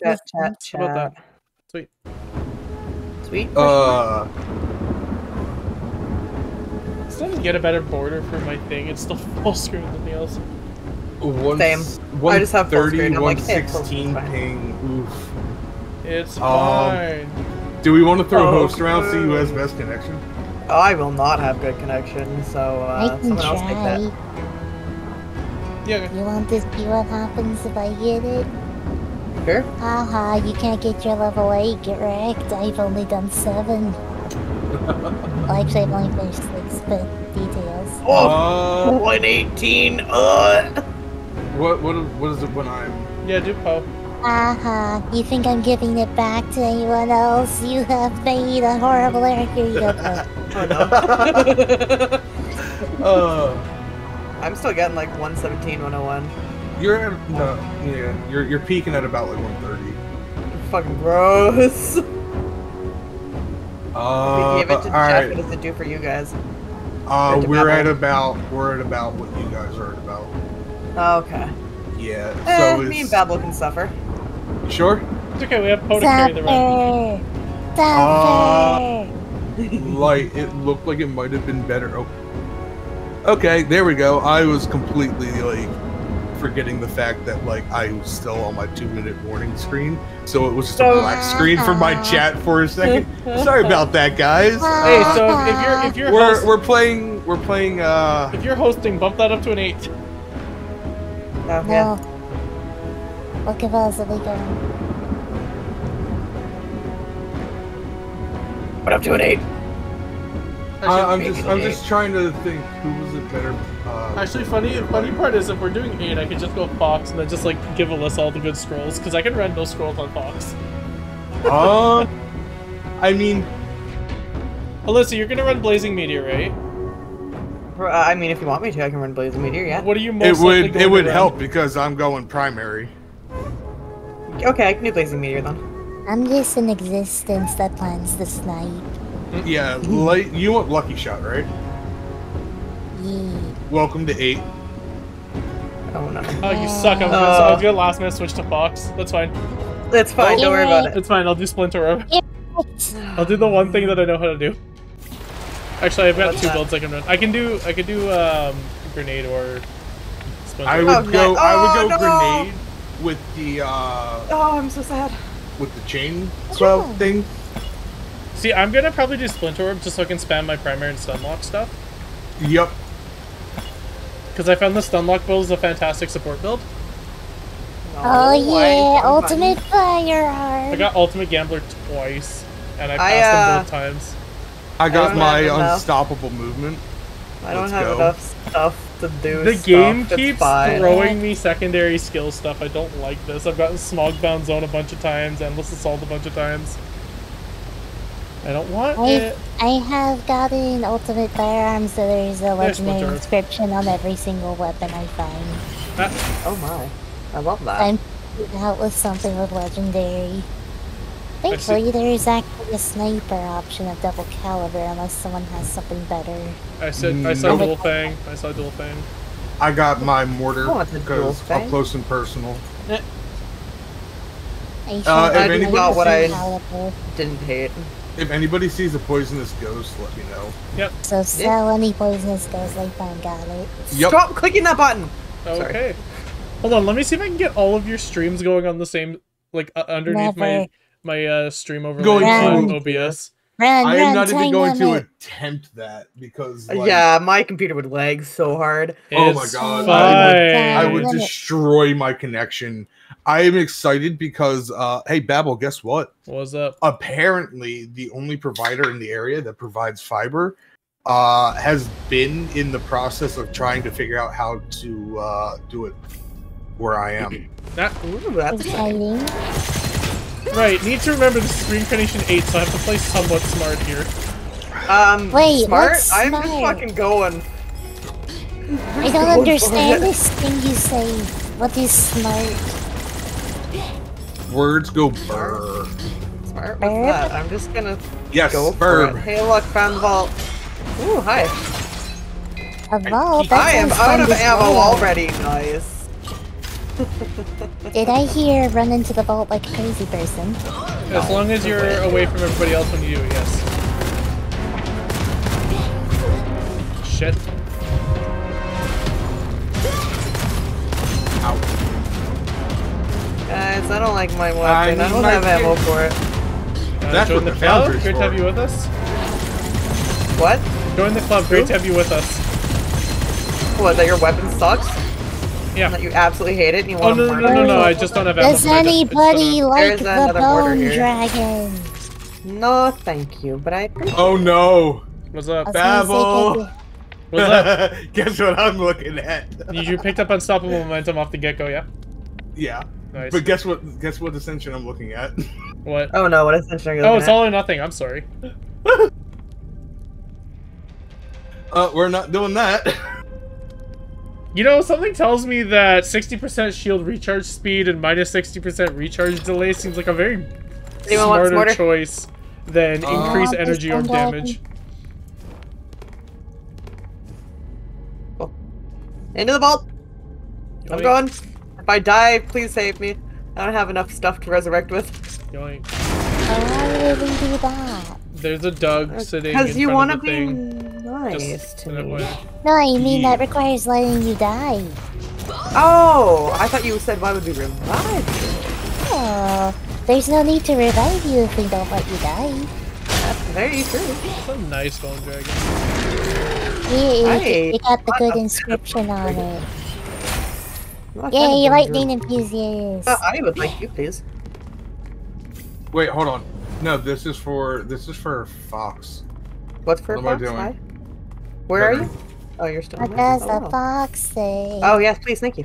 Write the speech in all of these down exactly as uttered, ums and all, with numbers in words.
chat, chat, chat. How about that? Sweet. Sweet. Uh. Still didn't get a better border for my thing. It's still full screen with anything else. One, Same. I just have full screen. I'm like, hey, sixteen ping. Oof. It's fine. Um, do we want to throw oh, host around? See who has best connection. Oh, I will not have good connection, so uh, someone try. else take that. Yeah. Okay. You want this? See what happens if I get it? Sure. Haha, uh-huh, you can't get your level eight. Get wrecked. I've only done seven. Well, actually, I've only played six, but details. Oh, uh, one eighteen. Uh. What? What? What is it when I'm? Yeah, do Poe. Haha, uh-huh. You think I'm giving it back to anyone else? You have made a horrible error. Here you go, Poe. Oh, no. uh, I'm still getting like one seventeen, one oh one. You're no, yeah, you're you're peaking at about like one thirty. Fucking gross. Uh, we gave it to Jack. What does it do for you guys? Uh, we're at about we're at about what you guys are at about. Okay. Yeah. Eh, so me and Babble can suffer. Sure. It's okay. We have Poe to carry the rest. Uh, Light. It looked like it might have been better. Oh. Okay. There we go. I was completely like forgetting the fact that like I was still on my two-minute warning screen, so it was just so, a black screen for my chat for a second. Sorry about that, guys. Hey. So if you're if you're we're we're playing we're playing uh. If you're hosting, bump that up to an eight. Okay. No. What gavels are we going? But up to an eight. Uh, I'm just, I'm eight. just trying to think who was it better. Uh, Actually, funny, funny part is if we're doing eight, I could just go Fox and then just like give Alyssa all the good scrolls because I can run no scrolls on Fox. Uh, I mean, Alyssa, you're gonna run Blazing Meteor, right? Uh, I mean, if you want me to, I can run Blazing Meteor, yeah. What are you most It would, likely it would help because I'm going primary. Okay, I can do Blazing Meteor then. I'm just an existence that plans the snipe. Yeah, Light, you want Lucky Shot, right? Yeah. Welcome to eight. Oh, no. Oh, you suck. I was, uh, I was gonna last minute switch to Fox. That's fine. That's fine, don't worry about it. It's fine, I'll do Splinter Orb. I'll do the one thing that I know how to do. Actually, I've got two builds I can run. I can do, I can do, um, Grenade or Splinter. I would oh, go, oh, I would go no. Grenade with the, uh... Oh, I'm so sad. With the chain swell oh. thing. See, I'm gonna probably do Splinter Orb just so I can spam my primary and stunlock stuff. Yep. Because I found the stunlock build is a fantastic support build. Oh, oh yeah, Ultimate Firearm. I got Ultimate Gambler twice, and I passed I, uh... them both times. I got I my unstoppable enough. movement. I don't Let's have go. enough stuff to do. The stuff game keeps throwing me secondary skill stuff. I don't like this. I've gotten Smogbound Zone a bunch of times, Endless Assault a bunch of times. I don't want I, it. I have gotten Ultimate Firearm, so there's a legendary inscription on every single weapon I find. Ah. Oh my. I love that. I'm out with something with legendary. Thankfully, there is actually a sniper option of double caliber, unless someone has something better. I said, I saw nope. dual fang. I saw dual fang. I got my mortar because oh, up close and personal. Uh, I didn't got what I caliber. didn't hate. If anybody sees a poisonous ghost, let me know. Yep. So sell yeah. any poisonous ghost like I got it. Yep. Stop clicking that button. Okay. Sorry. Hold on. Let me see if I can get all of your streams going on the same, like uh, underneath Never. my. My uh, stream over going on O B S. Run, I am run, not even going to it. attempt that because like, yeah, my computer would lag so hard. It's oh my god, I would, I would destroy my connection. I am excited because uh, hey Babble, guess what? What's up? Apparently, the only provider in the area that provides fiber uh, has been in the process of trying to figure out how to uh, do it where I am. That, ooh, that's exciting. Right, need to remember this is Reincarnation eight, so I have to play somewhat smart here. Um, Wait, smart? What's smart? I'm just fucking going. I don't understand this thing you say. What is smart? Words go burr. Smart? What's that? I'm just gonna yes, go burr. for it. Hey look, found the vault. Ooh, hi. A vault? I am out of ammo already, guys. Did I hear run into the vault like a crazy person? As long as you're away from everybody else when you do it, yes. Shit. Ow. Guys, I don't like my weapon. I, I don't have ammo for it. Uh, That's join what the club. Great to have you with us. What? Join the club. Great to have you with us. What? That your weapon sucks? Yeah. That you absolutely hate it and you want oh, to no, no, no, no, no, I just don't have ammo. Does anybody like the bone dragon? No, thank you, but I appreciate it. Oh no! What's up, Babble? What's up? Guess what I'm looking at. You picked up unstoppable momentum off the get-go, yeah? Yeah. Nice. But guess what? Guess what ascension I'm looking at. What? Oh no! What ascension are you looking at? Oh, it's all or nothing. I'm sorry. uh, we're not doing that. You know, something tells me that sixty percent shield recharge speed and minus sixty percent recharge delay seems like a very Anyone smarter choice than uh, increased energy or damage. Oh. Into the vault! Yoink. I'm going! If I die, please save me. I don't have enough stuff to resurrect with. Yoink. Why would we do that? There's a dog sitting in you front of the thing. Be... Nice to me. No, you mean that requires letting you die. Oh, I thought you said why would we revive you? Oh, there's no need to revive you if we don't let you die. That's very true. That's a nice bone dragon. Yeah, it got the good inscription on it. Yay, lightning enthusiast. Uh, I would like you, please. Wait, hold on. No, this is for this is for Fox. What's for what Fox? Am I doing? Hi. Where are you? Oh, you're still. What does the fox say? Oh yes, please, thank you.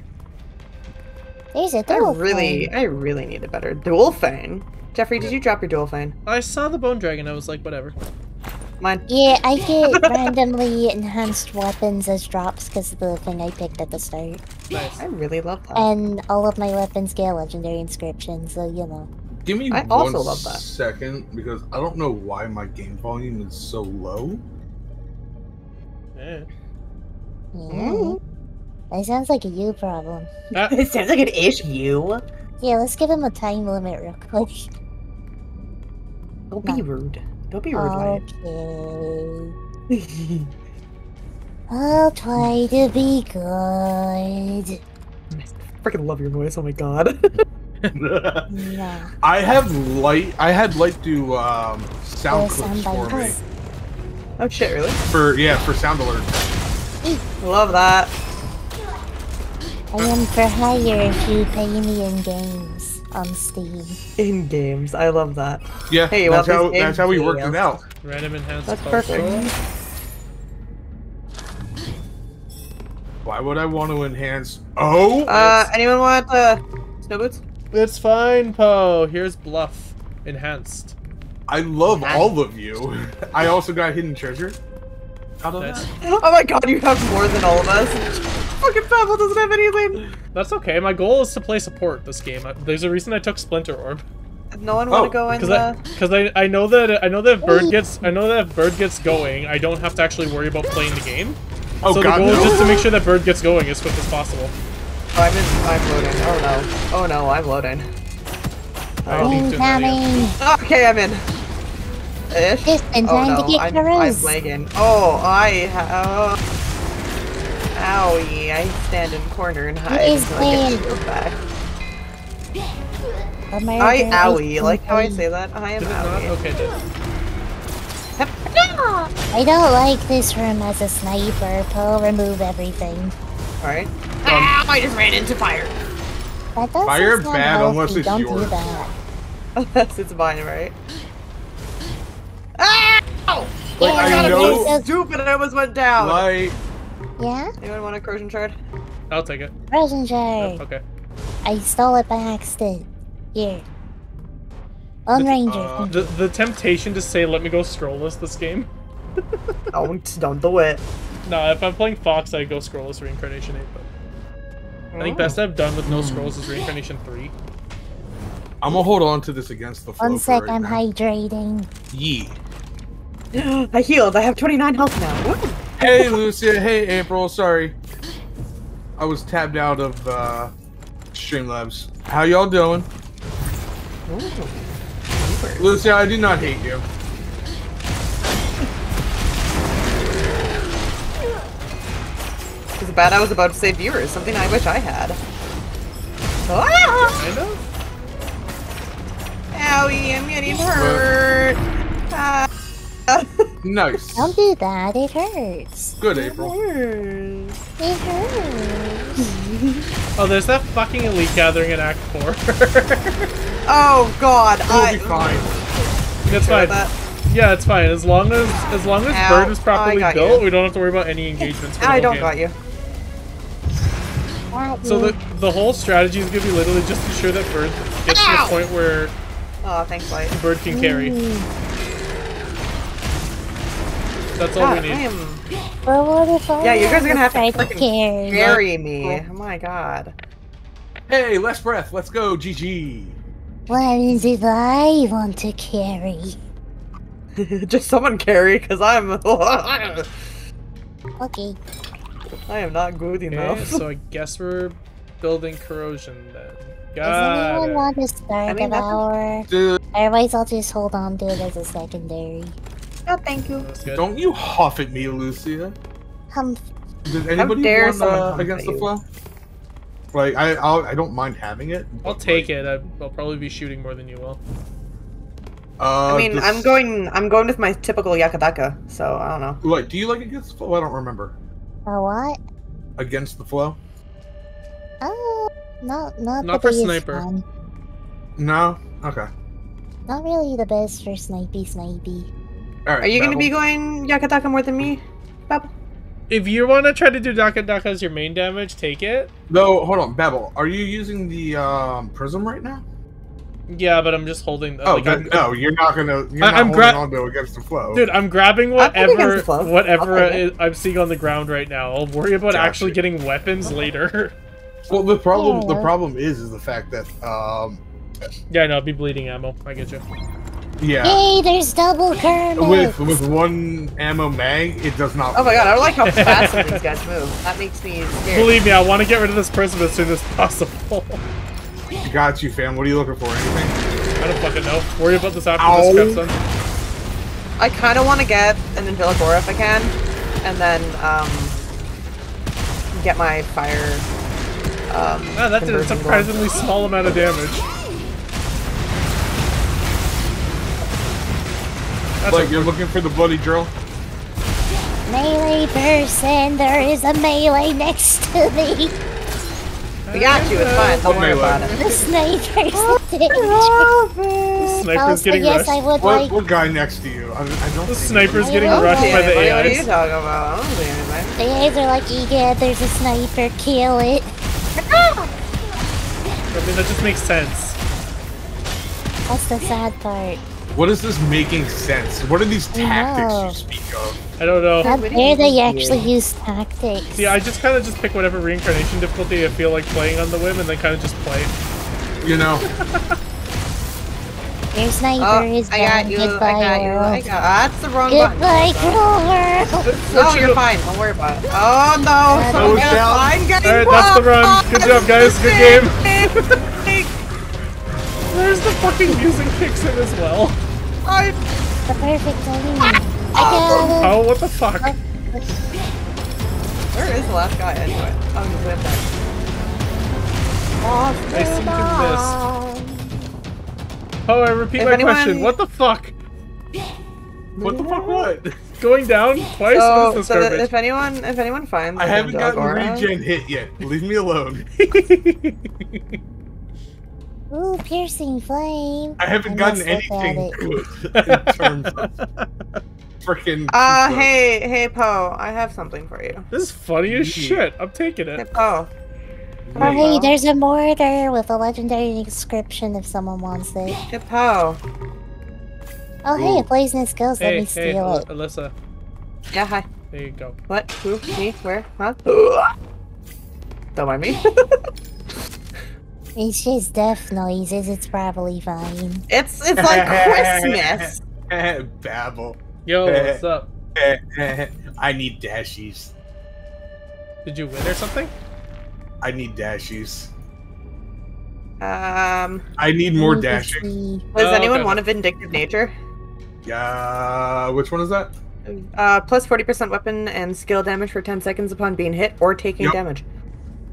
There's a dual I really, fang. I really need a better dual fang. Jeffrey, did you drop your dual fang? I saw the bone dragon. I was like, whatever. Mine. Yeah, I get randomly enhanced weapons as drops because of the thing I picked at the start. Nice. I really love that. And all of my weapons get a legendary inscription, so you know. Give me I one also love that. second because I don't know why my game volume is so low. Yeah. Mm. That sounds like a you problem. Ah. It sounds like an issue. Yeah, let's give him a time limit real quick. Don't no. be rude. Don't be rude, Light. Okay. I'll try to be good. I freaking love your voice, oh my god. Yeah. I have Light I had Light do um sound clips for me. Oh shit, really? For, yeah, for sound alert. Love that. I am for hire if you pay me in games on Steam. In games, I love that. Yeah, hey, you that's, how, that's how we worked it out. Random enhanced That's perfect. Control. Why would I want to enhance? Oh! Uh, anyone want uh, snow boots? It's fine, Poe. Here's Bluff. Enhanced. I love nice. all of you. I also got hidden treasure. Nice. Oh my god, you have more than all of us. Fucking Babble doesn't have anything. That's okay. My goal is to play support this game. I, there's a reason I took Splinter Orb. No one want to oh, go in the. Because I, I, I know that I know that if Bird gets I know that if Bird gets going, I don't have to actually worry about playing the game. Oh so god, the goal no. is just to make sure that Bird gets going as quick as possible. Oh, I'm in, I'm loading. Oh no. Oh no, I'm loading. Oh. Incoming. Okay, I'm in. Ish. Just in time oh, no. to get I'm, I'm lagging. Oh, I have. Oh. Owie, I stand in corner and hide until I get shield back. I owie, like how I say that? I am owie. Okay, dude. I don't like this room as a sniper. Poe, remove everything. Alright. Ah, I just ran into fire. That does fire bad healthy. unless it's don't yours. Do that. Unless it's mine, right? Ah! Oh, like, oh my I god, know. I'm so stupid and I almost went down! Light. Yeah? Anyone want a corrosion shard? I'll take it. Corrosion shard! Oh, okay. I stole it by accident. Here. Lone the, Ranger. Uh, the, the temptation to say, let me go scrollless this game. don't, don't do it. No, if I'm playing Fox, I go scrollless Reincarnation eight, but... I think best I've done with no scrolls is Reincarnation three. I'm gonna hold on to this against the flow. One sec, right I'm now. hydrating. Yee. I healed. I have twenty-nine health now. Woo. Hey, Lucia. Hey, April. Sorry. I was tabbed out of uh, Streamlabs. How y'all doing? Ooh, Lucia, I do not hate you. It's bad I was about to say viewers, something I wish I had. Ah! I know. Owie, I'm getting hurt. Ah. Nice. Don't do that, it hurts. Good, April. It hurts. It hurts. Oh, there's that fucking elite gathering in Act four. Oh, God. It'll I... be fine. That's fine. That. Yeah, it's fine. As long as as long as Ow. Bird is properly oh, built, you. we don't have to worry about any engagements. For I don't game. got you. So the, the whole strategy is going to be literally just to ensure that Bird gets Ow. to the point where oh, thanks, Light. Bird can carry. Ooh. That's all God, we need. I am... well, yeah, you guys are gonna have to freaking carry me. Oh my God. Hey, less breath. Let's go, G G. What is it I want to carry? Just someone carry, cause I'm. Okay. I am not good enough. Okay, so I guess we're building corrosion then. Got Does anyone it. want to start I mean, devour? That's... Otherwise, I'll just hold on to it as a secondary. No, thank you. Don't you huff at me, Lucia. Humph. Did anybody want uh, Against the Flow? Like, I I'll, I don't mind having it. I'll take like, it. I, I'll probably be shooting more than you will. Uh, I mean, this... I'm going. I'm going with my typical yakadaka. So I don't know. Like, do you like Against the Flow? I don't remember. A what? Against the Flow. Oh, not not. Not the for sniper. One. No. Okay. Not really the best for snipey snipey. Right, Are you going to be going Yakadaka more than me, Babble? If you want to try to do Yakadaka as your main damage, take it. No, hold on, Babble. Are you using the um, prism right now? Yeah, but I'm just holding. Oh, like, that, no, you're not going to. You're I'm not holding onto Against the Flow. Dude, I'm grabbing whatever I'm, whatever is, I'm seeing on the ground right now. I'll worry about gotcha. actually getting weapons later. Well, the problem yeah. the problem is is the fact that. Um... Yeah, I know. I'll be bleeding ammo. I get you. Yeah. Hey, there's double kernels! With with one ammo mag, it does not. Oh my God, I like how fast some of these guys move. That makes me scared. Believe me, I want to get rid of this person as soon as possible. Got you, fam. What are you looking for? Anything? I don't fucking know. Worry about this after Ow. this creeps on. I kind of want to get an Envelope Aura if I can, and then um get my fire. Um, oh, that did a surprisingly blow. small amount of damage. That's like, you're looking for the bloody drill? Melee person, there is a melee next to me! We got you, it's fine, don't worry about it. The sniper's The sniper's getting yes, rushed. I would what, like... what guy next to you? I, I don't The sniper's getting rushed by the A Is. What are you talking about? I don't see anybody. The A Is are like, egad, there's a sniper, kill it. I mean, that just makes sense. That's the sad part. What is this making sense? What are these tactics you speak of? I don't know. How dare they actually use tactics? Yeah, I just kind of just pick whatever reincarnation difficulty I feel like playing on the whim and then kind of just play. You know. Your sniper oh, is bad. I got you. Goodbye, I got you. I got you. That's the wrong button. Goodbye, Grover. No, you're fine. Don't worry about it. Oh, no. So no I'm getting All right, that's the run. Good job, guys. Good game. There's the fucking music kicks in as well. I'm... The perfect timing. Ah! I oh, what the fuck? Where is the last guy anyway? I'm just with that. I seem to miss. Oh, I repeat if my anyone... question. What the fuck? What the fuck? What? Going down twice. So, this so if anyone, if anyone finds, I haven't gotten regen hit yet. Leave me alone. Ooh, piercing flame. I haven't I gotten anything good in terms of freaking. Ah, uh, hey, hey, Poe, I have something for you. This is funny as shit. I'm taking it. Hey, Poe. Oh, hey, there's a mortar with a legendary inscription if someone wants it. Hey, Poe. Oh, Ooh. hey, a poisonous ghost. Hey, Let me hey, steal Al it. Alyssa. Yeah, hi. There you go. What? Who? Me? Where? Huh? Don't mind me. It's just death noises, it's probably fine. It's it's like Christmas! Babble. Yo, what's up? I need dashies. Did you win or something? I need dashies. Um, I need more dashing. Does oh, anyone okay. want a Vindictive Nature? Yeah. Which one is that? Uh, plus forty percent weapon and skill damage for ten seconds upon being hit or taking yep. damage.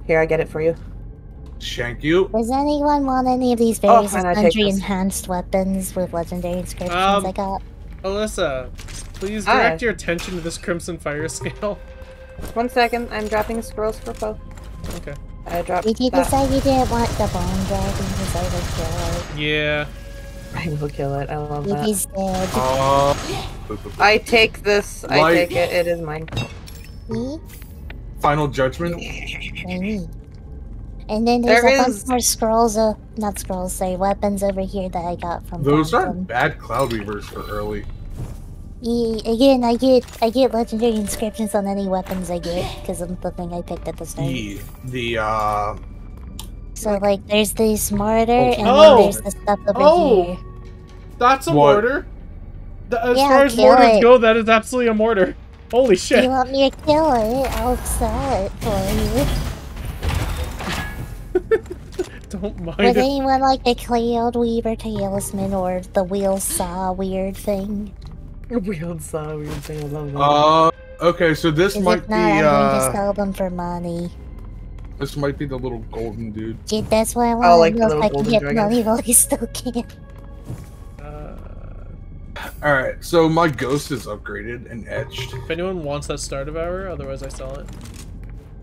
Here, I get it for you. Shank you. Does anyone want any of these various oh, country enhanced weapons with legendary inscriptions um, I got? Alyssa, please direct Hi. your attention to this Crimson Fire scale. One second, I'm dropping scrolls for Poe. Okay. I dropped Did you that. decide you didn't want the bomb dragon because I will kill it? Yeah. I will kill it, I love that. He's dead. Uh, I take this, I Light. take it, it is mine. Me? Final Judgment? Me. And then there's there a bunch is... more scrolls, uh, not scrolls, sorry, weapons over here that I got from Those Backham. aren't bad Cloud Reavers for early. Yeah, again, I get I get legendary inscriptions on any weapons I get, because of the thing I picked at the start. The, the uh... So, like, there's the smarter, oh. and then there's the stuff over oh. here. That's a what? mortar? The, as yeah, far as mortars it. go, that is absolutely a mortar. Holy shit. If you want me to kill it, I'll sell it for you. Don't mind. Would anyone like the Cloud Weaver Talisman or the Wheel Saw weird thing? Wheel Saw weird thing, I love that. Uh, okay, so this might if not, be. I'm uh... going to sell them for money. This might be the little golden dude. Dude, that's why I want to like know if I can get money while he still can. Uh... Alright, so my ghost is upgraded and etched. If anyone wants that Star Devourer, otherwise I sell it.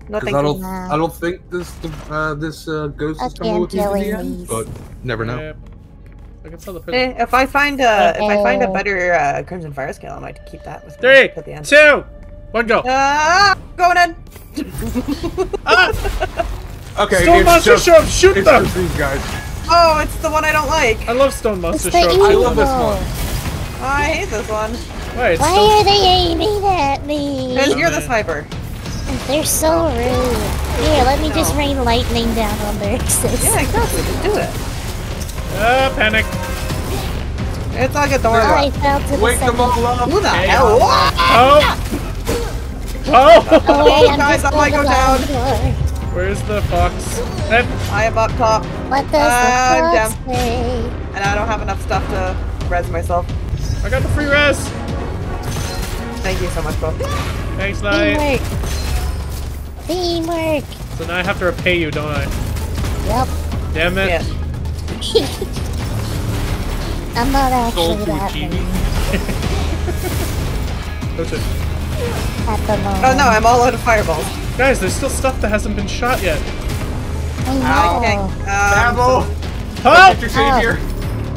No, I don't, you, no. I don't think this uh, this uh, ghost is coming with you in the end, but never know. Yeah. I can sell the prison. Hey, if I find a if I find a better uh, Crimson Fire scale, I might keep that with Three, me at the end. two, one, go. Ah, going in. ah. Okay, Stone Monster Shrub, shoot it's them. Just these guys. Oh, it's the one I don't like. I love Stone Monster Shrub. I love this one. Oh, I hate this one. Wait, Why still... are they aiming at me? Because you're the sniper. They're so rude. Here, let me just rain lightning down on their exes. Yeah, exactly. Just do it. Uh, panic. It's like a door. I fell to the Wake second. them all up. Who the hey, hell? Oh! Oh! Okay, I'm guys, I might go down. Door. Where's the fox? Yep. I am up top. What does uh, the fox I'm down. Say? And I don't have enough stuff to res myself. I got the free res. Thank you so much, bro. Thanks, Light. Teamwork. So now I have to repay you, don't I? Yep. Damn it. Yeah. I'm not actually that That's it. At the moment. Oh no, I'm all out of fireballs. Guys, there's still stuff that hasn't been shot yet. I know. Okay. Um, Babble! Huh? Get your savior.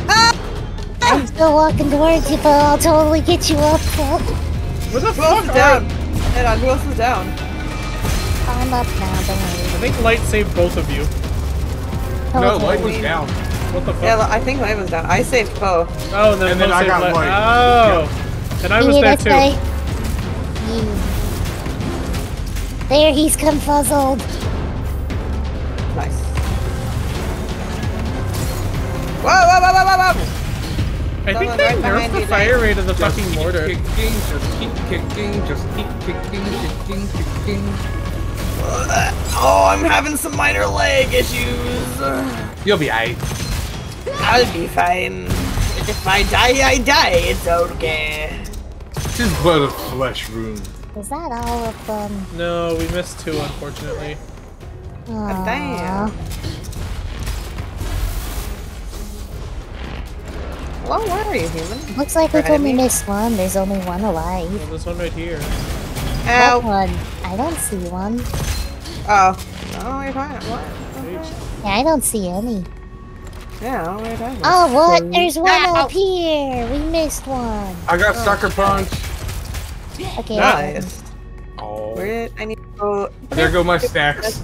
Oh. I'm still walking towards you, but I'll totally get you up. What the fuck? Down. Head on, who else is down? I'm up now, don't worry. I think Light saved both of you. Oh, no, Light was mean. down. What the fuck? Yeah, I think Light was down. I saved Poe. Oh, and then, and then I got Light. Light. Oh! Yeah. And I you was there too. You. There, he's confuzzled. Nice. Whoa, whoa, whoa, whoa, whoa, whoa! I so think they right nerfed the fire rate of the just fucking keep mortar. Kicking, just keep kicking, just keep kicking, kicking, kicking. Oh, I'm having some minor leg issues. You'll be aight. I'll be fine. If I die, I die. It's okay. Just but a flesh wound. Is that all of them? No, we missed two, unfortunately. Aww. Damn. Well, where are you, human? Looks like we've only missed one. There's only one alive. Well, there's one right here. Ow. What one? I don't see one. Oh. Oh, you're fine. What? Yeah, I don't see any. Yeah, I don't know where that is. Oh, what? There's one ah, up oh. here. We missed one. I got oh. Sucker Punch. Okay. Nice. Oh. Where did I need to go? There go my stacks.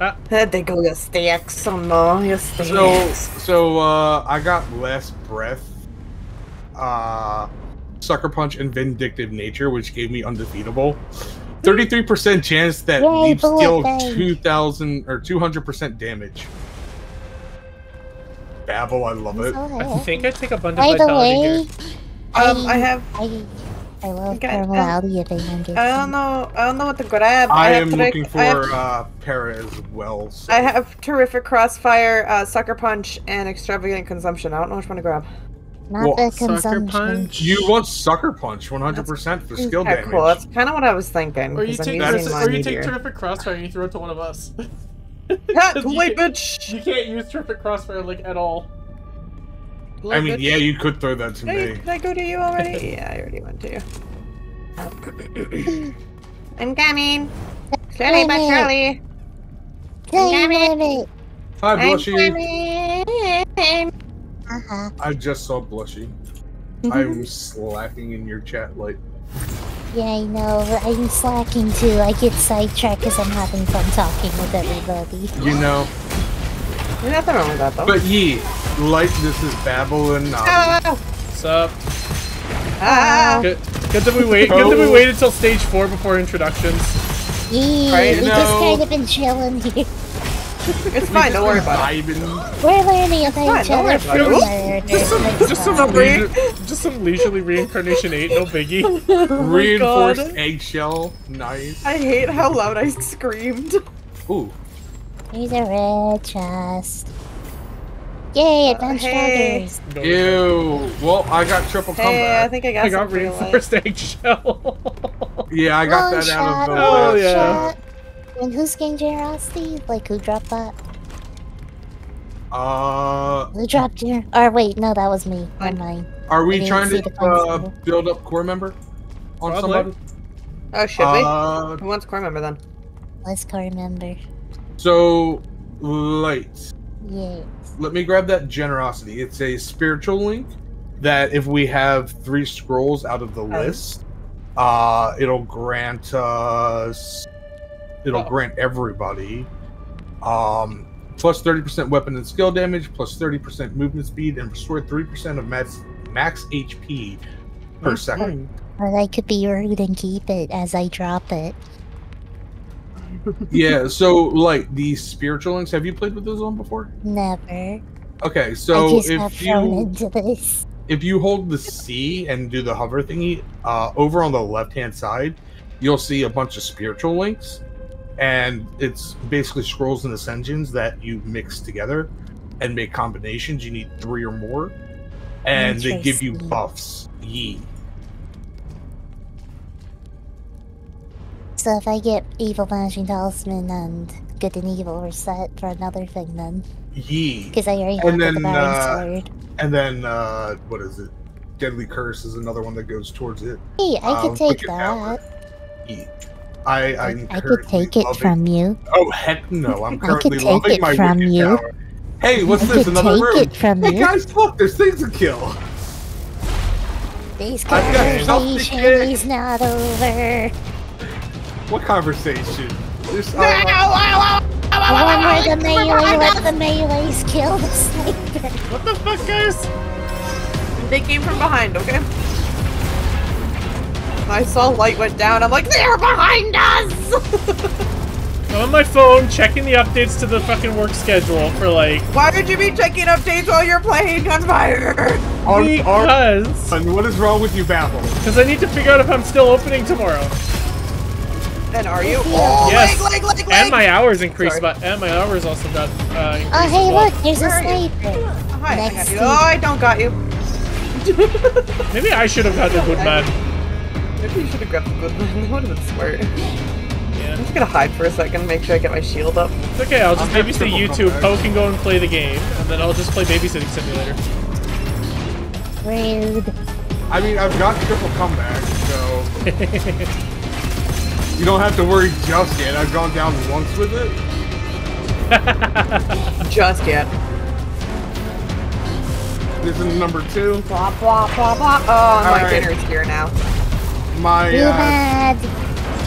Ah. They go your stacks, some more your stacks. So, so uh, I got Last Breath, uh, Sucker Punch, and Vindictive Nature, which gave me Undefeatable. thirty-three percent chance that Yay, leaves still two thousand or two hundred percent damage. Babble, I love it. Right. I think I take a bunch of vitality way, here. Um, I, I have. I, I love okay, Paralality if they handle it. I don't know. I don't know what to grab. I, I am looking for I have, uh, Para as well. So. I have Terrific Crossfire, uh, Sucker Punch, and Extravagant Consumption. I don't know which one to grab. Not well, the consumption. Sucker Punch? You want Sucker Punch one hundred percent for skill yeah, damage. Cool. That's kind of what I was thinking. Or you take, or you take Terrific Crossfire and you throw it to one of us. Cat, wait, bitch! You can't use Terrific Crossfire like at all. Like I mean, yeah, you could throw that to did me. I, did I go to you already? Yeah, I already went to you. I'm coming. Slowly but surely. I'm coming. Hi, Blushy. I'm coming. Uh-huh. I just saw Blushy. I'm slacking in your chat, like. Yeah, I know. I'm slacking too. I get sidetracked because I'm having fun talking with everybody. You know. There's nothing wrong with that, though. But ye, Light, this is Babble and Nabi. Oh. What's up? Ah. Good, good that we wait. Good that we waited until stage four before introductions. Yee, right, we know. Just kind of been chilling here. It's fine. Don't worry about it. We're learning about each other. Just some, just some, leisure, just some leisurely reincarnation eight. No biggie. Oh Reinforced God. Eggshell. Nice. I hate how loud I screamed. Ooh. He's a red chest. Yay, adventure uh, hey. Others. Ew. Well, I got triple comeback. Hey, I think I got I got reinforced eggshell. Yeah, I got long that shot, out of the oh, yeah. Shot. And who's getting generosity? Like, who dropped that? Uh... Who dropped generosity? Or wait, no, that was me. I, mine. Are we trying to uh, build up core member? On Probably. Somebody? Oh, should uh, we? Who wants core member then? Let's core member. So, Light. Yes. Let me grab that generosity. It's a spiritual link that if we have three scrolls out of the um. list, uh, it'll grant us. It'll oh. grant everybody um, plus thirty percent weapon and skill damage, plus thirty percent movement speed, and restore three percent of max, max H P per mm-hmm. second. Or I could be rude and keep it as I drop it. Yeah, so like these spiritual links, have you played with those on before? Never. Okay, so I just if got thrown you into this. If you hold the C and do the hover thingy, uh, over on the left-hand side, you'll see a bunch of spiritual links, and it's basically scrolls and ascensions that you mix together and make combinations. You need three or more, and they give you buffs. Yee. So if I get Evil Vanishing Talisman and Good and Evil, we're set for another thing then. Yee. Because I already have the Devouring Sword. And then, uh, what is it? Deadly Curse is another one that goes towards it. Hey, I could take that. Yee. I, I'm I could take it loving... from you. Oh, heck no. I'm currently loving my Wicked Power. Hey, what's I this? Another room? It from hey, you. Guys, look. There's things to kill. These conversations not over. What conversation? There's no, I want where the melee, let the melees kill the sniper. What the fuck, guys? They came from behind, okay? I saw Light went down, I'm like, they're behind us! I'm on my phone, checking the updates to the fucking work schedule for like... Why would you be checking updates while you're playing Gunfire? Because... And what is wrong with you, Babble? Because I need to figure out if I'm still opening tomorrow. And are you? Oh, yes. Leg, leg, leg, leg. And my hours increased, but and my hours also got uh, increased. Oh, hey, well. Look, there's Where a sniper. Hi, Next I got you. Oh, I don't got you. Maybe I should have gotten a good man. Maybe you should have grabbed the good one. That would have been smart. Yeah. I'm just gonna hide for a second and make sure I get my shield up. It's okay, I'll just I'll babysit you two. Poe can go and play the game, and then I'll just play Babysitting Simulator. Rude. I mean, I've got triple comeback, so... You don't have to worry just yet. I've gone down once with it. Just yet. This is number two. Blah, blah, blah, blah. Oh, my right. dinner's here now. My uh,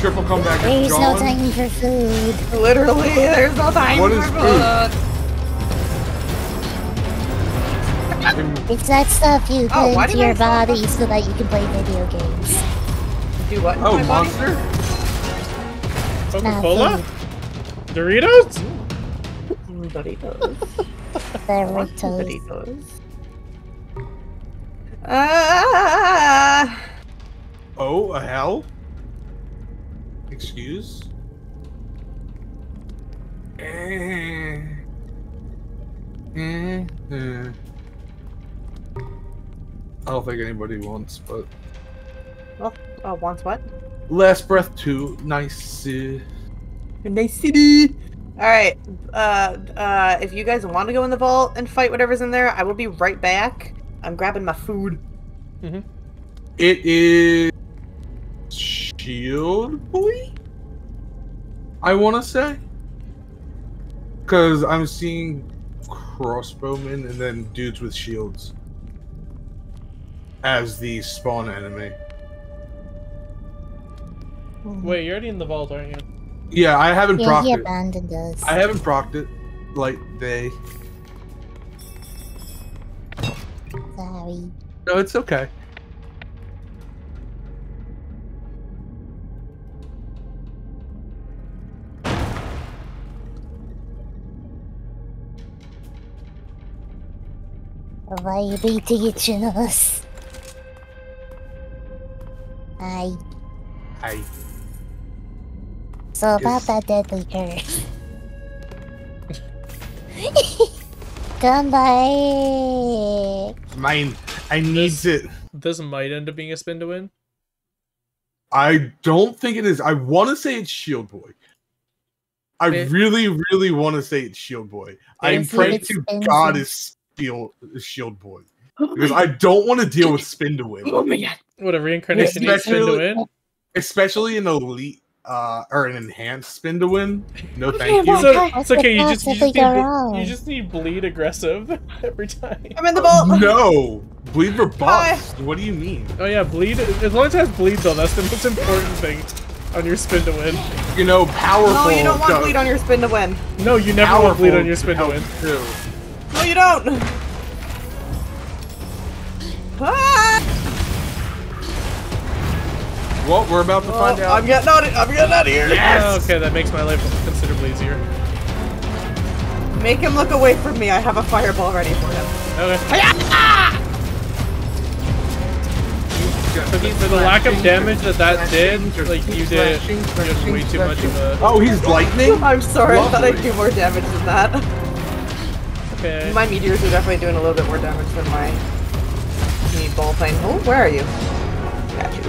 triple comeback. There's no time for food. Literally, there's no time what for is food. It's that stuff you put oh, into your body so that you can play video games. Do what? Oh, Monster? Coca-Cola? Doritos? Mm, Doritos. Doritos. Doritos. Ah. Oh, a hell? Excuse? Mm-hmm. I don't think anybody wants, but... Well, uh, wants what? Last Breath two. Nice. Nice city. Alright, uh, uh, if you guys want to go in the vault and fight whatever's in there, I will be right back. I'm grabbing my food. Mm-hmm. It is... Shield Boy? I want to say? Because I'm seeing crossbowmen and then dudes with shields as the spawn enemy. Wait, you're already in the vault, aren't you? Yeah, I haven't yeah, procced he abandoned it. Us. I haven't procced it. Like, they... Sorry. No, it's okay. Why are you beating it, Genos? Hi. Hi. So about that deadly curse. Come back. Mine. I need this, it. This might end up being a spin to win. I don't think it is. I want to say it's Shield Boy. I it, really, really want to say it's Shield Boy. I pray to God it's Shield, Shield Boy. Oh, because I don't want to deal with spin to win. Oh my God. What a reincarnation is spin to win. Especially in Elite. Uh, or an enhanced spin to win. No, thank you. So, it's okay. You just you just, need, you just need bleed aggressive every time. I'm in the vault. No, bleed rebuffs. What do you mean? Oh yeah, bleed. As long as it has bleeds on, that's the most important thing on your spin to win. You know, powerful. No, you don't want does. bleed on your spin to win. No, you never powerful want bleed on your spin to win. Too. No, you don't. Ah! Well, we're about to well, find out. I'm getting out of, I'm getting out of here. Yes! Okay, that makes my life considerably easier. Make him look away from me. I have a fireball ready for him. Okay. For the, for the lack of damage that that did, like you did, you did way too much of a... Oh, he's lightning? I'm sorry. Lovely. I thought I'd do more damage than that. Okay. My meteors are definitely doing a little bit more damage than my meatball thing. Oh, where are you? Got you.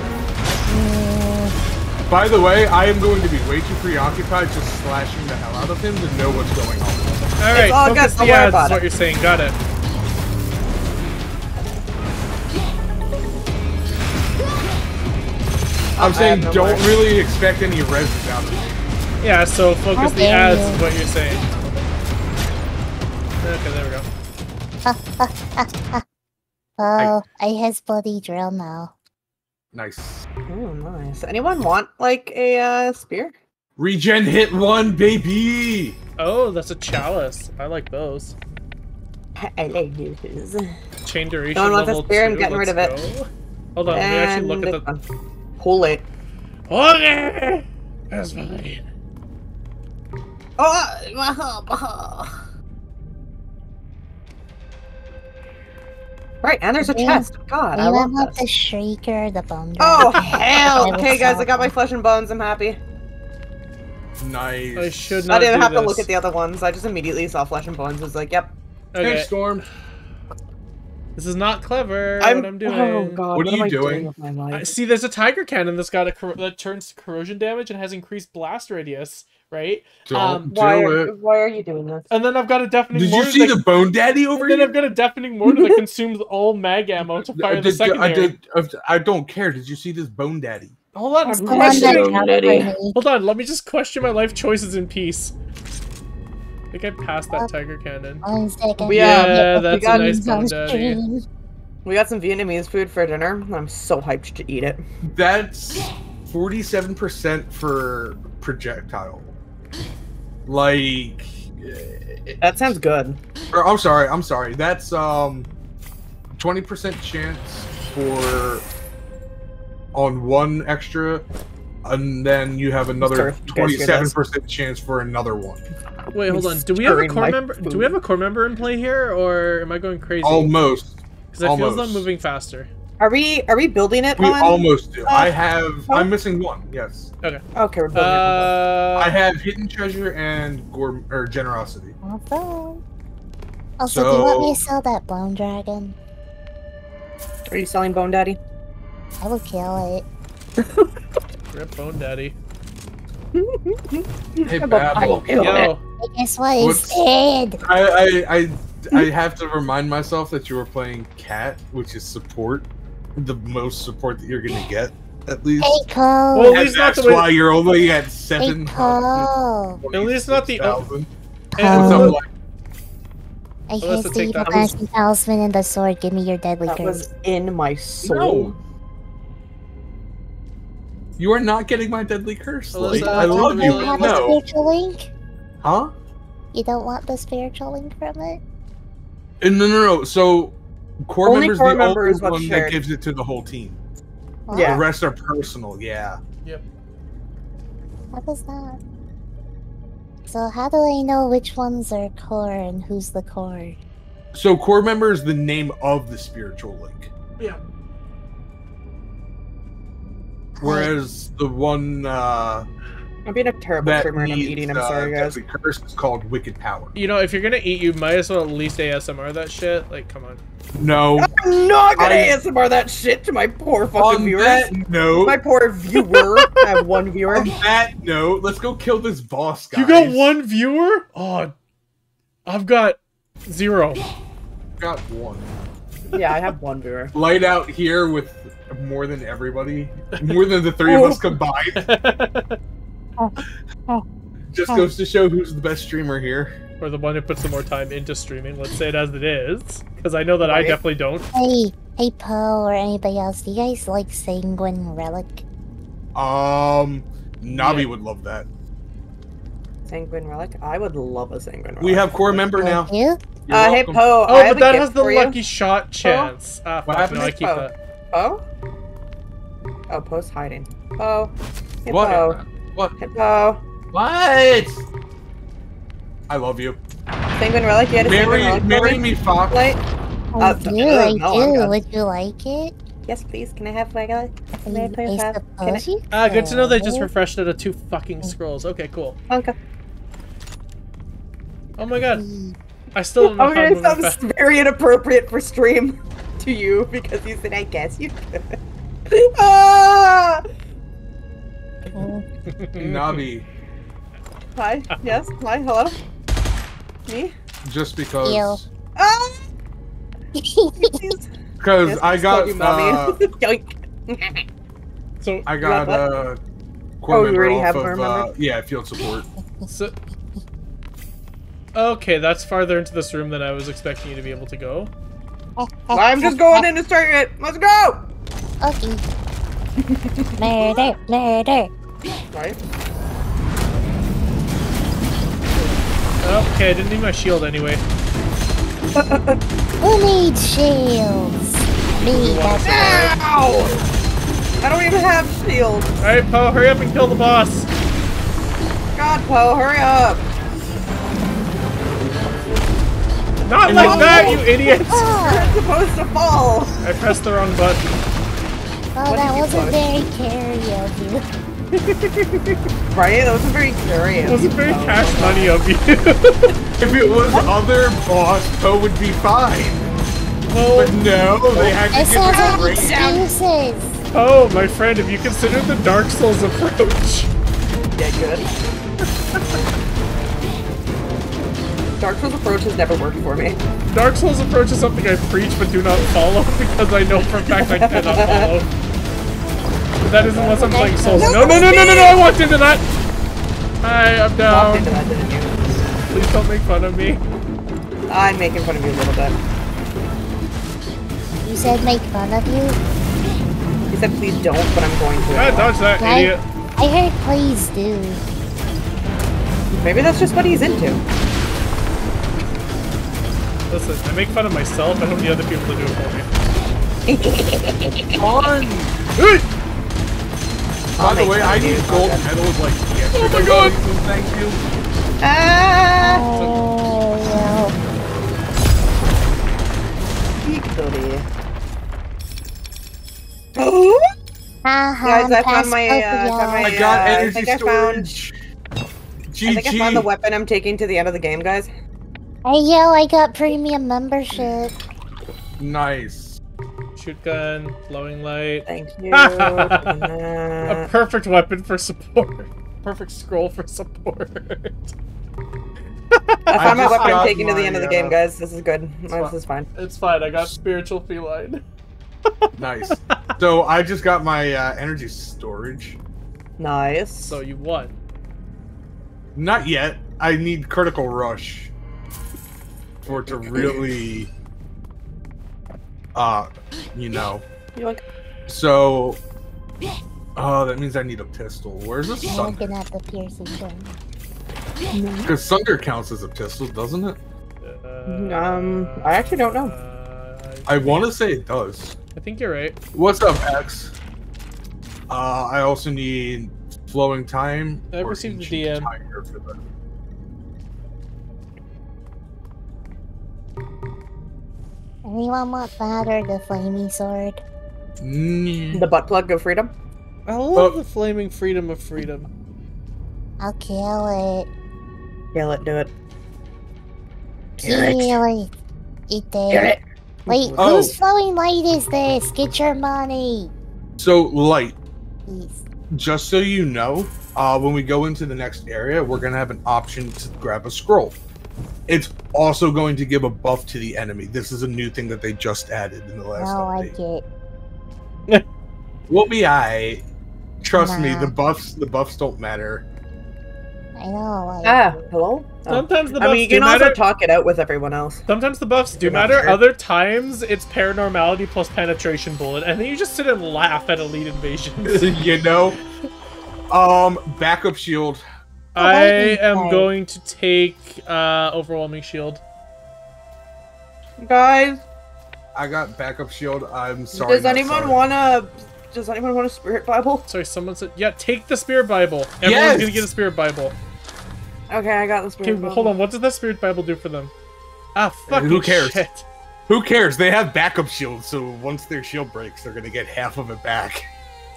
By the way, I am going to be way too preoccupied just slashing the hell out of him to know what's going on. All right, all focus the ads is what you're saying. Got it. I'm I saying no don't worries. really expect any reses out of me. Yeah, so focus the ads you. is what you're saying. Okay, there we go. Oh, I, I has bloody drill now. Nice. Oh, nice. Anyone want, like, a, uh, spear? Regen hit one, baby! Oh, that's a chalice. I like those. I like those. Chain duration no one wants level a spear, two. I'm getting Let's rid of it. Go. Hold on, and let me actually look at the... Pull it. Pull it! That's mine. Oh! My oh. Right, and there's a chest. God, I love that. The shrieker, the bone. Oh hell! Okay, guys, I got my flesh and bones. I'm happy. Nice. I should not. I didn't have to look at the other ones. I just immediately saw flesh and bones. I was like, yep. Okay. Hey, Storm. This is not clever. I'm, what I'm doing. Oh God! What, what are you I doing? doing with my life? I, see, there's a tiger cannon that's got a that turns corrosion damage and has increased blast radius. Right? Don't um, do why, are, it. why are you doing this? And then I've got a deafening. Did you see that, the bone daddy over here? Then I've got a deafening mortar that consumes all mag ammo to fire did, the secondary. I, did, I don't care. Did you see this bone daddy? Hold on, I'm questioning. Hold on, let me just question my life choices in peace. I think I passed that tiger cannon. One second. Yeah, yeah, that's a nice bone daddy. We got some Vietnamese food for dinner. I'm so hyped to eat it. That's forty-seven percent for projectile. Like that sounds good. Or, I'm sorry, I'm sorry. That's um, twenty percent chance for on one extra, and then you have another twenty-seven percent chance for another one. Wait, hold on. Do we have a core member? Food. Do we have a core member in play here, or am I going crazy? Almost. Because I feel as though I'm moving faster. Are we are we building it? We on, almost do. Uh, I have. Oh. I'm missing one. Yes. Okay. Okay. We're building uh, it. I have Hidden Treasure and Gore, or Generosity. Also, so, do you want me to sell that Bone Dragon? Are you selling Bone Daddy? I will kill it. Rip Bone Daddy. Hey, Babble. Yo. Hey, guess what? He's dead. I I I I have to remind myself that you were playing Cat, which is support. The most support that you're gonna get, at least. Hey, Cole. Well, at least that's not the why way... you're only at seven. Hey, Cole. At least not the thousand. Cole. I used to take the Blessing Talisman and the sword. Give me your Deadly Curse. That was in my soul. No. You are not getting my Deadly Curse. Like, I love you. You want the spiritual link? Huh? You don't want the spiritual link from it? And no, no, no. So. Core only member's core the member only is one shared. That gives it to the whole team. Wow. Yeah. The rest are personal, yeah. Yep. What is that? So how do I know which ones are core and who's the core? So core member is the name of the spiritual link. Yeah. Whereas the one... Uh, I'm being a terrible streamer and I'm eating, I'm uh, sorry guys. The curse is called Wicked Power. You know, if you're gonna eat, you might as well at least A S M R that shit. Like, come on. No. I'm not gonna I... A S M R that shit to my poor fucking on viewers. That note, my poor viewer. I have one viewer. On that note, let's go kill this boss, guys. You got one viewer? Oh, I've got zero. I've got one. Yeah, I have one viewer. Light out here with more than everybody. More than the three oh. of us combined. Oh, oh, just oh. goes to show who's the best streamer here. Or the one who puts the more time into streaming, let's say it as it is. Because I know that right. I definitely don't. Hey, hey Poe or anybody else, do you guys like Sanguine Relic? Um, Nabi yeah. would love that. Sanguine Relic? I would love a Sanguine Relic. We have core member now. You? Uh, hey Poe, oh, I but that has the lucky you. Shot chance. Poe? Ah, fuck, no, I keep Poe? That. Poe? Oh, Poe's hiding. Poe. Hey what? Poe. What? Hello. What? I love you. Sanguine Relic, you had a Sanguine Relic. Marry me, Fox. Light. Oh, uh, do, I do. No, would you like it? Yes, please. Can I have my Relic? Can I play with that? Ah, good to know they just refreshed it of two fucking scrolls. Okay, cool. Okay. Oh my god. I still don't know okay, how to move that fast. Sounds very inappropriate for stream to you because you said, I guess you could. Ah! Nabi. Hi. Yes. Hi. Hello. Me. Just because. Ah! Because yes, I got. You, uh, so I got a uh, core oh, member already off have of uh, yeah field support. So, okay, that's farther into this room than I was expecting you to be able to go. Oh, oh, I'm just going oh, in to start it. Let's go. Okay. Murder! Murder! Right. Okay, I didn't need my shield anyway. Who needs shields? Me, that's Ow! I don't even have shields! Alright, Poe, hurry up and kill the boss! God, Poe, hurry up! Not and like no, that, no. you idiots! You're supposed to fall! I pressed the wrong button. Oh, what that wasn't very carry of you. Right? That wasn't very carry of you. That wasn't very oh, cash no. money of you. If it was what? Other boss, Poe would be fine. Oh. But no, they had to get the breakdown. Oh, my friend, have you considered the Dark Souls approach? Yeah, good. Dark Souls approach has never worked for me. Dark Souls approach is something I preach but do not follow because I know for a fact I cannot follow. That is unless I'm playing Souls. No, no, no, no, no, no, no, I walked into that! Hi, I'm down. Into that, didn't you? Please don't make fun of me. I'm making fun of you a little bit. You said make fun of you? You said please don't, but I'm going to. I dodged that, I, idiot. I heard please do. Maybe that's just what he's into. Listen, I make fun of myself, I hope the other people to do it for me. On! By the way, I need gold medals like yesterday. Oh my god! Thank you. Ah! Oh, no. Uh-huh, Guys, I found my, uh, found my, I got uh, energy I think storage. I found, G G. I think I found the weapon I'm taking to the end of the game, guys. Hey, yo, I got premium membership. Nice. Shotgun, flowing light. Thank you. A perfect weapon for support. Perfect scroll for support. I found I my weapon I'm taking mine, to the end of the yeah. game, guys. This is good. My, this is fine. It's fine. I got spiritual feline. Nice. So I just got my uh, energy storage. Nice. So you won. Not yet. I need critical rush for it to really, uh, you know. So, oh, that means I need a pistol. Where's the thunder? Because thunder counts as a pistol, doesn't it? Uh, um, I actually don't know. Uh, I want to say it does. I think you're right. What's up, X? Uh, I also need flowing time. I received the D M. For the... Anyone want that or the flaming sword? Mm. The butt plug of freedom? I love oh. the flaming freedom of freedom. I'll kill it. Kill it, do it. Kill it. Kill it. Eat it. Kill it. Wait, oh. whose flowing light is this? Get your money. So, Light, Please. just so you know, uh, when we go into the next area, we're going to have an option to grab a scroll. It's also going to give a buff to the enemy. This is a new thing that they just added in the last update. I like it. We'll be aight. Trust nah. me, the buffs the buffs don't matter. I know. Like... Ah, hello? Oh. Sometimes the buffs I mean, you can do also matter. talk it out with everyone else. Sometimes the buffs do matter. matter. Other times, it's paranormality plus penetration bullet, and then you just sit and laugh at elite invasions. You know? Um, backup shield. I am going to take uh, overwhelming shield. Guys, I got backup shield. I'm sorry. Does anyone want to? Does anyone want a Spirit Bible? Sorry, someone said, yeah, take the Spirit Bible. Everyone's yes! gonna get a Spirit Bible. Okay, I got the Spirit okay, Bible. Hold on, what does that Spirit Bible do for them? Ah, fucking Who cares? Shit. Who cares? They have backup shields, so once their shield breaks, they're gonna get half of it back.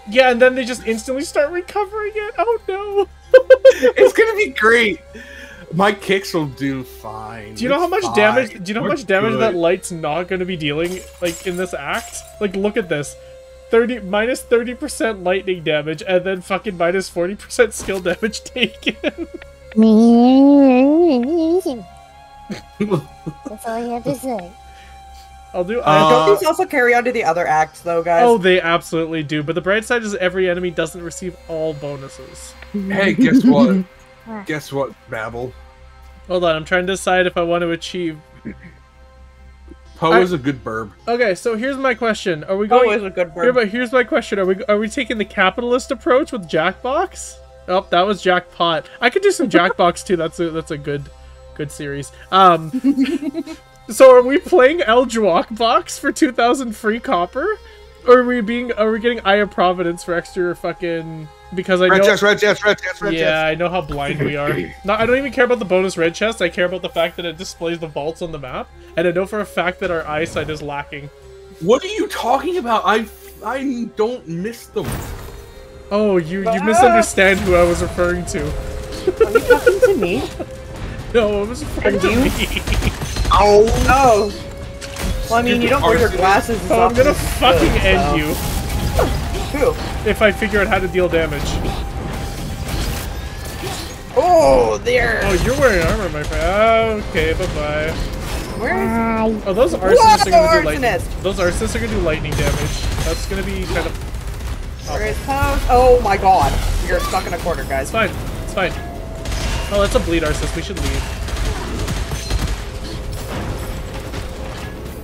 Yeah, and then they just instantly start recovering it. Oh no. It's gonna be great. My kicks will do fine. Do you know it's how much fine. damage do you know We're how much damage good. that light's not gonna be dealing like in this act? Like look at this. Thirty minus thirty percent lightning damage and then fucking minus forty percent skill damage taken. That's all you have to say. I'll do. Uh, don't these also carry on to the other acts, though, guys? Oh, they absolutely do. But the bright side is every enemy doesn't receive all bonuses. Hey, guess what? Guess what, Babble? Hold on, I'm trying to decide if I want to achieve. Poe is a good burb. Okay, so here's my question: Are we going? Poe is a good burb. Here, but here's my question: Are we are we taking the capitalist approach with Jackbox? Oh, that was Jackpot. I could do some Jackbox too. That's a that's a good, good series. Um. So are we playing El Jackbox for two thousand free copper? Or are we being are we getting Eye of Providence for extra fucking because I know red chest, red chest, red chest, red chest. Yeah, I know how blind we are. No, I don't even care about the bonus red chest. I care about the fact that it displays the vaults on the map, and I know for a fact that our eyesight is lacking. What are you talking about? I I don't miss them. Oh, you you misunderstand who I was referring to. Are you talking to me? No, I was referring to me. Oh no! Well, I mean, you don't wear your glasses. Oh, I'm gonna fucking good, end so. you. If I figure out how to deal damage. Oh, there! Oh, you're wearing armor, my friend. Okay, bye bye. Where is? Oh, those arsonists are gonna do lightning. Those arsonists are gonna do lightning damage. That's gonna be kind of. Where is Poe? Oh my God! You're stuck in a corner, guys. It's fine. It's fine. Oh, that's a bleed arsonist. We should leave.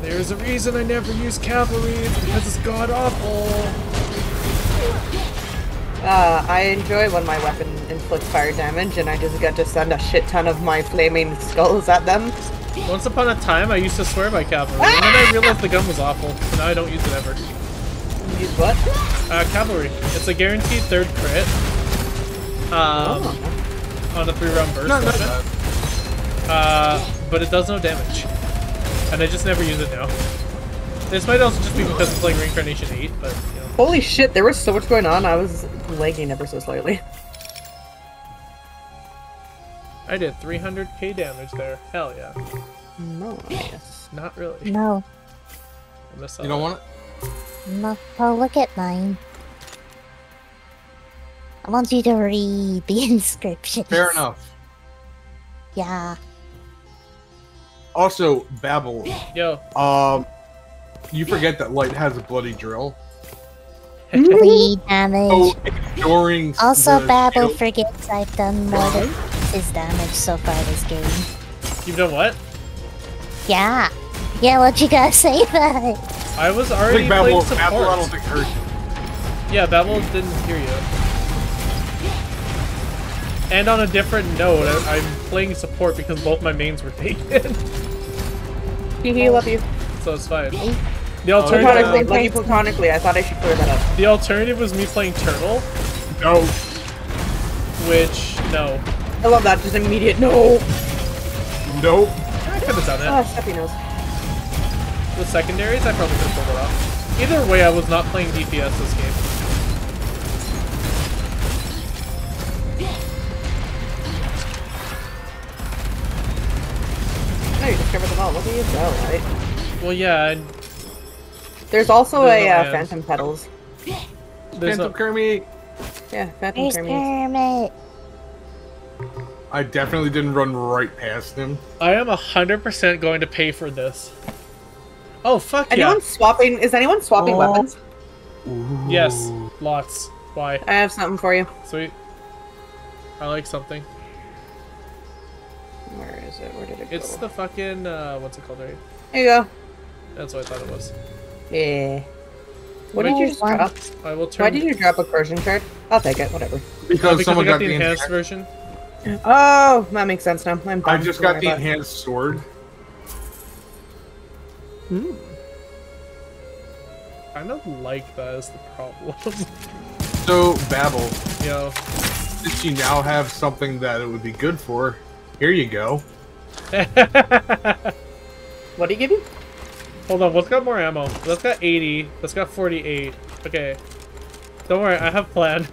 There's a reason I never use cavalry, it's because it's god-awful. Uh, I enjoy when my weapon inflicts fire damage and I just get to send a shit ton of my flaming skulls at them. Once upon a time, I used to swear by cavalry, ah! and then I realized the gun was awful, so now I don't use it ever. Use what? Uh, cavalry. It's a guaranteed third crit. Um, oh. On a three-round burst. No, no, no. Uh, but it does no damage. And I just never use it now. This might also just be because I'm playing Reincarnation eight, but, you know. Holy shit, there was so much going on, I was lagging ever so slightly. I did three hundred K damage there. Hell yeah. No. Yes. Not really. No. I missed that. You don't want it? No. Oh, look at mine. I want you to read the inscription. Fair enough. Yeah. Also, Babble. Yo. Um, you forget that Light has a bloody drill. Bleed damage. Oh, ignoring. Also, Babble shield. Forgets I've done more than his damage so far this game. You've done what? Yeah. Yeah, what you gotta say about it? I was already I think Babble, playing support. Babble, I don't think heard you. Yeah, Babble didn't hear you. And on a different note, I, I'm playing support because both my mains were taken. Hehe, love you. So it's fine. The alternative. I thought I played platonically. I thought I should clear that up. The alternative was me playing turtle. No. Which no. I love that. Just immediate no. Nope. I could have done it. Oh, steppy nose. With secondaries, I probably could have pulled it off. Either way, I was not playing D P S this game. You discovered them all. Look at you go, right? Well, yeah. And there's also there's a no uh, Phantom Petals. There's Phantom no... Kermit. Yeah, Phantom Kermit. I definitely didn't run right past him. I am a hundred percent going to pay for this. Oh fuck anyone yeah! Anyone swapping? Is anyone swapping oh. weapons? Ooh. Yes, lots. Why? I have something for you. Sweet. I like something. Where is it? Where did it go? It's the fucking, uh, what's it called, right? There you go. That's what I thought it was. Yeah. What Wait, did you just why? drop? I will turn... Why did you drop a corrosion card? I'll take it, whatever. Because, because, because someone got, got the enhanced, enhanced version. Oh, that makes sense now. I'm I just got the enhanced sword. Hmm. I don't like that as the problem. So, Babble. Yo. Since you now have something that it would be good for, here you go. What do you give me? Hold on, what's got more ammo? That's got eighty. That's got forty-eight. Okay. Don't worry, I have a plan.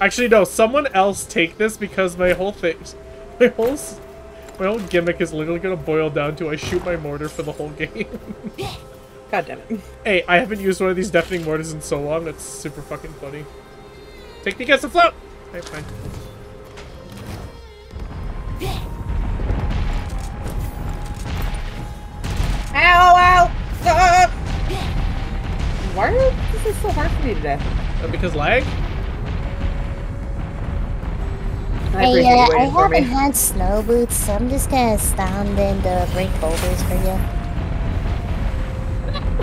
Actually, no. Someone else take this because my whole thing, my whole, my whole gimmick is literally gonna boil down to I shoot my mortar for the whole game. God damn it. Hey, I haven't used one of these deafening mortars in so long. That's super fucking funny. Take me against the float. Alright, fine. Ow, ow! Uh, why is this so hard for me today? Uh, because lag? Hey, I, uh, I haven't had snow boots, so I'm just gonna stand and uh, break boulders for you.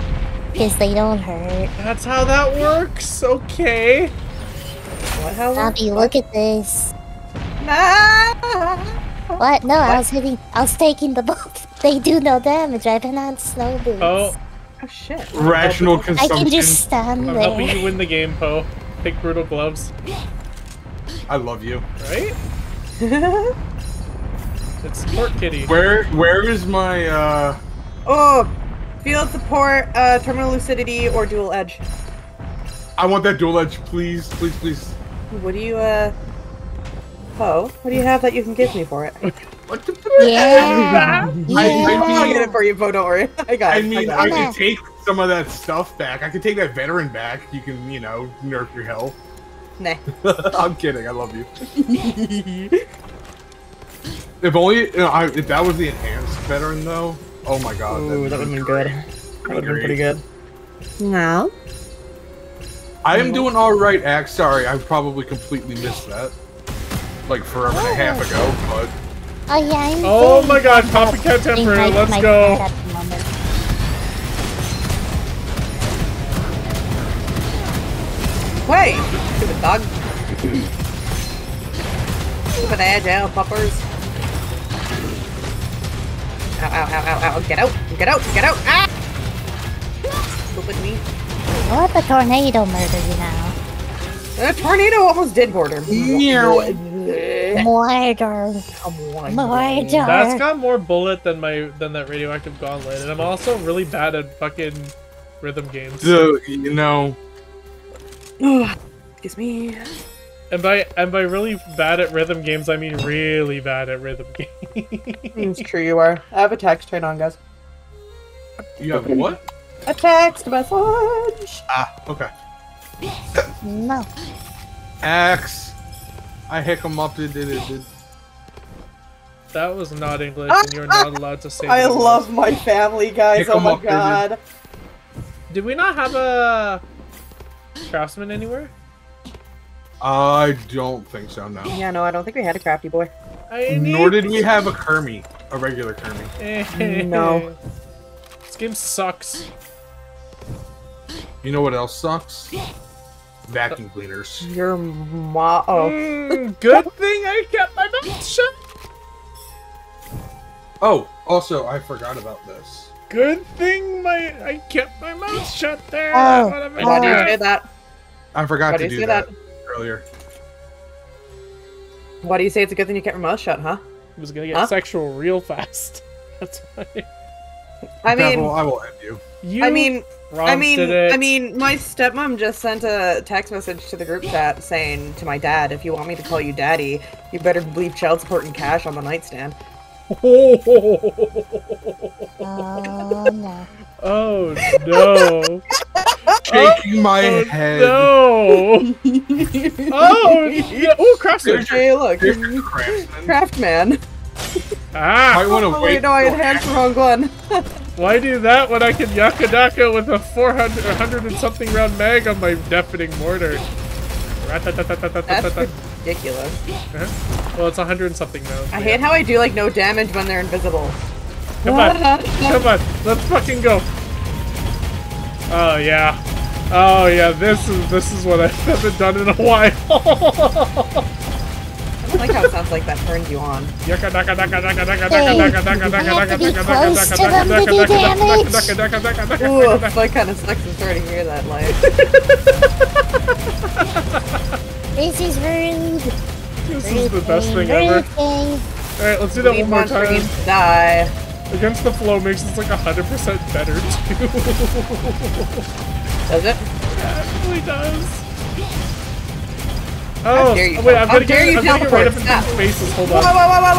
Because they don't hurt. That's how that works? Okay. What, how Nabi, look at this. Ah! What? No, what? I was hitting. I was taking the bolt. They do no damage. I've been on snow boots. Oh, oh shit! Rational consumption. I can just stand there. I'm helping you win the game, Poe. Take brutal gloves. I love you. Right? It's support kitty. Where? Where is my? uh... Oh, field support, uh, terminal lucidity, or dual edge. I want that dual edge, please, please, please. What do you uh? Oh, what do you have that you can give me for it? What the fuck? Yeah. yeah. I, I mean, I'll get it for you, Poe, don't worry. I got it. I mean, I, I can take some of that stuff back. I can take that veteran back. You can, you know, nerf your health. Nah. I'm kidding. I love you. If only, you know, I, if that was the enhanced veteran, though. Oh my god. Ooh, that would have been good. That would have been pretty good. No. I am doing alright, Axe. Sorry, I probably completely missed that. Like forever oh. and a half ago, but. Oh yeah. I'm oh my God! Copycat Temper, let's my go. Wait, stupid dog. Stupid agile puppers. Ow! Ow! Ow! Ow! Ow! Get out! Get out! Get out! Ah! Stupid me. What the tornado murder you now? A tornado almost did border. Mordor. Mordor. That's got more bullet than my than that radioactive gauntlet, and I'm also really bad at fucking rhythm games. So, you know, Excuse me. And by and by really bad at rhythm games, I mean really bad at rhythm games. It's true you are. I have a text. Turn on, guys. You have what? A text message. Ah, okay. No. Axe. I hiccumupted it. It did. That was not English, and you're not allowed to say. I that love word. My family, guys. Hiccum oh my god. It. Did we not have a craftsman anywhere? I don't think so, no. Yeah, no, I don't think we had a crafty boy. I Nor did we have a Kermie. A regular Kermie. No. This game sucks. You know what else sucks? Vacuum cleaners. Your ma- oh. Mm, good thing I kept my mouth shut. Oh, also, I forgot about this. Good thing my- I kept my mouth shut there. Oh, why do you say that? I forgot why to do, do that. that? Earlier. Why do you say it's a good thing you kept your mouth shut, huh? It was gonna get huh? sexual real fast. That's why. I mean, Devil, I will end you. you I mean, I mean, it. I mean, my stepmom just sent a text message to the group chat saying to my dad, "If you want me to call you daddy, you better leave child support and cash on the nightstand." Oh no! Oh no! Shaking my oh, head. No! Oh, yeah. Oh, craftsman! Hey, look, craftsman. Craftman. Ah! I want to oh, wait. Wait, no, I enhanced the wrong one. Why do that when I can yaka daka with a four hundred, hundred and something round mag on my deafening mortar? That's ridiculous. Huh? Well, it's a hundred and something now. I hate yeah. how I do like no damage when they're invisible. Come on, come on, let's fucking go. Oh yeah, oh yeah. This is this is what I haven't done in a while. I don't like how it sounds like that turned you on. Hey, you have to be close to them to do damage. Ooh, if I kind of sucks to start to hear that light. This is rude. This rude is the best thing, thing ever. All right, let's do that we one more time. Die. Against the Flow makes it like one hundred percent better, too. Does it? Yeah, it really does. Oh, dare you oh wait, I'm gonna get, I'm gonna get right up in these faces, hold on. Whoa, whoa, whoa, whoa,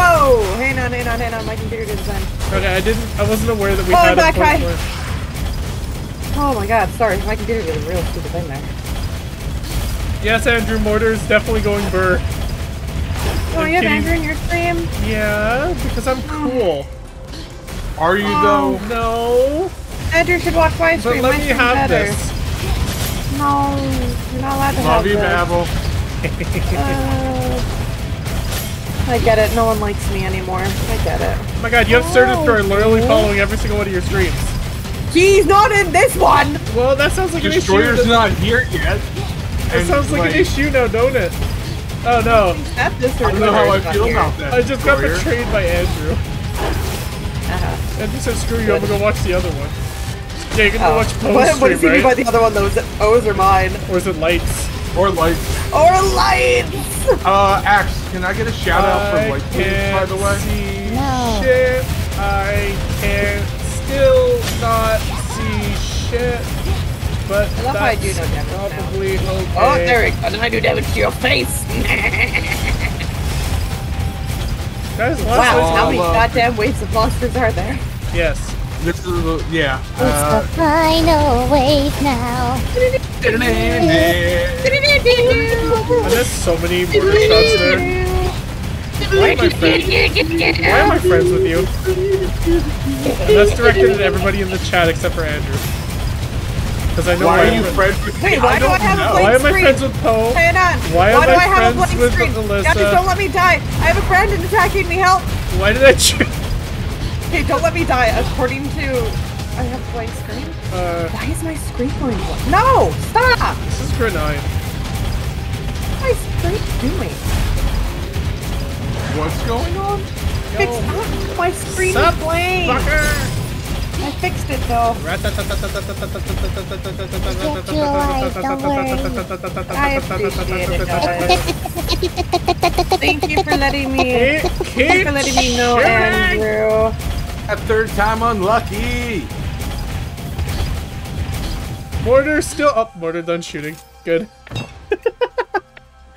whoa! Hang on, hang on, hang on, my computer didn't send. Okay, I didn't, I wasn't aware that we oh, had a point for it. Oh my god, sorry, my computer did a real stupid thing there. Yes, Andrew, Mortar is definitely going burr. Oh, you have Andrew in your stream? Yeah, because I'm cool. Are you oh, though? No. Andrew should watch my stream. But let my me have better. This. No, you're not allowed to Love have you, this. Babble. uh, I get it. No one likes me anymore. I get it. Oh my god, you have oh, Sir Destroyer literally following every single one of your streams. He's not in this one. Well, that sounds like Destroyer's an issue. Destroyer's not here yet. That and sounds like, like an issue now, don't it? Oh no. That Destroyer I don't know how I feel here. About that. I just Destroyer. Got betrayed by Andrew. Uh-huh. And just said, screw you, good. I'm gonna watch the other one. Yeah, you're gonna oh. watch Poe. What, what does he mean by the other one though? Is it O's or mine? Or is it Lights? Or Lights. Or Lights! Uh, Axe, can I get a shout out for Lights, by the way? See no. shit. I can still not see shit. But I love that's how I do no damage probably now. Okay. Oh, there we go. Then I do damage to your face. Guys, wow, how many goddamn waves of monsters are there? Yes. This is a, yeah. It's uh, the final wave now. And there's so many mortar shots there. Why am I friends? Why am I friends with you? And that's directed at everybody in the chat except for Andrew. Because I know why, why are you friends with Wait, why I do I have know. A blank screen? Why am I friends with Poe? Hang on. Why, why do I, I have a blank screen? Alyssa? Guys, don't let me die. I have a friend and attacking me. Help. Why did I choose? Okay, don't let me die. According to... I have a blank screen? Uh, why is my screen going blank? No! Stop! This is Grenade. What is my screen doing? What's going on? No. It's not. My screen Sup, is blank. Fucker! I fixed it though. Don't you worry, don't worry. I appreciate it, guys. Thank you for letting me Thank you for letting me know, Andrew. A third time unlucky. Mortar still up. Mortar done shooting. Good.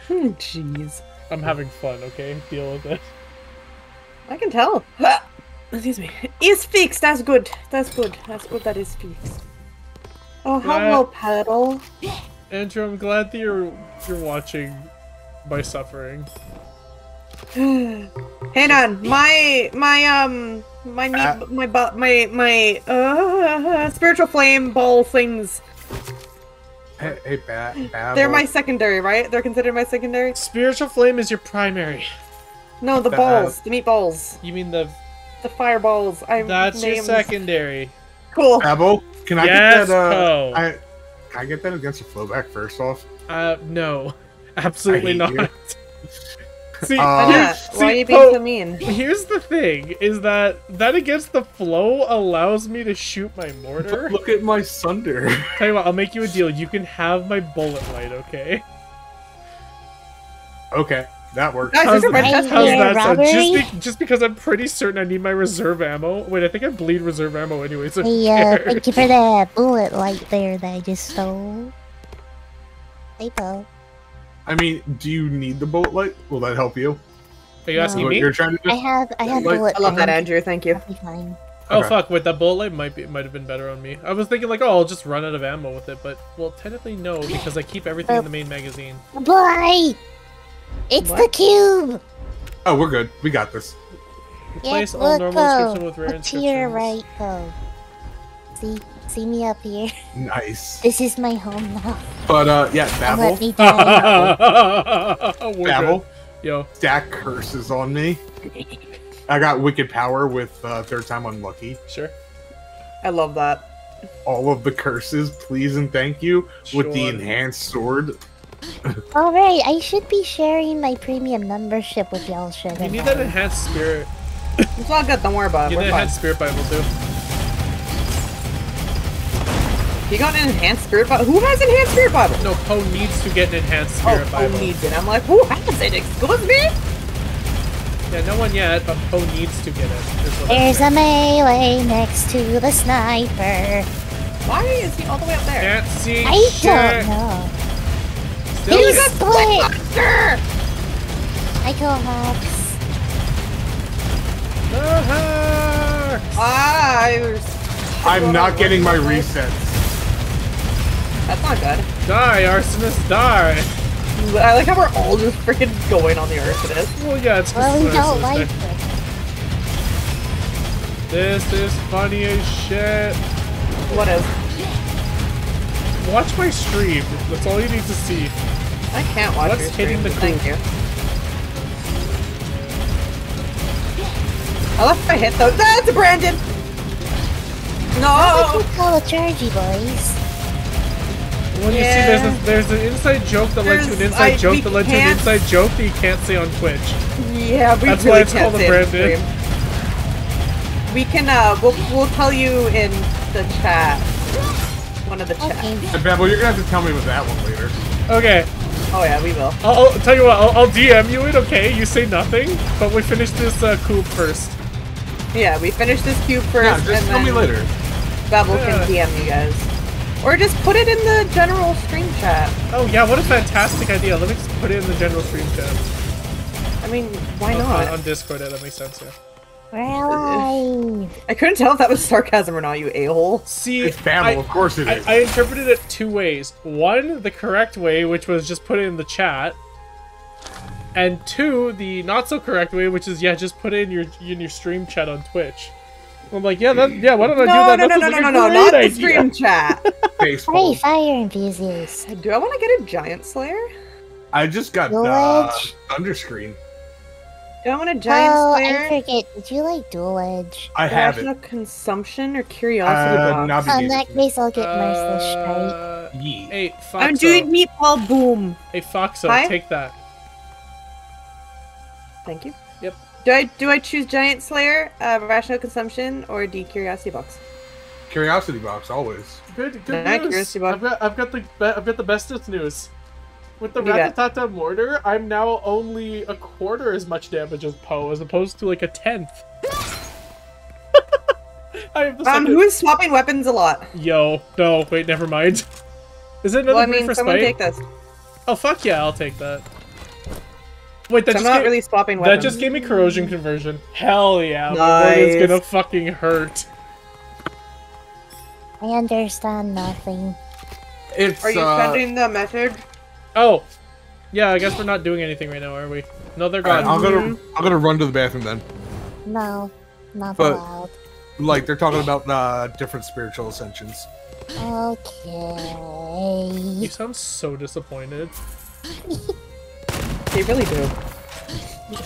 Jeez. I'm having fun, okay? Deal with it. I can tell. Excuse me. Is fixed. That's good. That's good. That's good that is fixed. Oh, hello, Paddle. Andrew, I'm glad that you're you're watching my suffering. Hang on, my my um my uh, meat, my my my uh spiritual flame ball things. Hey, hey ba Babble. They're my secondary, right? They're considered my secondary. Spiritual flame is your primary. No, the ba balls, the meat balls. You mean the the fireballs? I that's names. Your secondary. Cool. Babble, can I yes, get that? Uh, I can I get that against the flow back first off? Uh, no, absolutely not. See, um, yeah. see, why are you being oh, so mean? Here's the thing, is that that against the flow allows me to shoot my mortar. Look at my sunder. Tell you what, I'll make you a deal. You can have my bullet light, okay? Okay, that works. How's, how's that sound? Just, be, just because I'm pretty certain I need my reserve ammo. Wait, I think I bleed reserve ammo anyway, so hey, uh, thank you for that bullet light there that I just stole. Hey, Poe. I mean, do you need the bullet light? Will that help you? Are you no. asking me? You're trying to I have, I have light? bullet. I love that, Andrew. Thank you. Be fine. Oh okay. fuck! Wait, that bullet light might be might have been better on me. I was thinking like, oh, I'll just run out of ammo with it, but well, technically no, because I keep everything oh. in the main magazine. Boy, it's what? the cube. Oh, we're good. We got this. Replace yeah, all normal Poe. description with rare inscriptions. To your right, Poe. See. See me up here. Nice. This is my home now. But uh, yeah, Babble. Babble. Yo. Stack curses on me. I got Wicked Power with uh, third time unlucky. Sure. I love that. All of the curses, please and thank you, sure. with the enhanced sword. All right, I should be sharing my premium membership with y'all, sugar. You need that enhanced spirit. It's all good. Don't worry about it. You need that enhanced spirit Bible too. You got an enhanced spirit Bible? Who has enhanced spirit Bible? No, Poe needs to get an enhanced spirit oh, Bible. Poe needs it. I'm like, who has it? Excuse me? Yeah, no one yet, but Poe needs to get it. There's a melee next to the sniper. Why is he all the way up there? Can't see I shit. don't know. Still He's a split monster! I go Hawks. The Hawks! Ah, I I'm not getting my resets. That's not good. Die, arsonist, die! I like how we're all just freaking going on the arsonist. Well, yeah, it's just well, we don't like it. This is funny as shit. What is? Watch my stream. That's all you need to see. I can't watch What's your stream. hitting the Thank cool. you. I love if I hit those. That's a Brandon! No! What would you call a chargy, boys? When yeah. you see, there's, a, there's an inside joke that there's, led to an inside I, joke that led to an inside joke that you can't say on Twitch. Yeah, we That's really why it's can't called a Brandon. We can, uh, we'll, we'll tell you in the chat. One of the okay. chats. Babble, you're gonna have to tell me with that one later. Okay. Oh yeah, we will. I'll, I'll tell you what, I'll, I'll D M you it, okay? You say nothing, but we finish this uh, cube first. Yeah, we finish this cube first, yeah, just and tell then me later. Babble yeah. can D M you guys. Or just put it in the general stream chat. Oh yeah, what a fantastic idea. Let me just put it in the general stream chat. I mean, why oh, not? On Discord, yeah, that makes sense, yeah. Really? I couldn't tell if that was sarcasm or not, you a-hole. See, it's Babble, I, of course it is. I, I interpreted it two ways. One, the correct way, which was just put it in the chat. And two, the not-so-correct way, which is, yeah, just put it in your, in your stream chat on Twitch. I'm like, yeah, that, yeah. Why don't I no, do that? No, That's no, no, no, no, not idea. the stream chat. Hey, fire enthusiasts. Do I want to get a giant slayer? I just got dual uh, edge. Thunder screen. Do I want a giant oh, slayer? I forget. Did you like dual edge? I have it. Consumption or curiosity uh, box. In that case, I'll get merciless uh, strike. Yeah. Hey, Foxo. I'm doing meatball boom. Hey, Foxo, Hi? take that. Thank you. Do I do I choose Giant Slayer, uh, Rational Consumption, or D Curiosity Box? Curiosity Box always. Good, good nah, news. I've got, I've got the be I've got the bestest news. With the Ratatata mortar, I'm now only a quarter as much damage as Poe, as opposed to like a tenth. I have the um, who is swapping weapons a lot? Yo, no, wait, never mind. Is it another well, I mean, for someone spite? take this. Oh fuck yeah, I'll take that. Wait, that's so not gave, really swapping weapons. That just gave me corrosion conversion. Hell yeah. Nice. It's gonna fucking hurt. I understand nothing. It's, Are you uh, sending the message? Oh. Yeah, I guess we're not doing anything right now, are we? No, they're gone. Right, I'm gonna I'm gonna run to the bathroom then. No, not but, allowed. Like they're talking about uh, different spiritual ascensions. Okay. You sound so disappointed. They really do.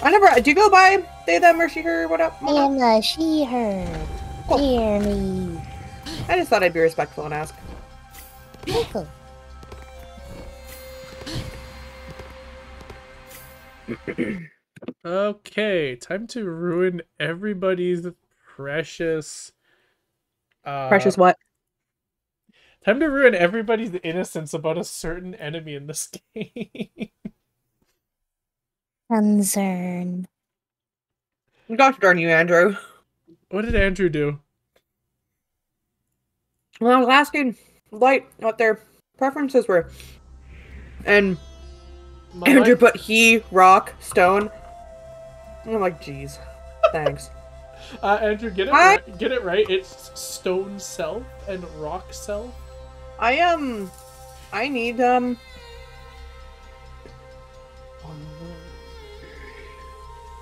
I never. Do you go by they, them, or she, her? What up? I'm a she, her. Cool. Hear me. I just thought I'd be respectful and ask. Michael. Okay, time to ruin everybody's precious. Uh, precious what? Time to ruin everybody's innocence about a certain enemy in this game. Concern. God darn you, Andrew. What did Andrew do? Well, I was asking Light what their preferences were. And My Andrew life? Put he, rock, stone. And I'm like, geez. Thanks. uh, Andrew, get it, I... right. get it right. It's stone self and rock self. I, um... I need, um...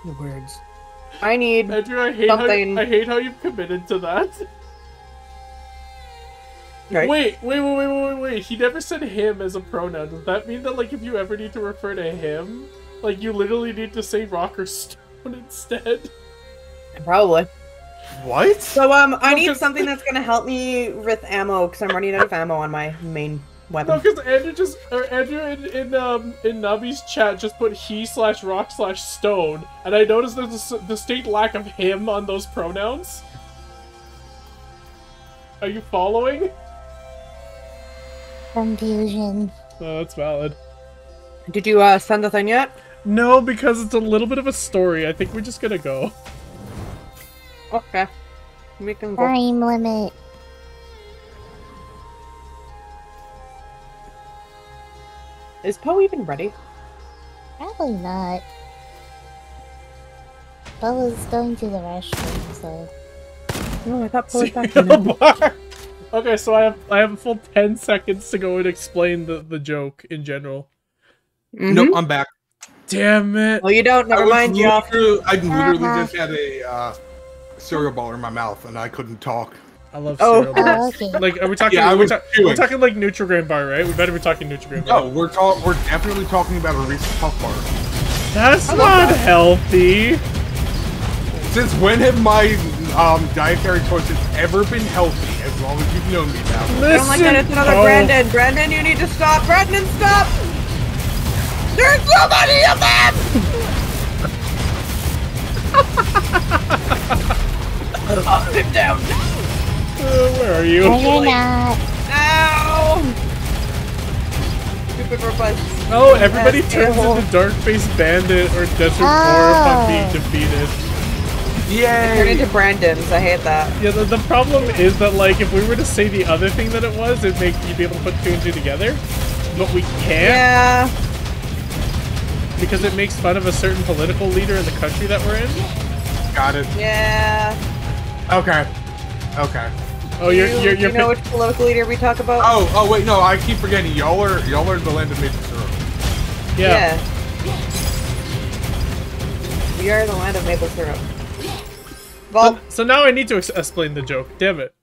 The words. I need Andrew, I hate something. How, I hate how you've committed to that. Right. Wait, wait, wait, wait, wait, wait. He never said him as a pronoun. Does that mean that, like, if you ever need to refer to him, like, you literally need to say rock or stone instead? Probably. What? So, um, I no, need something that's gonna help me with ammo, because I'm running out of ammo on my main weapon. No, because Andrew just, or Andrew in, in, um, in Nabi's chat just put he slash rock slash stone, and I noticed there's a distinct lack of him on those pronouns. Are you following? Confusion. Oh, that's valid. Did you uh, send the thing yet? No, because it's a little bit of a story. I think we're just gonna go. Okay. We can go. Time limit. Is Poe even ready? Probably not. Poe is going to the restroom, so... No, I thought Poe was back in the bar. Okay, so I have I have a full ten seconds to go and explain the, the joke in general. Mm-hmm. Nope, I'm back. Damn it! Well, you don't. Never mind. You off. I literally uh-huh. just had a uh, cereal ball in my mouth and I couldn't talk. I love cereal oh. balls. Oh, okay. Like, are we talking? Yeah, we're, ta we're talking like Nutrigrain bar, right? We better be talking Nutrigrain bar. No, we're talking. We're definitely talking about a Reese's Puff bar. That's not that. healthy. Since when have my um, dietary choices ever been healthy? As long as you've known me now. Listen, I don't like that. It's another oh. Brandon. Brandon, you need to stop. Brandon, stop. There's so many of them. I'll sit down. Uh, where are you? Oh, Ow! Stupid robust. Oh, everybody That's turns terrible. into dark-faced bandit or desert orb on being defeated. Yay! Turn into Brandon's, I hate that. Yeah, the, the problem is that, like, if we were to say the other thing that it was, it'd make you be able to put two and two together. But we can't. Yeah. Because it makes fun of a certain political leader in the country that we're in. Got it. Yeah. Okay. Okay. Oh, you're- you're- you're- you know which political leader we talk about? Oh, oh wait, no, I keep forgetting. Y'all are- y'all are the land of maple syrup. Yeah. yeah. We are the land of maple syrup. Well, so now I need to ex explain the joke. Damn it.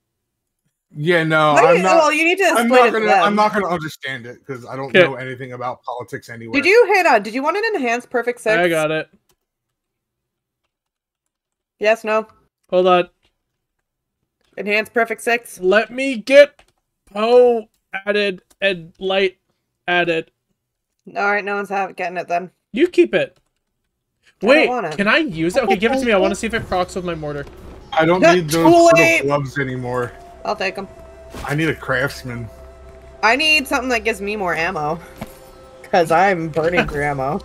Yeah, no, I'm not. Well, you need to explain I'm not gonna, it. I'm not going to understand it because I don't okay. know anything about politics anyway. Did you hang on? Did you want an enhanced perfect sex? I got it. Yes. No. Hold on. Enhanced perfect sex. Let me get Poe added and Light added. All right, no one's getting it then. You keep it. Wait, I can I use it? Okay, give it to me. I want to see if it procs with my mortar. I don't Not need those little gloves anymore. I'll take them. I need a craftsman. I need something that gives me more ammo. Because I'm burning through ammo.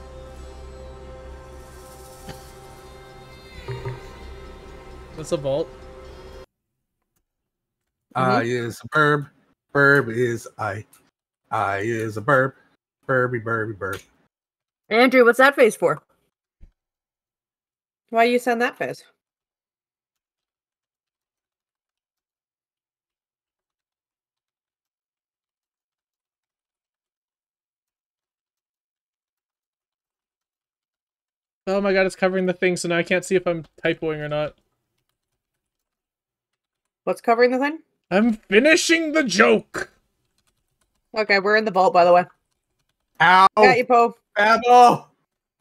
What's a vault? I mm-hmm. is a burb. Burb is I. I is a burb. Burby, burby, burb. Andrew, what's that face for? Why are you saying that first? Oh my god, it's covering the thing, so now I can't see if I'm typoing or not. What's covering the thing? I'm finishing the joke! Okay, we're in the vault, by the way. Ow! I got you, Poe. Babble!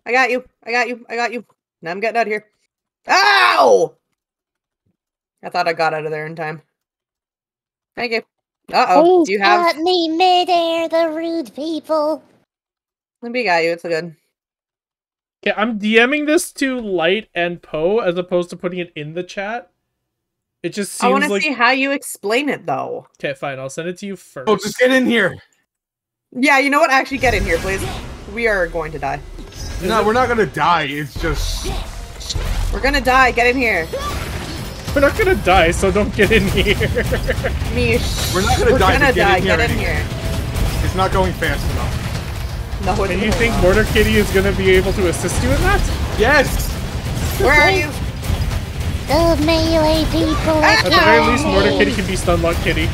I got you. I got you. I got you. Now I'm getting out of here. Ow! I thought I got out of there in time. Thank you. Uh-oh. Do you have... Got me midair, the rude people. We got you. It's all good. Okay, I'm DMing this to Light and Poe as opposed to putting it in the chat. It just seems I want to like... see how you explain it, though. Okay, fine. I'll send it to you first. Oh, just get in here. Yeah, you know what? Actually, get in here, please. We are going to die. No, we're not going to die. It's just... We're going to die. Get in here. We're not going to die, so don't get in here. Mish. We're not going to die. Gonna die. Get in here. It's not going fast enough. No, and you think Murder Kitty is going to be able to assist you in that? Yes. Where are you? The melee people. At the very least, Murder Kitty can be Stunlock Kitty.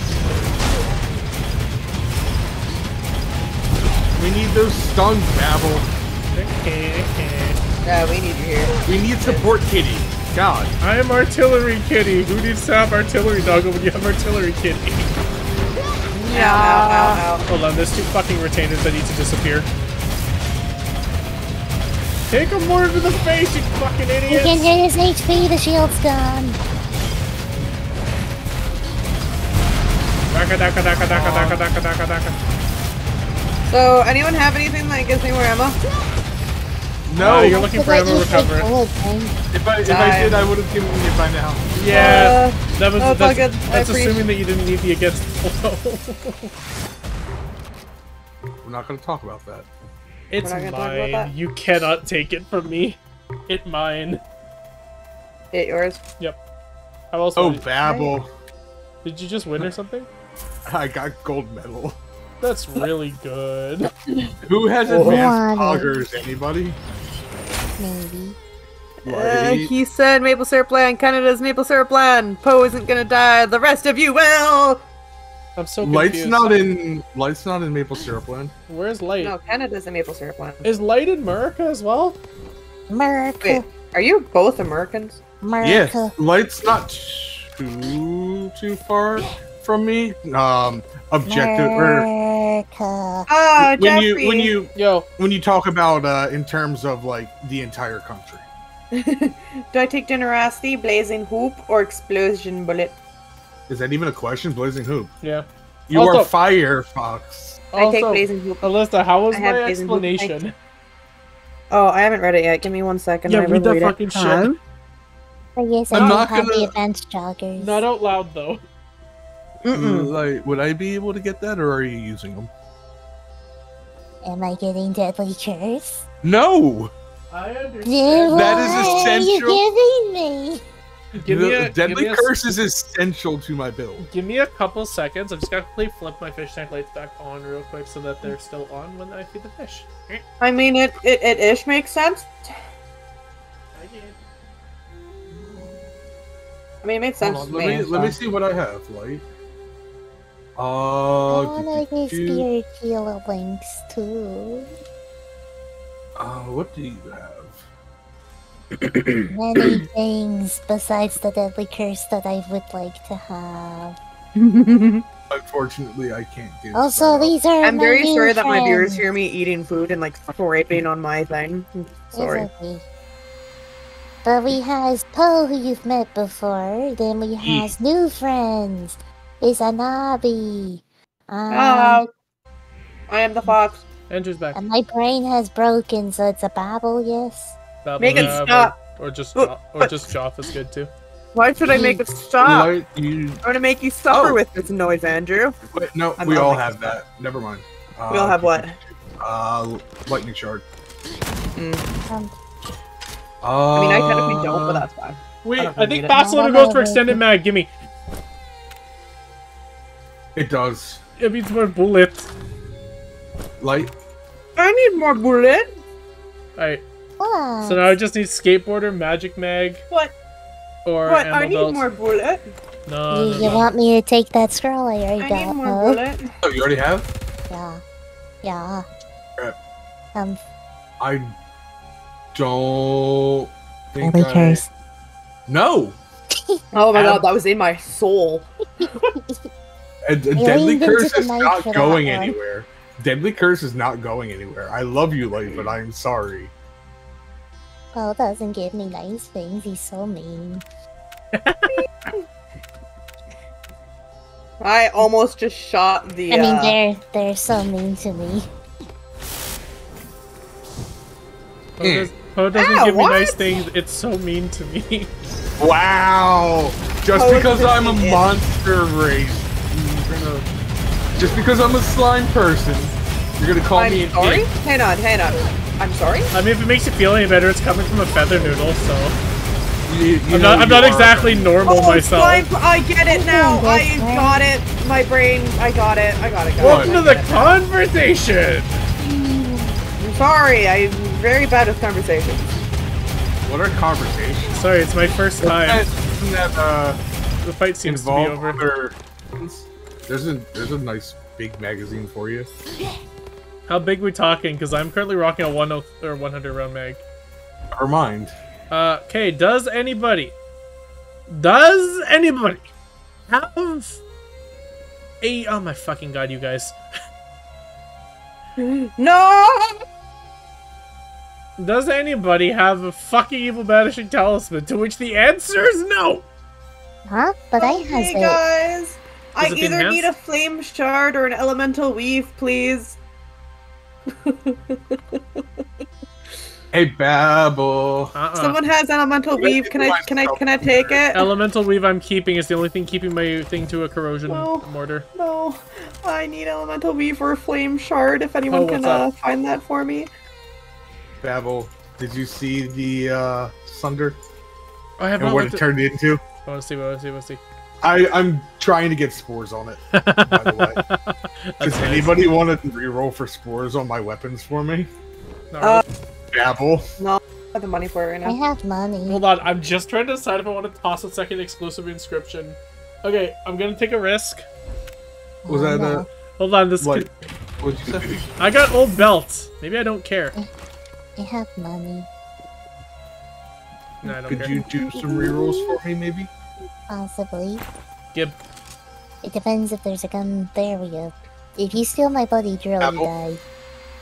We need those stuns, Babble. Okay, okay. Yeah, we need you here. We need support, Kitty. God. I am Artillery Kitty. Who needs to have Artillery Doggo when you have Artillery Kitty? Yeah. Ow, ow, ow. Hold on, there's two fucking retainers that need to disappear. Take a mortar to the face, you fucking idiots! You can hit his H P, the shield's gone. Daka, daka, daka, daka, daka, daka, daka, daka. So, anyone have anything that gives me more ammo? No, uh, you're looking for ammo recovery. If I, if I did, I would have given you by now. Yeah, uh, that was, oh, that's, that's, that's assuming that you didn't need the Against the Flow. We're not going to talk about that. It's mine. That. You cannot take it from me. It mine. It yours? Yep. I also. Oh, Babble. Hey. Did you just win or something? I got gold medal. That's really good. Who has advanced augers? Anybody? Maybe. Uh, he said maple syrup land. Canada's maple syrup land. Poe isn't gonna die. The rest of you will. I'm so confused. Light's not in. Light's not in maple syrup land. Where's Light? No, Canada's in maple syrup land. Is Light in America as well? America. Wait, are you both Americans? America. Yes. Light's not too too far from me. Um. Objective or oh, when Jeffrey. you when you Yo. when you talk about uh, in terms of like the entire country. Do I take Generosity, Blazing Hoop, or Explosion Bullet? Is that even a question? Blazing Hoop. Yeah. You also, are fire, Fox. Also, I take Blazing Hoop. Alyssa, how was I my explanation? I... Oh, I haven't read it yet. Give me one second. Yeah, I read that fucking it. shit. Oh, yes, I I'm not gonna the advanced joggers. Not out loud though. Mm-mm. Like, would I be able to get that, or are you using them? Am I getting Deadly Curse? No! I understand. That is essential. What are you giving me? The Deadly Curse is essential to my build. Give me a couple seconds. I'm just gonna quickly flip my fish tank lights back on real quick so that they're still on when I feed the fish. I mean, it it, it ish makes sense. I did. I mean, it makes sense. Hold on, let me, me let me see what I have, Light. Oh, I want to do spirit healer links too. Uh, what do you have? Many things besides the Deadly Curse that I would like to have. Unfortunately, I can't do. Also, that. these are. I'm my very sure friends. that my viewers hear me eating food and like scraping on my thing. Sorry. Exactly. But we has Poe, who you've met before. Then we has yeah. new friends. Is a Nabi. Um, Hello. I am the Fox. Andrew's back. And my brain has broken, so it's a Babble, yes? Babble, make it uh, stop! Or, or just oh, or just Joff is good, too. Why should I make it stop? Light, you... I'm gonna make you suffer oh. with this noise, Andrew. Wait, no, I'm we all have that. that. Never mind. Uh, we all have what? Uh, Lightning Shard. Mm. Um, uh, I mean, I kind of think don't, but that's fine. Wait, I, I think Barcelona goes for extended mag. Gimme. It does. It needs more bullet. Light. I need more bullet. Alright. bullets. So now I just need Skateboarder, Magic Mag. What? Or what? I need belt. more bullet. No, you, no, you no. want me to take that scroll? I already I got need more oh. bullet. Oh, you already have? Yeah. Yeah. Crap. Um. I don't think Deadly I... Curse. No! Oh my god, that was in my soul. A, a Deadly Curse is not going anywhere. Deadly Curse is not going anywhere. I love you, Light, but I'm sorry. Paul doesn't give me nice things. He's so mean. I almost just shot the. I mean, uh... they're they're so mean to me. Poe does, doesn't ah, give what? me nice things. It's so mean to me. Wow! Just Poe because I'm a monster race. Just because I'm a slime person, you're gonna call I'm me an sorry? Dick. Hang on, hang on. I'm sorry? I mean, if it makes you feel any better, it's coming from a feather noodle, so... You, you I'm not, I'm not exactly normal oh, myself. Slime, I get it now! Oh, I got it! My brain, I got it, I got it, got Welcome it. Welcome to the conversation! I'm sorry, I'm very bad with conversations. What are conversations? Sorry, it's my first time. Isn't that, uh, the fight seems to be over. Other... There's a there's a nice big magazine for you. How big we talking? Because I'm currently rocking a one or one hundred round mag. Never mind. Uh, okay. Does anybody? Does anybody have a? Oh my fucking god, you guys! No. Does anybody have a fucking evil banishing talisman? To which the answer is no. Huh? But I have it. Guys. I either enhanced? need a flame shard or an elemental weave, please. Hey, Babble. Uh-uh. Someone has elemental weave. Can I? Can I? Can I take it? Elemental weave. I'm keeping is the only thing keeping my thing to a corrosion no, mortar. No, I need elemental weave or a flame shard. If anyone oh, can uh, find that for me. Babble, did you see the uh, Sunder? I have. And not what it to... turned into? I want to see. I want to see. I want to see. I, I'm trying to get spores on it, by the way. Does nice. anybody want to reroll for spores on my weapons for me? Uh, Babble. No, I have the money for it right now. I have money. Hold on, I'm just trying to decide if I want to toss a second exclusive inscription. Okay, I'm going to take a risk. Was that a... Uh, Hold on, this... What? Could... What'd you say? I got old belts. Maybe I don't care. I have money. No, I don't Could care. you do some rerolls for me, maybe? Possibly. Yep. It depends if there's a gun. There we go. If you steal my bloody drill, Apple. you die.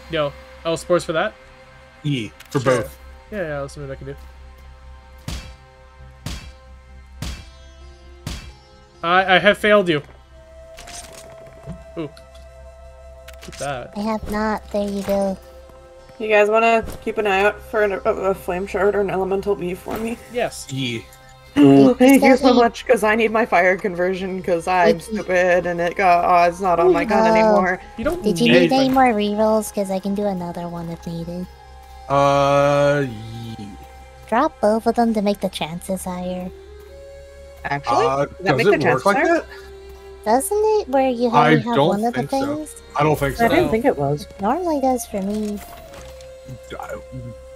Yo. Oh, spores for that? Yeah, for sure. both. Yeah, yeah, let's see what I can do. I I have failed you. Ooh. What's that? I have not. There you go. You guys want to keep an eye out for an, a, a flame shard or an elemental bee for me? Yes. Yeah. Thank you so much, because I need my fire conversion, because I'm stupid, and it got, oh, it's not on my gun anymore. You don't Did you need any more rerolls? Because I can do another one if needed. Uh... Yeah. Drop both of them to make the chances higher. Actually? Uh, does that make the chances like higher? That? Doesn't it? Where you only have one of the things? So. I don't think so. I didn't think it was. It normally does for me.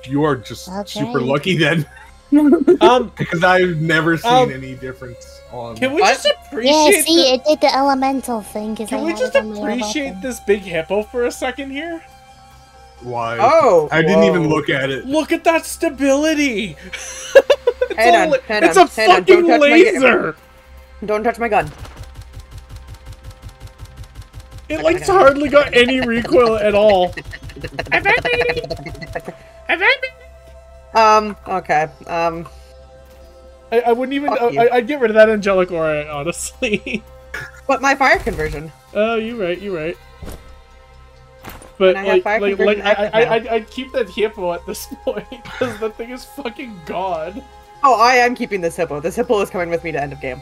You are just okay. super lucky then. um, because I've never seen um, any difference on. Can we just appreciate? Yeah, see, the... it did the elemental thing. Can I we just appreciate this big hippo for a second here? Why? Oh, I whoa. didn't even look at it. Look at that stability! it's on, a, it's on, a fucking don't laser. Don't touch my gun. It like's hardly got any recoil at all. Um, okay, um... I, I wouldn't even- I, I'd get rid of that angelic aura, honestly. But my fire conversion. Oh, you're right, you're right. But, like, like, like I, I, I, I'd keep that hippo at this point, because that thing is fucking god. Oh, I am keeping this hippo. This hippo is coming with me to end of game.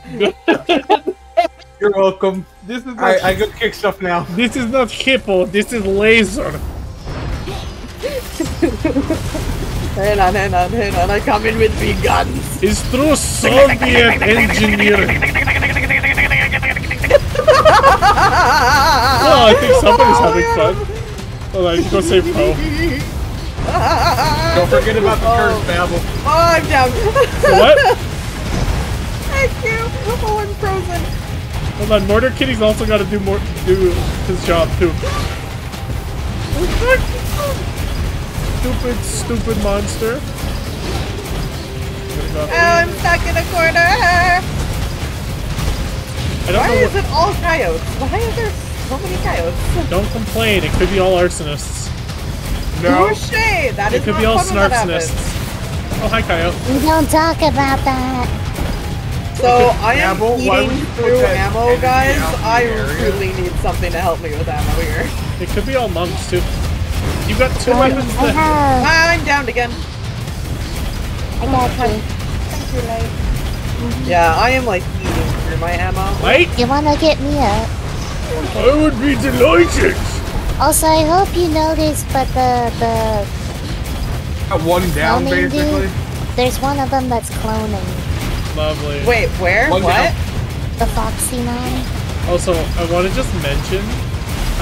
You're welcome. This is I, I go kick stuff now. This is not hippo, this is laser. Hang on, hang on, hang on, I come in with me guns! It's through Soviet engineering! Oh, I think somebody's having fun. Hold on, I should go save Poe. Don't forget about the curse, oh. Babble. Oh, I'm down. What? Thank you. Oh, I'm frozen. Hold on, Murder Kitty's also got to do more, do his job too. Stupid, stupid monster. Oh, I'm stuck in a corner. I don't Why know is what... it all coyotes? Why are there so many coyotes? Don't complain. It could be all arsonists. No. Touché. That it is could not be all snarpsonists. Oh, hi, coyote. We don't talk about that. So I am ammo? eating through ammo, guys. I really need something to help me with ammo here. It could be all monks too. You've got two oh, weapons I left. Have. I'm down again. I got oh, you. Thank you, Light. Mm-hmm. Yeah, I am like eating through my ammo. Light? You wanna get me up? I would be delighted. Also, I hope you noticed, but the the got one down basically. Dude, there's one of them that's cloning. Lovely. Wait, where? One what? Down. The Foxy Nine. Also, I want to just mention,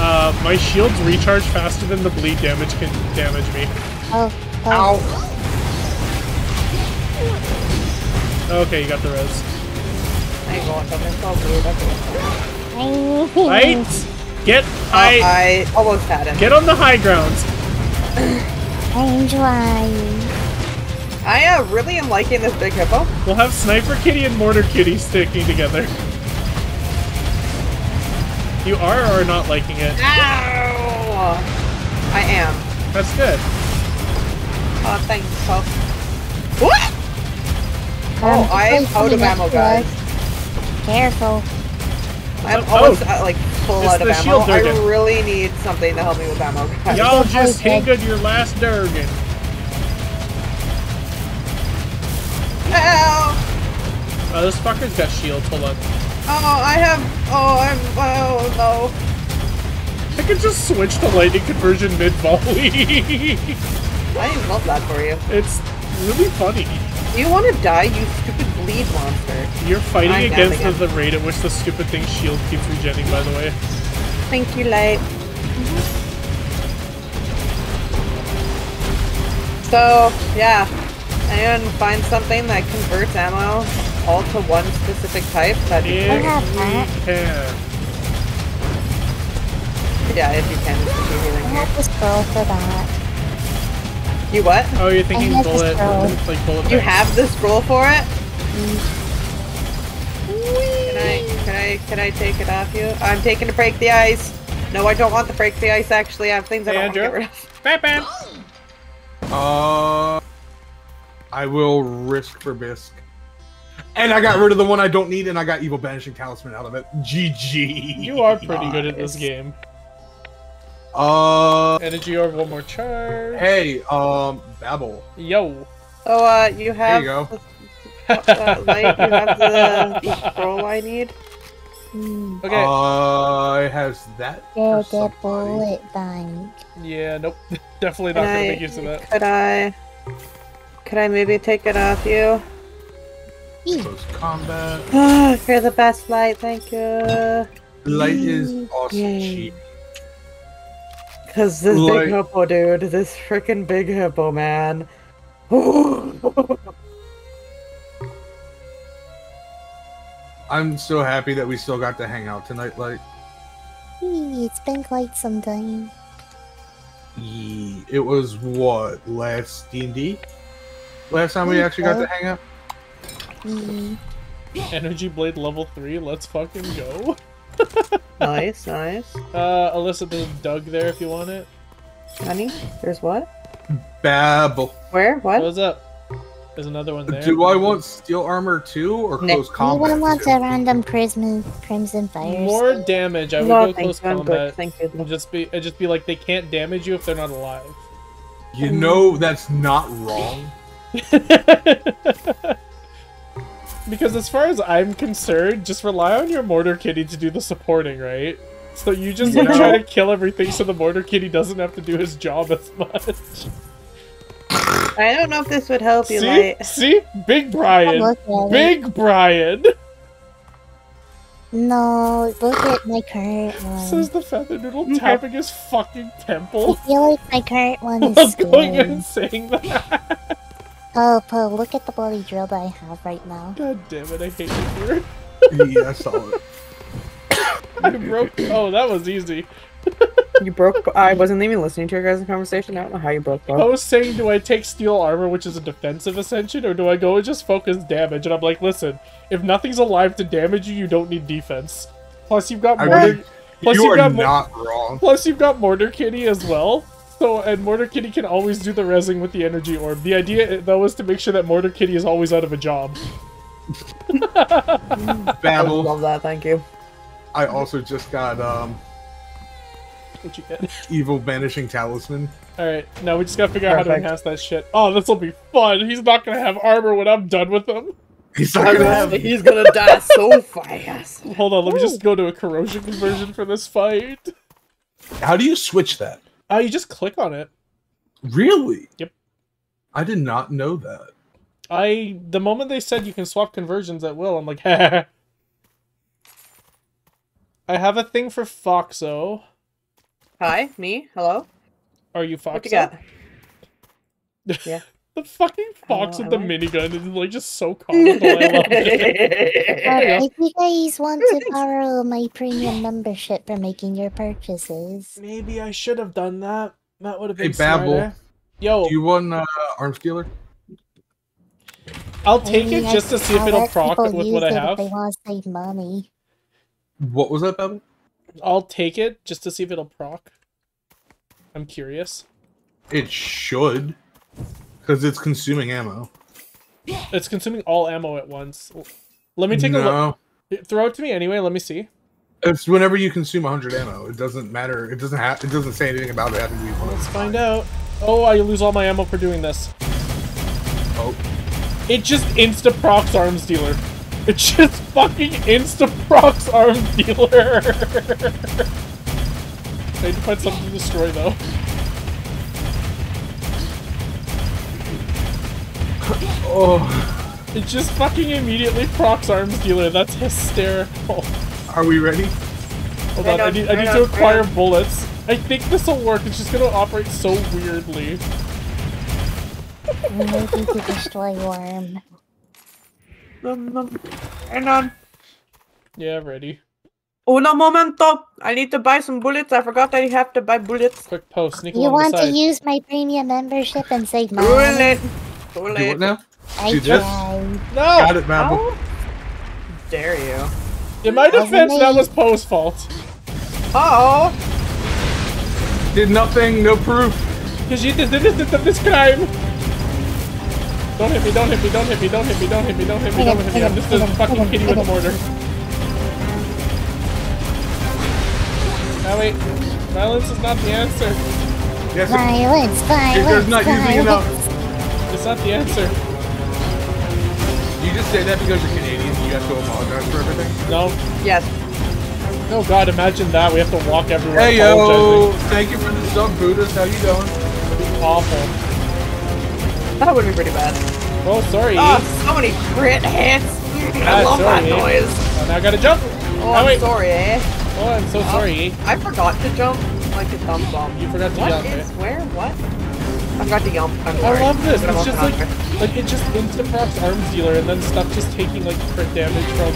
uh, my shields recharge faster than the bleed damage can damage me. Oh. Oh. Ow. Okay, you got the res. I ain't going something. It's all blue. That's all. Right? Get high. Uh, I almost had him. Get on the high ground. I'm trying. I uh, really am liking this big hippo. We'll have Sniper Kitty and Mortar Kitty sticking together. You are or are not liking it? Ow! I am. That's good. Oh, uh, thanks, Poe. What? Oh, I am out of ammo, guys. Careful. I'm almost oh. uh, like full it's out of ammo. I really need something to help me with ammo, guys. Y'all just hinged your last Durgan. Oh, uh, this fucker's got shields. Hold on. Oh, I have. Oh, I'm. Oh no. I can just switch to lightning conversion mid volley. I love that for you. It's really funny. You want to die, you stupid bleed monster? You're fighting I'm against the, the rate at which the stupid thing's shield keeps regenerating. By the way. Thank you, Light. Mm-hmm. So yeah. And find something that converts ammo all to one specific type. That'd be cool. Yeah, if you can. I have the scroll for that. You what? Oh, you're thinking bullet. Like bullet. You have the scroll for it? Can I? Can I? Can I take it off you? I'm taking a break the ice. No, I don't want the break the ice. Actually, I have things I don't want to get rid of. Bam, bam. Uh. I will risk for bisque. And I got rid of the one I don't need, and I got Evil Banishing Talisman out of it. G G. You are pretty nice. Good at this game. Uh, Energy Orb, one more charge. Hey, um, Babble. Yo. Oh, uh, you have... There you go. The, light, you have the scroll I need. Okay. Uh, it has that for somebody. Bullet bank. Yeah, nope. Definitely not going to make use of that. Could I... Could I maybe take it off you? Close combat. Oh, you're the best, Light. Thank you. Light is awesome. Cheap. Cause this Light. Big hippo, dude. This freaking big hippo, man. I'm so happy that we still got to hang out tonight, Light. It's been quite some time. It was what last D and D. Last time we actually got to hang out. Energy Blade level three, let's fucking go. Nice, nice. Uh, Alyssa, there's Doug there if you want it. Honey, there's what? Babble. Where? What? What's up? There's another one there. Do I want Steel Armor two or Close Combat? No one wants a random Crimson Fire. More damage, I would go Close Combat. Thank you. It'd just be, it'd just be like, they can't damage you if they're not alive. You know that's not wrong. Because as far as I'm concerned, just rely on your Mortar Kitty to do the supporting, right? So you just like, try to kill everything so the Mortar Kitty doesn't have to do his job as much. I don't know if this would help you, Light. See? Big Brian! Big Brian! No, look at my current one. Says the feather noodle tapping his fucking temple. I feel like my current one is scary. Going and saying that. Oh, Poe, look at the bloody drill that I have right now. God damn it, I hate it here. Yeah, I saw it. I broke. Oh, that was easy. You broke. I wasn't even listening to your guys' conversation. I don't know how you broke. Both. I was saying, do I take steel armor, which is a defensive ascension, or do I go and just focus damage? And I'm like, listen, if nothing's alive to damage you, you don't need defense. Plus, you've got Mortar. Mean, plus, you you've are got not wrong. Plus, you've got Mortar Kitty as well. So, and Mortar Kitty can always do the rezzing with the energy orb. The idea though is to make sure that Mortar Kitty is always out of a job. Babble. I love that. Thank you. I also just got um. What you get? Evil Banishing Talisman. Alright, now we just gotta figure Perfect. out how to enhance that shit. Oh, this'll be fun! He's not gonna have armor when I'm done with him! He's not gonna have- He's gonna die so fast! Hold on, let Ooh. me just go to a corrosion conversion for this fight. How do you switch that? Uh, you just click on it. Really? Yep. I did not know that. I- the moment they said you can swap conversions at will, I'm like, ha. I have a thing for Foxo. Hi, me, hello? Are you Fox? What you got? Yeah. The fucking Fox with the minigun is like just so comical. I love it. Uh, if you guys want to borrow my premium membership for making your purchases. Maybe I should have done that. That would have been smarter. Hey, Babble. Yo. Do you want uh, Arm Stealer? I'll take I mean, it just to see if it'll proc with what I have. If they want to save money. What was that, Babble? I'll take it just to see if it'll proc. I'm curious. It should, because it's consuming ammo. It's consuming all ammo at once. Let me take no. a look. Throw it to me anyway. Let me see. It's whenever you consume one hundred ammo. It doesn't matter. It doesn't have. It doesn't say anything about it having to be one. Let's find out. Oh, I lose all my ammo for doing this. Oh. It just insta procs Arms Dealer. It's just fucking insta-procs Arm Dealer! I need to find something to destroy, though. Oh. It just fucking immediately procs Arms Dealer. That's hysterical. Are we ready? Hold on, I need, I need to acquire bullets. I think this'll work. It's just gonna operate so weirdly. I'm looking to destroy Worm. Hang on. Yeah, ready. Uno momento! I need to buy some bullets. I forgot I have to buy bullets. Quick post. Sneak you want to use my premium membership and save money? Bullet. Bullet. Do what now? I tried. No. Got it, Babble. How dare you? In my defense, that was Poe's fault. Uh oh. Did nothing. No proof. Cause you did this, this, this crime. Don't hit me, don't hit me, don't hit me, don't hit me, don't hit me, don't hit me, don't hit me, I'm just gonna fucking hit you with a mortar. Ah, wait. Violence is not the answer. Yes, violence, it, violence, There's not violence. Usually enough. It's not the answer. You just say that because you're Canadian and you have to apologize for everything? No. Yes. Oh god, imagine that. We have to walk everywhere. Hey yo! Thank you for the sub, Buddhist. How you doing? That'd be awful. That would be pretty bad. Oh, sorry. Oh, so many crit hits. I ah, love sorry. that noise. Oh, now I gotta jump. Oh, I'm oh, sorry. Oh, I'm so oh, sorry. I forgot to jump. Like a thumb bomb. You forgot to what jump. What is? Right? Where? What? I forgot to jump. I'm sorry. I love this. It's, it's just like, like, like it just insta-procs Arms Dealer and then stuff just taking like crit damage from,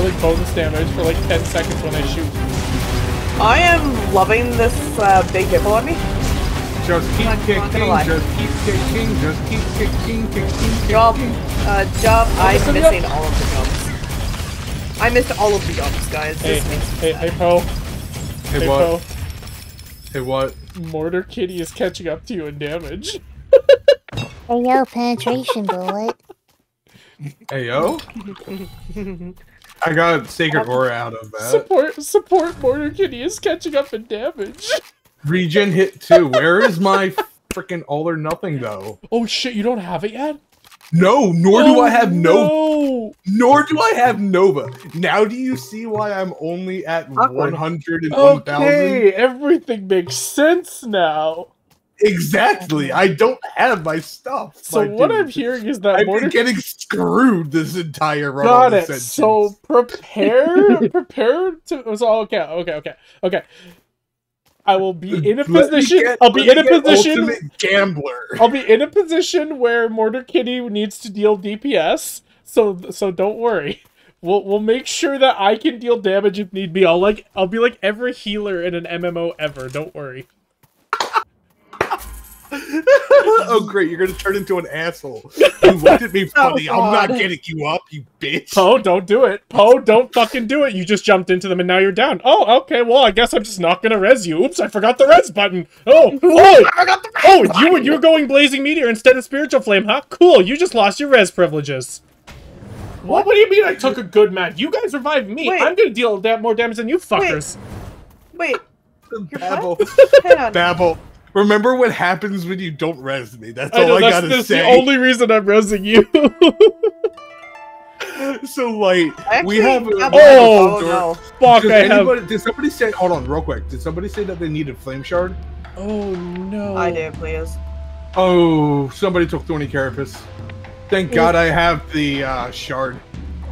or like bonus damage for like ten seconds when I shoot. I am loving this uh, big hippo on me. Just keep kicking, just keep kicking, just keep kicking, kicking, kicking. Jump, uh, jump. Oh, I'm missing up. all of the jumps. I missed all of the jumps, guys. Hey, this makes hey, hey, Poe. Hey, hey, what? Po. Hey, what? Mortar Kitty is catching up to you in damage. Hey, yo, penetration bullet. Hey, yo? I got Sacred Aura out of that. Support, support Mortar Kitty is catching up in damage. Regen hit two. Where is my freaking All or Nothing though? Oh shit! You don't have it yet? No. Nor oh, do I have Nova. No. Nor do I have Nova. Now do you see why I'm only at one hundred and one thousand? Okay, everything makes sense now. Exactly. I don't have my stuff. So my what dude. I'm hearing is that I've been getting screwed this entire run. Got it. Sentence. So prepare, prepare to. So okay, okay, okay, okay. I will be in a position. Get, I'll be in a position. Ultimate Gambler. I'll be in a position where Murder Kitty needs to deal D P S. So so don't worry. We'll we'll make sure that I can deal damage if need be. I'll like I'll be like every healer in an M M O ever. Don't worry. Oh great, you're gonna turn into an asshole. You looked at me funny. Oh, I'm not getting you up, you bitch. Poe, don't do it. Poe, don't fucking do it. You just jumped into them and now you're down. Oh, okay, well I guess I'm just not gonna res you. Oops, I forgot the res button. Oh, oh, I forgot the res oh, button. you you're going Blazing Meteor instead of Spiritual Flame, huh? Cool, you just lost your res privileges. What? What do you mean I took a good match? You guys revived me. Wait. I'm gonna deal da more damage than you fuckers. Wait. Wait. Babble. Babble. Remember what happens when you don't res me. That's I all know, I that's, gotta that's say. That's the only reason I'm resing you. So, Light, actually, we have... A, oh, no. Fuck, I anybody, have... Did somebody say... Hold on, real quick. Did somebody say that they needed Flame Shard? Oh, no. I did, please. Oh, somebody took twenty Carapace. Thank God I have the uh, shard.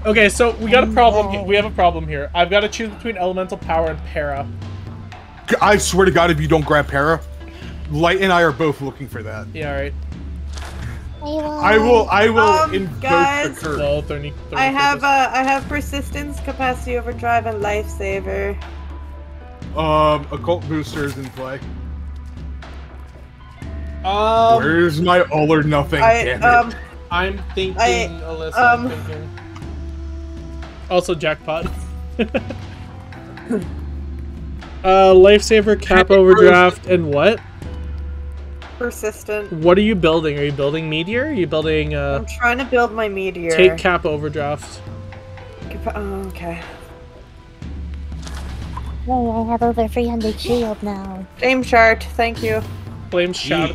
Okay, so we got a problem. Oh. We have a problem here. I've got to choose between Elemental Power and Para. I swear to God, if you don't grab Para... Light and I are both looking for that. Yeah, alright. I will. I will um, invoke guys, the curse. No, thirty, thirty I have. Uh, I have persistence, capacity overdrive, and lifesaver. Um, occult boosters in play. Um, where's my all or nothing? I, um, I'm thinking. I, Alyssa, um, I'm thinking. Also, jackpot. uh, lifesaver, cap overdraft, and what? Persistent. What are you building? Are you building Meteor? Are you building, uh... I'm trying to build my Meteor. Take Cap Overdraft. Oh, okay. Oh, I have over three hundred shield now. Flame Shard, thank you. Flame Shard.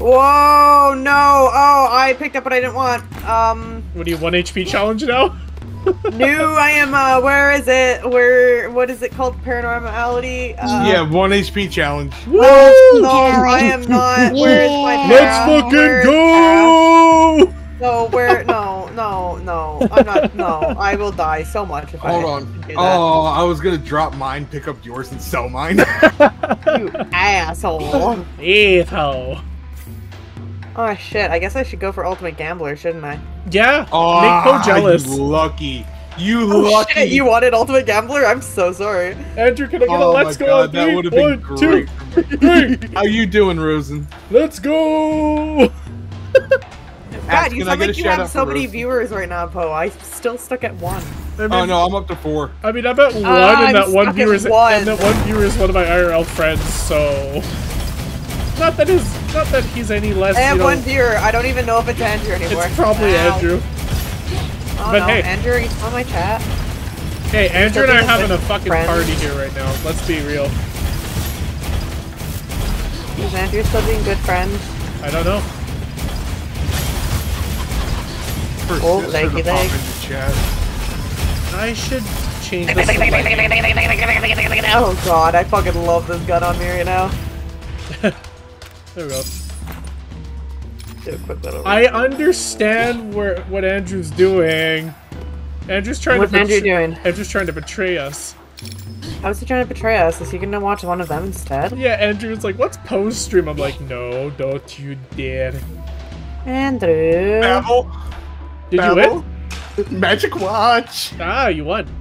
Whoa, no! Oh, I picked up what I didn't want. Um... What do you, one H P challenge now? No, I am, uh, where is it? Where, what is it called? Paranormality? Uh, yeah, one H P challenge. Woo! Oh, no, I am not. Where is my Para? Let's fucking where go! No, where, no, no, no. I'm not, no. I will die so much if Hold I Hold on. Do that. Oh, I was gonna drop mine, pick up yours, and sell mine. You asshole. Asshole. Oh shit, I guess I should go for Ultimate Gambler, shouldn't I? Yeah, oh, make Poe jealous. You lucky. You oh, lucky. Shit, you wanted Ultimate Gambler? I'm so sorry. Andrew, can I get oh, a let's my go? God, that would have been great. Two, How you doing, Rosen? Let's go! God, you sound like you have so many Rosen. viewers right now, Poe. I'm still stuck at one. I mean, oh no, I'm up to four. I mean, I'm at one, uh, and, that one viewer is, one. and that one viewer is one of my I R L friends, so... Not that is, not that he's any less. I have you know, one viewer. I don't even know if it's Andrew anymore. It's probably Ow. Andrew. Oh, but no. hey, Andrew, he's on my chat. Hey, Andrew and I are having a fucking friends. party here right now. Let's be real. Is Andrew still being good friends? I don't know. First oh, leggy leg. I should change. This oh God, I fucking love this gun on me right now. There we go. I understand where what Andrew's doing. Andrew's trying What's to Andrew doing? Andrew's trying to betray us. How is he trying to betray us? Is he gonna watch one of them instead? Yeah, Andrew's like, what's Poe's stream? I'm like, no, don't you dare. Andrew. Babble. Did Babble? you win? Magic watch. Ah, you won.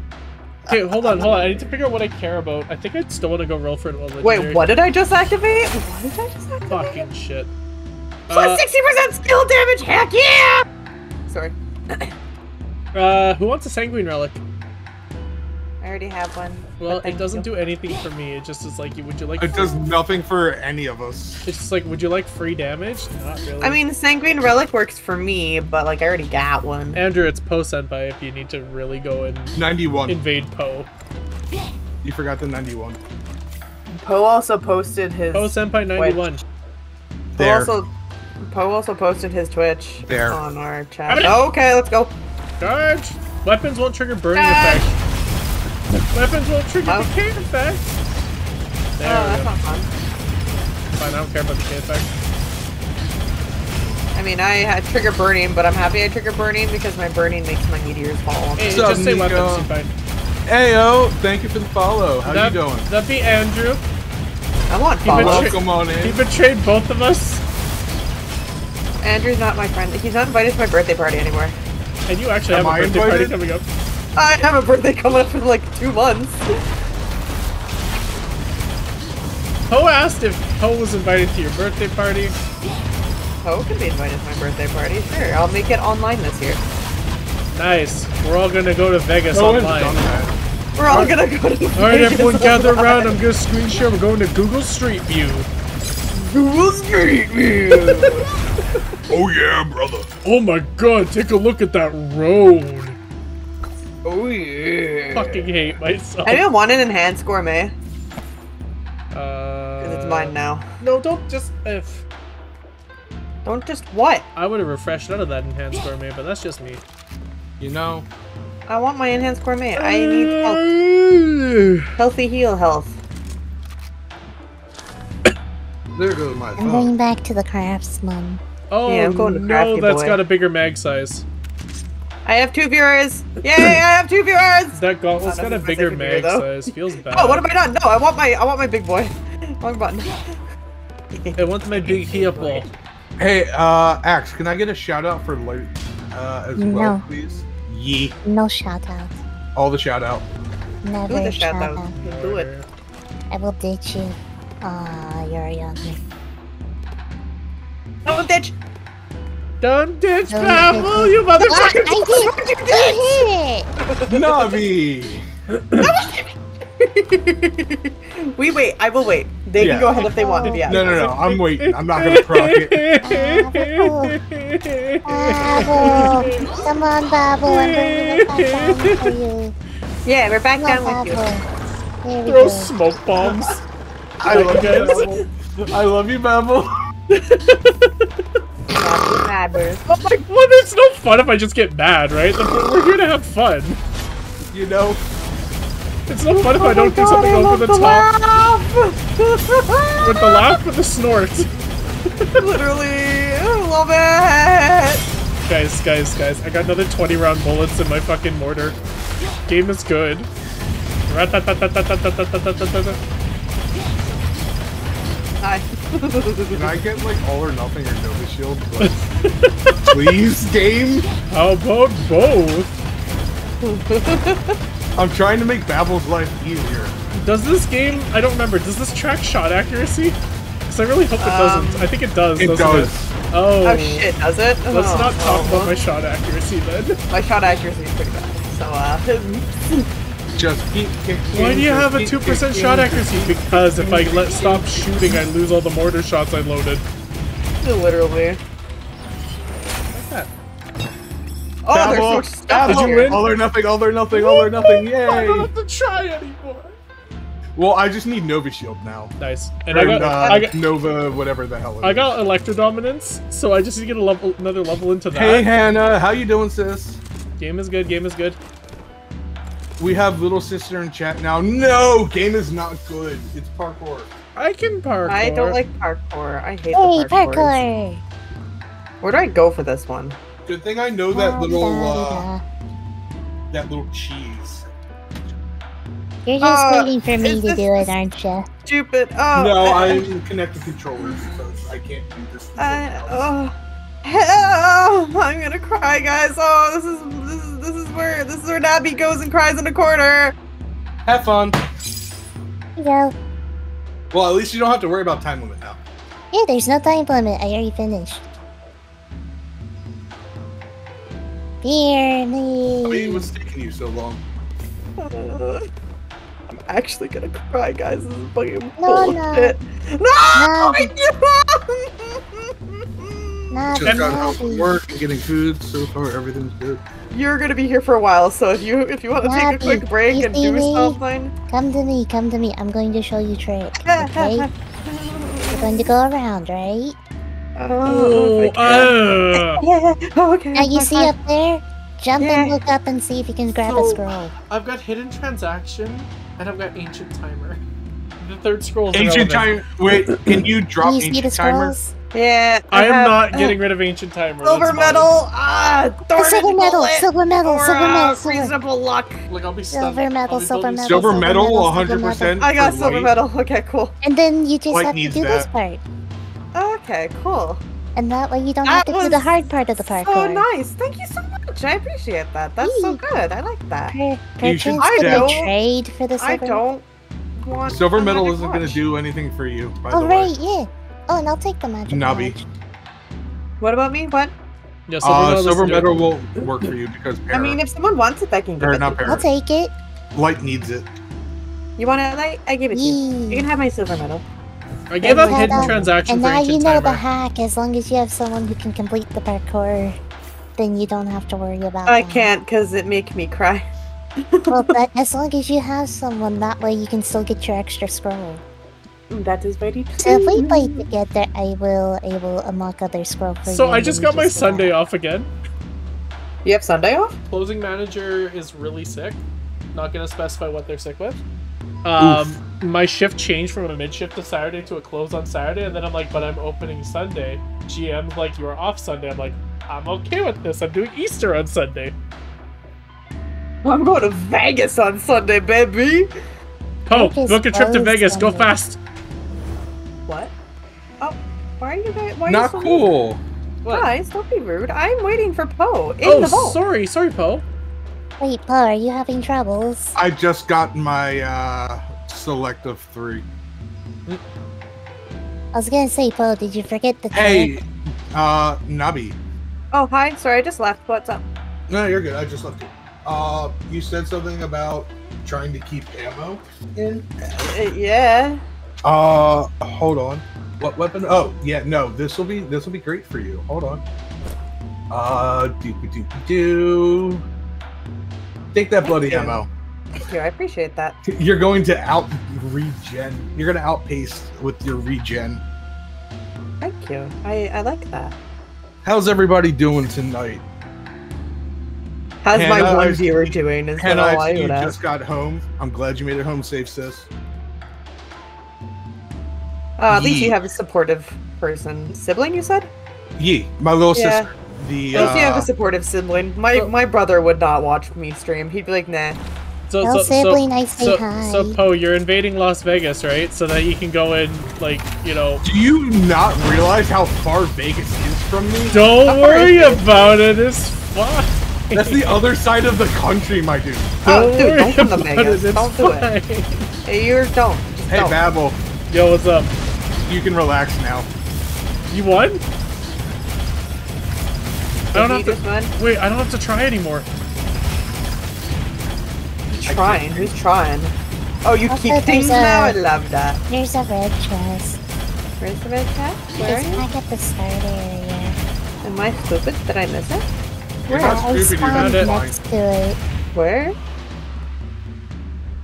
Okay, hold on, hold on. I need to figure out what I care about. I think I'd still want to go roll for it. Legendary. Wait, what did I just activate? What did I just activate? Fucking shit. Plus sixty percent uh, skill damage, heck yeah! Sorry. uh, who wants a Sanguine Relic? I already have one. Well, it doesn't do anything for me. It just is like, would you like- It does nothing for any of us. It's just like, would you like free damage? Not really. I mean, Sanguine Relic works for me, but like, I already got one. Andrew, it's Poe Senpai if you need to really go and- ninety-one. Invade Poe. You forgot the ninety-one. Poe also posted his- Poe Senpai ninety-one. Poe also, Poe also posted his Twitch there. on our chat. Oh, okay, let's go. Charge! Weapons won't trigger burning Charge. effect. Weapons will trigger oh. the cane effect. There oh, that's go. not fun. fine. I don't care about the K effect. I mean, I had trigger burning, but I'm happy I trigger burning because my burning makes my meteors fall. Hey, so just say weapons, you find. Ayo, thank you for the follow. How that, you doing? That'd be Andrew. I want follow. Welcome on in. He betrayed both of us. Andrew's not my friend. He's not invited to my birthday party anymore. And you actually Am have I a birthday invited? party coming up. I have a birthday coming up in like two months. Poe asked if Poe was invited to your birthday party. Poe can be invited to my birthday party, sure. I'll make it online this year. Nice. We're all gonna go to Vegas no online. We're all, all gonna go to Vegas. Alright, everyone gather online. around. I'm gonna screen share. We're going to Google Street View. Google Street View! Oh yeah, brother. Oh my god, take a look at that road. Oh yeah. I fucking hate myself. I didn't want an enhanced gourmet. Uh, Cause it's mine now. No, don't just if. Don't just what? I would have refreshed out of that enhanced gourmet, but that's just me. You know. I want my enhanced gourmet. I need health. Healthy heal health. There goes my phone. I'm going back to the crafts, mom. Oh yeah, I'm going to no, that's boy. got a bigger mag size. I have two viewers! Yay, I have two viewers! That gauntlet's got a bigger mag size. Feels bad. Oh, what have I done? No, I want my I want my big boy. Wrong button. I want my big heapple. Hey, uh, Axe, can I get a shout out for Light uh, as no. well, please? Ye. No shout out. All the shout out. Never Do the shout out. out. Never. Do it. I will ditch you. Ah, uh, you're young. Don't ditch! Don't ditch Babble, you motherfucker! Don't you ditch! Nabi! Nabi! We wait, I will wait. They yeah. can go ahead if they want to, yeah. No, no, no, I'm waiting. I'm not gonna proc it. Babble! Come on, Babble, I'm bringing it back down for you. Yeah, we're back Come down with Babble. you. There we Throw go. smoke bombs. I love you, Babble. I love you, Babble. I'm like, well, it's no fun if I just get mad, right? We're here to have fun, you know. It's no fun if oh I don't God, do something I over the, the top. Laugh. With the laugh or the snort. Literally, I love it. Guys, guys, guys! I got another twenty round bullets in my fucking mortar. Game is good. Hi. Can I get like all or nothing or Nova Shield? Like, please, game? How about both? I'm trying to make Babble's life easier. Does this game, I don't remember, does this track shot accuracy? Because I really hope it um, doesn't. I think it does. It does. It? Oh. Oh shit, does it? Oh. Let's not talk oh. about my shot accuracy then. My shot accuracy is pretty bad. So, uh. Just keep kicking. Why do you have a two percent shot accuracy? Because if I let stop shooting, I lose all the mortar shots I loaded. Literally. What's that? Oh, Babble. There's so Babble. Did you win? All or nothing, all or nothing, all or nothing, yay! I don't have to try anymore. Well, I just need Nova Shield now. Nice. And, and I, got, uh, I got Nova, whatever the hell it is. I got Electro Dominance, so I just need to get a level, another level into that. Hey, Hannah, how you doing, sis? Game is good, game is good. We have little sister in chat now. No, game is not good. It's parkour. I can parkour. I don't like parkour. I hate hey, the parkour. parkour. Where do I go for this one? Good thing I know that oh, little uh, that little cheese. You're just uh, waiting for me to do it, aren't you? Stupid. Oh. No, I'm connected controllers because I can't do this. I, oh. Oh, I'm gonna cry, guys. Oh, this is this is this is where this is where Nabi goes and cries in a corner. Have fun. Yeah. Well, at least you don't have to worry about time limit now. Yeah, there's no time limit. I already finished. Dear me. I mean, what's taking you so long? Uh, I'm actually gonna cry, guys. This is fucking bullshit. No, no. No! No. Not Just got home from work and getting food, so far everything's good. You're gonna be here for a while, so if you if you want to Nabi, take a quick break and do me? something, come to me, come to me. I'm going to show you trick. Okay, we're going to go around, right? Oh, oh, uh, yeah. Oh okay. Now you see fine. up there, jump yeah. and look up and see if you can grab so, a scroll. I've got hidden transaction and I've got ancient timer. the third scroll. Ancient Timer. Wait, can you drop can you Ancient Timer? Yeah. I, I am have, not uh, getting rid of Ancient Timer. Silver medal. Ah, uh, silver medal. Silver medal. Silver medal. Silver. Reasonable luck. Like I'll be stunned. Silver medal. Silver medal. Silver medal. one hundred percent. I got silver medal. Okay, cool. And then you just have to do this part. Okay, cool. And that way you don't that have to do the hard part of the parkour. Oh, so nice! Thank you so much. I appreciate that. That's Yee. so good. I like that. Per per chance I don't trade for the silver. I don't want silver medal isn't going to do anything for you. By oh the right, way. yeah. Oh, and I'll take the magic. Nabi. Badge. What about me? What? Yeah, silver, uh, medal, silver medal will work for you because. Para. I mean, if someone wants it, I can give it. Not I'll take it. Light needs it. You want it, Light? I give it Yee. to you. You can have my silver medal. I gave up hidden transactions. And now you know the hack. As long as you have someone who can complete the parkour, then you don't have to worry about it. I can't because it make me cry. Well, but as long as you have someone, that way you can still get your extra scroll. That is very true. So if we play together, I will, I will unlock other scroll for you. So I just got my Sunday off again. You have Sunday off? Closing manager is really sick. Not gonna specify what they're sick with. Um, Oof. My shift changed from a mid-shift to Saturday to a close on Saturday, and then I'm like, but I'm opening Sunday. G M's like, you're off Sunday. I'm like, I'm okay with this. I'm doing Easter on Sunday. I'm going to Vegas on Sunday, baby! Oh, book a trip to Vegas. Sunday. Go fast! What? Oh, why are you guys- why are Not you so cool! What? Guys, don't be rude. I'm waiting for Poe in oh, the vault. Oh, sorry, sorry, Poe. Wait, Poe, are you having troubles? I just got my uh, select of three. I was gonna say, Poe, did you forget the Hey, trick? uh, Nabi. Oh, hi. Sorry, I just left. What's up? No, you're good. I just left you. Uh, you said something about trying to keep ammo in? Yeah. Uh, hold on. What weapon? Oh, yeah. No, this will be this will be great for you. Hold on. Uh, do do do. Take that bloody ammo. Thank you, I appreciate that. You're going to out regen. You're going to outpace with your regen. Thank you. I, I like that. How's everybody doing tonight? How's Hannah, my one viewer doing? Is Hannah, all I you just got home. I'm glad you made it home safe, sis. Uh, at least you have a supportive person. Sibling, you said? Yee, my little yeah. sister. The, At least uh, you have a supportive sibling. My so, my brother would not watch me stream. He'd be like, nah. So, no so, sibling, so, I say so, hi. So, Poe, you're invading Las Vegas, right? So that you can go in, like, you know... Do you not realize how far Vegas is from me? Don't how worry about it, it's fine. That's the other side of the country, my dude. Oh, don't dude, don't come to Vegas. It, don't do fine. it. Hey, you don't. Just hey, don't. Babble. Yo, what's up? You can relax now. You won? I don't have to, wait, I don't have to try anymore. You're trying? Who's trying? Oh, you also, keep things a, now? I love that. There's a red chest. Where's the red chest? Where it's back at the start area. Am I stupid? Did I miss it? Where? I spawned next to it. Where?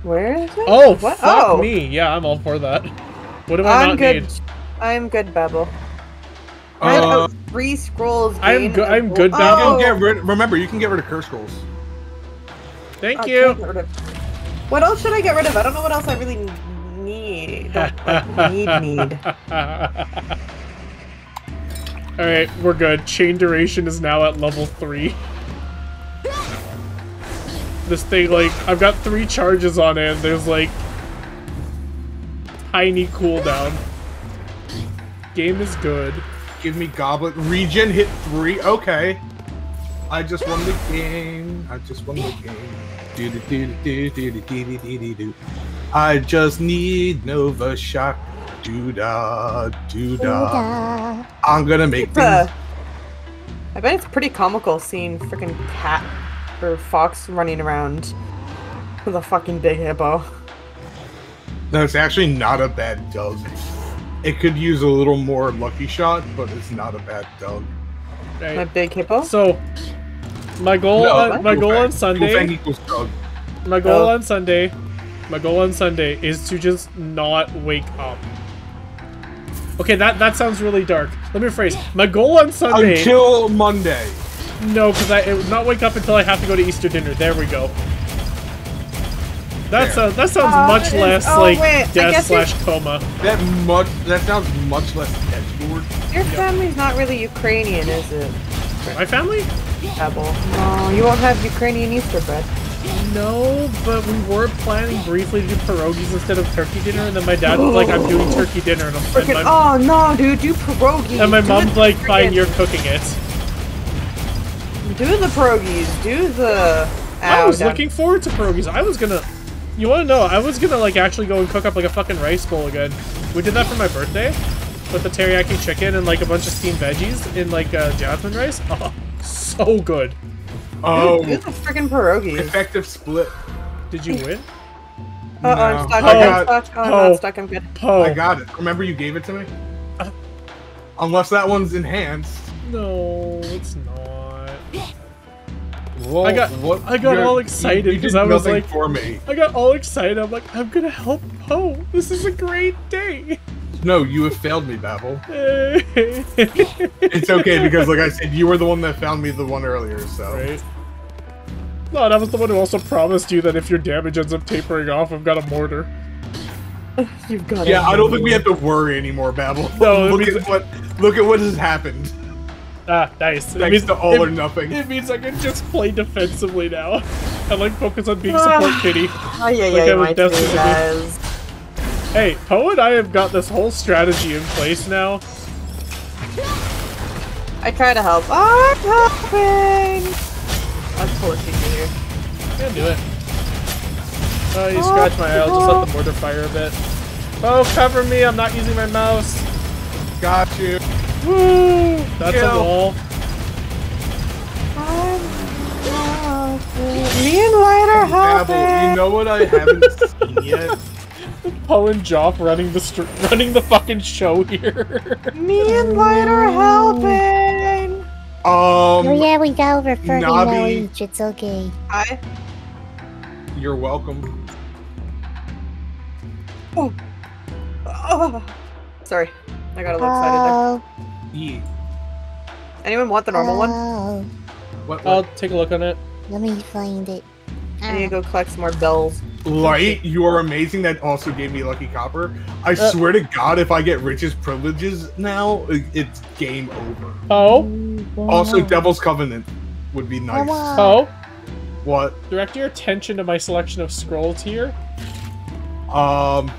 Where is it? Oh, what? fuck oh. me. Yeah, I'm all for that. What do I I'm not good. need? I'm good, Babble. I uh, have three scrolls. I'm good. I'm good. Now. Oh. You can get rid remember, you can get rid of curse scrolls. Thank oh, you. What else should I get rid of? I don't know what else I really need. Like, need. Need. All right, we're good. Chain duration is now at level three. This thing, like, I've got three charges on it. And there's like tiny cooldown. Game is good. Give me goblet. Regen hit three. Okay. I just won the game. I just won the game. Do do do do do do do do do do. I just need Nova Shock. Do da do da. I'm gonna make it's things. A, I bet it's pretty comical seeing freaking cat or fox running around with a fucking big hippo. No, it's actually not a bad dub. It could use a little more lucky shot, but it's not a bad dog. Right. My big hippo. So, my goal, no, on, my goal on Sunday. Dog. My goal oh. on Sunday. My goal on Sunday is to just not wake up. Okay, that that sounds really dark. Let me rephrase. My goal on Sunday. Until Monday. No, because I it would not wake up until I have to go to Easter dinner. There we go. That's a, that sounds oh, much less oh, like wait, death slash coma. That much that sounds much less edgelord. Your yep. family's not really Ukrainian, is it? My family? Babble. No, you won't have Ukrainian Easter bread. No, but we were planning briefly to do pierogies instead of turkey dinner, and then my dad was like, "I'm doing turkey dinner," and I'm freaking, and my, oh no, dude, do pierogies. And my do mom's like, "Fine, you're cooking it." Do the pierogies. Do the. Ow, I was looking forward to pierogies. I was gonna. You want to know? I was gonna like actually go and cook up like a fucking rice bowl again. We did that for my birthday, with the teriyaki chicken and like a bunch of steamed veggies in like uh, jasmine rice. Oh, so good. Oh, do the freaking pierogies. Effective split. Did you win? Uh oh, no. I'm stuck. I I'm got stuck. Oh, I'm stuck. I'm good. Poe. I got it. Remember you gave it to me? Uh, Unless that one's enhanced. No, it's not. Whoa, I got what, I got all excited because I was like, for me. I got all excited. I'm like, I'm gonna help Poe. This is a great day. No, you have failed me, Babble. It's okay because, like I said, you were the one that found me the one earlier. So. Right. No, that was the one who also promised you that if your damage ends up tapering off, I've got a mortar. You've got. Yeah, I don't think we have to worry anymore, Babble. No, look at what look at what has happened. Ah, nice. It means to all it, or nothing. It means I can just play defensively now. I like focus on being support kitty. Oh yeah, yeah, yeah. Like guys. Hey, Poe and I have got this whole strategy in place now. I try to help. Oh, I'm helping. Let's pull a secret here. Yeah, do it. Oh, you oh, scratched my eye. I'll just let the mortar fire a bit. Oh, cover me! I'm not using my mouse. Got you. Woo! That's Kill. a wall. I'm helping. Me and Light are helping. Babble, you know what I haven't seen yet? Poe and Jop running the str running the fucking show here. Me and Light are helping. Um. Oh yeah, we got over thirty more each. It's okay. Hi. You're welcome. Oh. Oh. Sorry. I got a little excited there. Yeah. Anyone want the normal oh. one? What, what? I'll take a look on it. Let me find it. I need to go collect some more bells. Light, you are amazing. That also gave me lucky copper. I uh, swear to God, if I get Rich's privileges now, it's game over. Oh. Also, Devil's Covenant would be nice. Oh. What? Direct your attention to my selection of scrolls here. Um.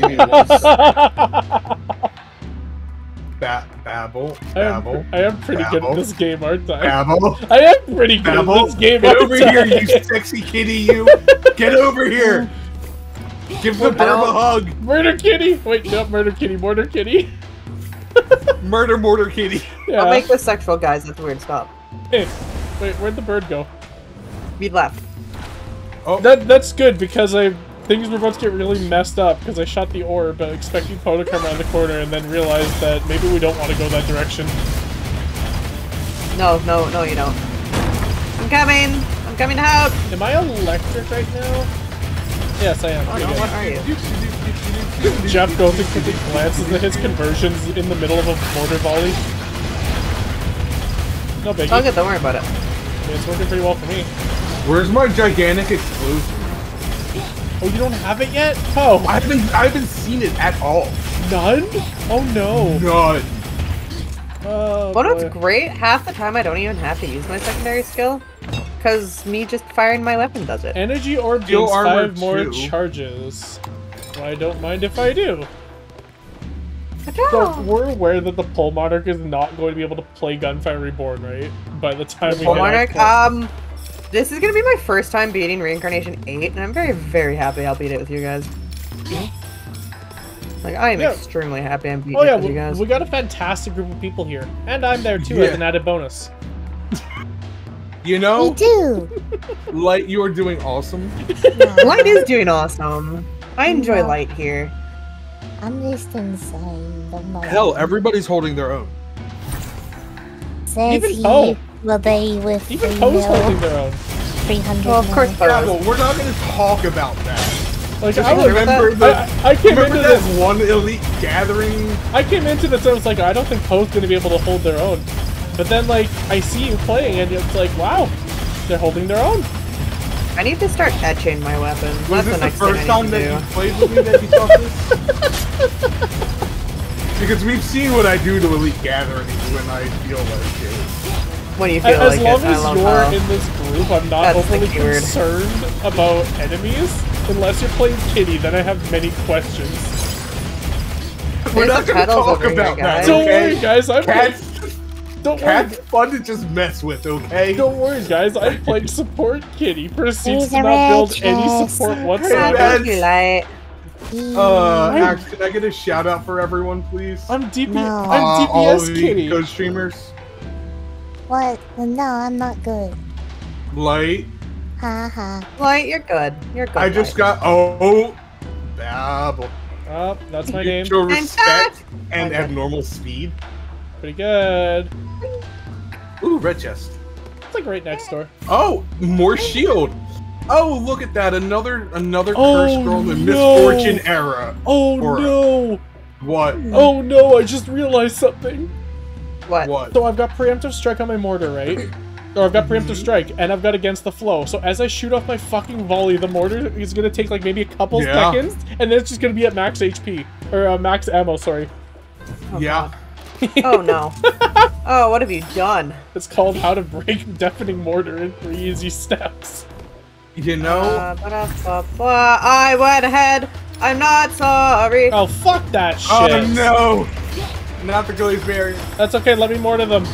Give me one second. Ba Babble, Babble. I am, I am pretty Babble, good at this game, aren't I? Babble. I am pretty good Babble, at this game, Get over here, you sexy kitty, you! Get over here! Give the Bird a hug! Murder kitty! Wait, no, murder kitty, mortar kitty. Murder, mortar kitty. Yeah. I'll make this sexual, guys. That's weird. Stop. Hey, wait, where'd the Bird go? We left. Oh. That, that's good, because I... Things were about to get really messed up because I shot the orb expecting Poe to come around the corner and then realized that maybe we don't want to go that direction. No, no, no you don't. I'm coming! I'm coming out! Am I electric right now? Yes, I am. Oh, no, what are you? Jeff goes and quickly glances at his conversions in the middle of a mortar volley. No biggie. I'll get, don't worry about it. I mean, it's working pretty well for me. Where's my gigantic explosion? Oh, you don't have it yet? Oh, I haven't, I haven't seen it at all. None? Oh no. None. Oh, what boy. What's great? Half the time I don't even have to use my secondary skill, cause me just firing my weapon does it. Energy orb deals five more charges. Well, I don't mind if I do. So we're aware that the Pole Monarch is not going to be able to play Gunfire Reborn, right? By the time the we Pole Monarch, um. This is gonna be my first time beating Reincarnation eight, and I'm very, very happy I'll beat it with you guys. Like, I am yeah. extremely happy I'm beating oh, it yeah, with we, you guys. We got a fantastic group of people here, and I'm there too yeah. as an added bonus. You know, we do. Light, you are doing awesome. Light is doing awesome. I enjoy no. Light here. I'm just insane. Hell, everybody's holding their own. Says Even Poe. Will they with Even Poe's holding their own. three hundred well, of course, Babble, we're not going to talk about that. Like, I remember, that, the, I, I came remember into that this one elite gathering. I came into this and I was like, I don't think Poe's going to be able to hold their own. But then, like, I see you playing and it's like, wow, they're holding their own. I need to start etching my weapons. Was this the first time that you played with me that you saw this? Because we've seen what I do to elite gatherings when I feel like it. When you feel I, like as long it, as I you're know. in this group, I'm not That's overly concerned about enemies. Unless you're playing Kitty, then I have many questions. There's We're not gonna talk about that. Don't okay? worry, guys. I'm Cats. Don't Cat's worry. fun to just mess with, okay? Don't worry, guys. I played support Kitty. Proceeds to not build any support whatsoever. Hey, uh, Axe, can I get a shout out for everyone, please? I'm D P. No. I'm D P S uh, all of the Kitty. Go streamers. What? Well, no, I'm not good. Light. Ha ha. Light, you're good. You're good. I Light. just got oh, oh Babble. Oh, that's my game. Show respect and okay. abnormal speed. Pretty good. Ooh, red chest. It's like right next door. Oh, more shield. Oh, look at that! Another another oh, curse from the no. misfortune era. Oh aura. no! What? Oh no! I just realized something. What? What? So I've got preemptive strike on my mortar, right? Or I've got preemptive strike, and I've got against the flow. So as I shoot off my fucking volley, the mortar is gonna take like maybe a couple yeah. seconds, and then it's just gonna be at max H P or uh, max ammo. Sorry. Oh, yeah. God. Oh no. Oh, what have you done? It's called How to Break Deafening Mortar in Three Easy Steps. You know? Uh, blah, blah, blah. I went ahead. I'm not sorry. Oh, fuck that shit. Oh no! Not the glazed barrier. That's okay, let me mortar them.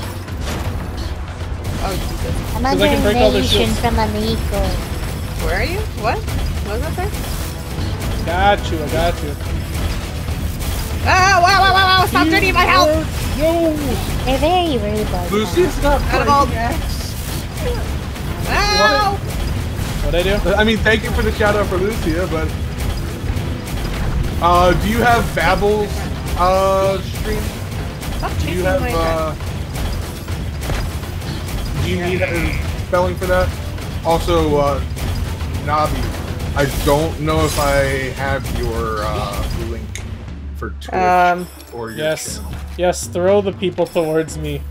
Oh, I'm under invasion from an eagle. Where are you? What? What was that there? Got you, I got you. Oh, wow, wow, wow, wow, stop drinking my health! No! They're very rude, though. Lucia's not out of all gas. Ow! What'd I do? I mean, thank you for the shout out for Lucia, but... Uh, do you have Babble's, uh, stream? Stop do you have, uh... Do you need a spelling for that? Also, uh, Nabi, I don't know if I have your, uh, link. For Twitch um, or yes, channel. yes. Throw the people towards me. Do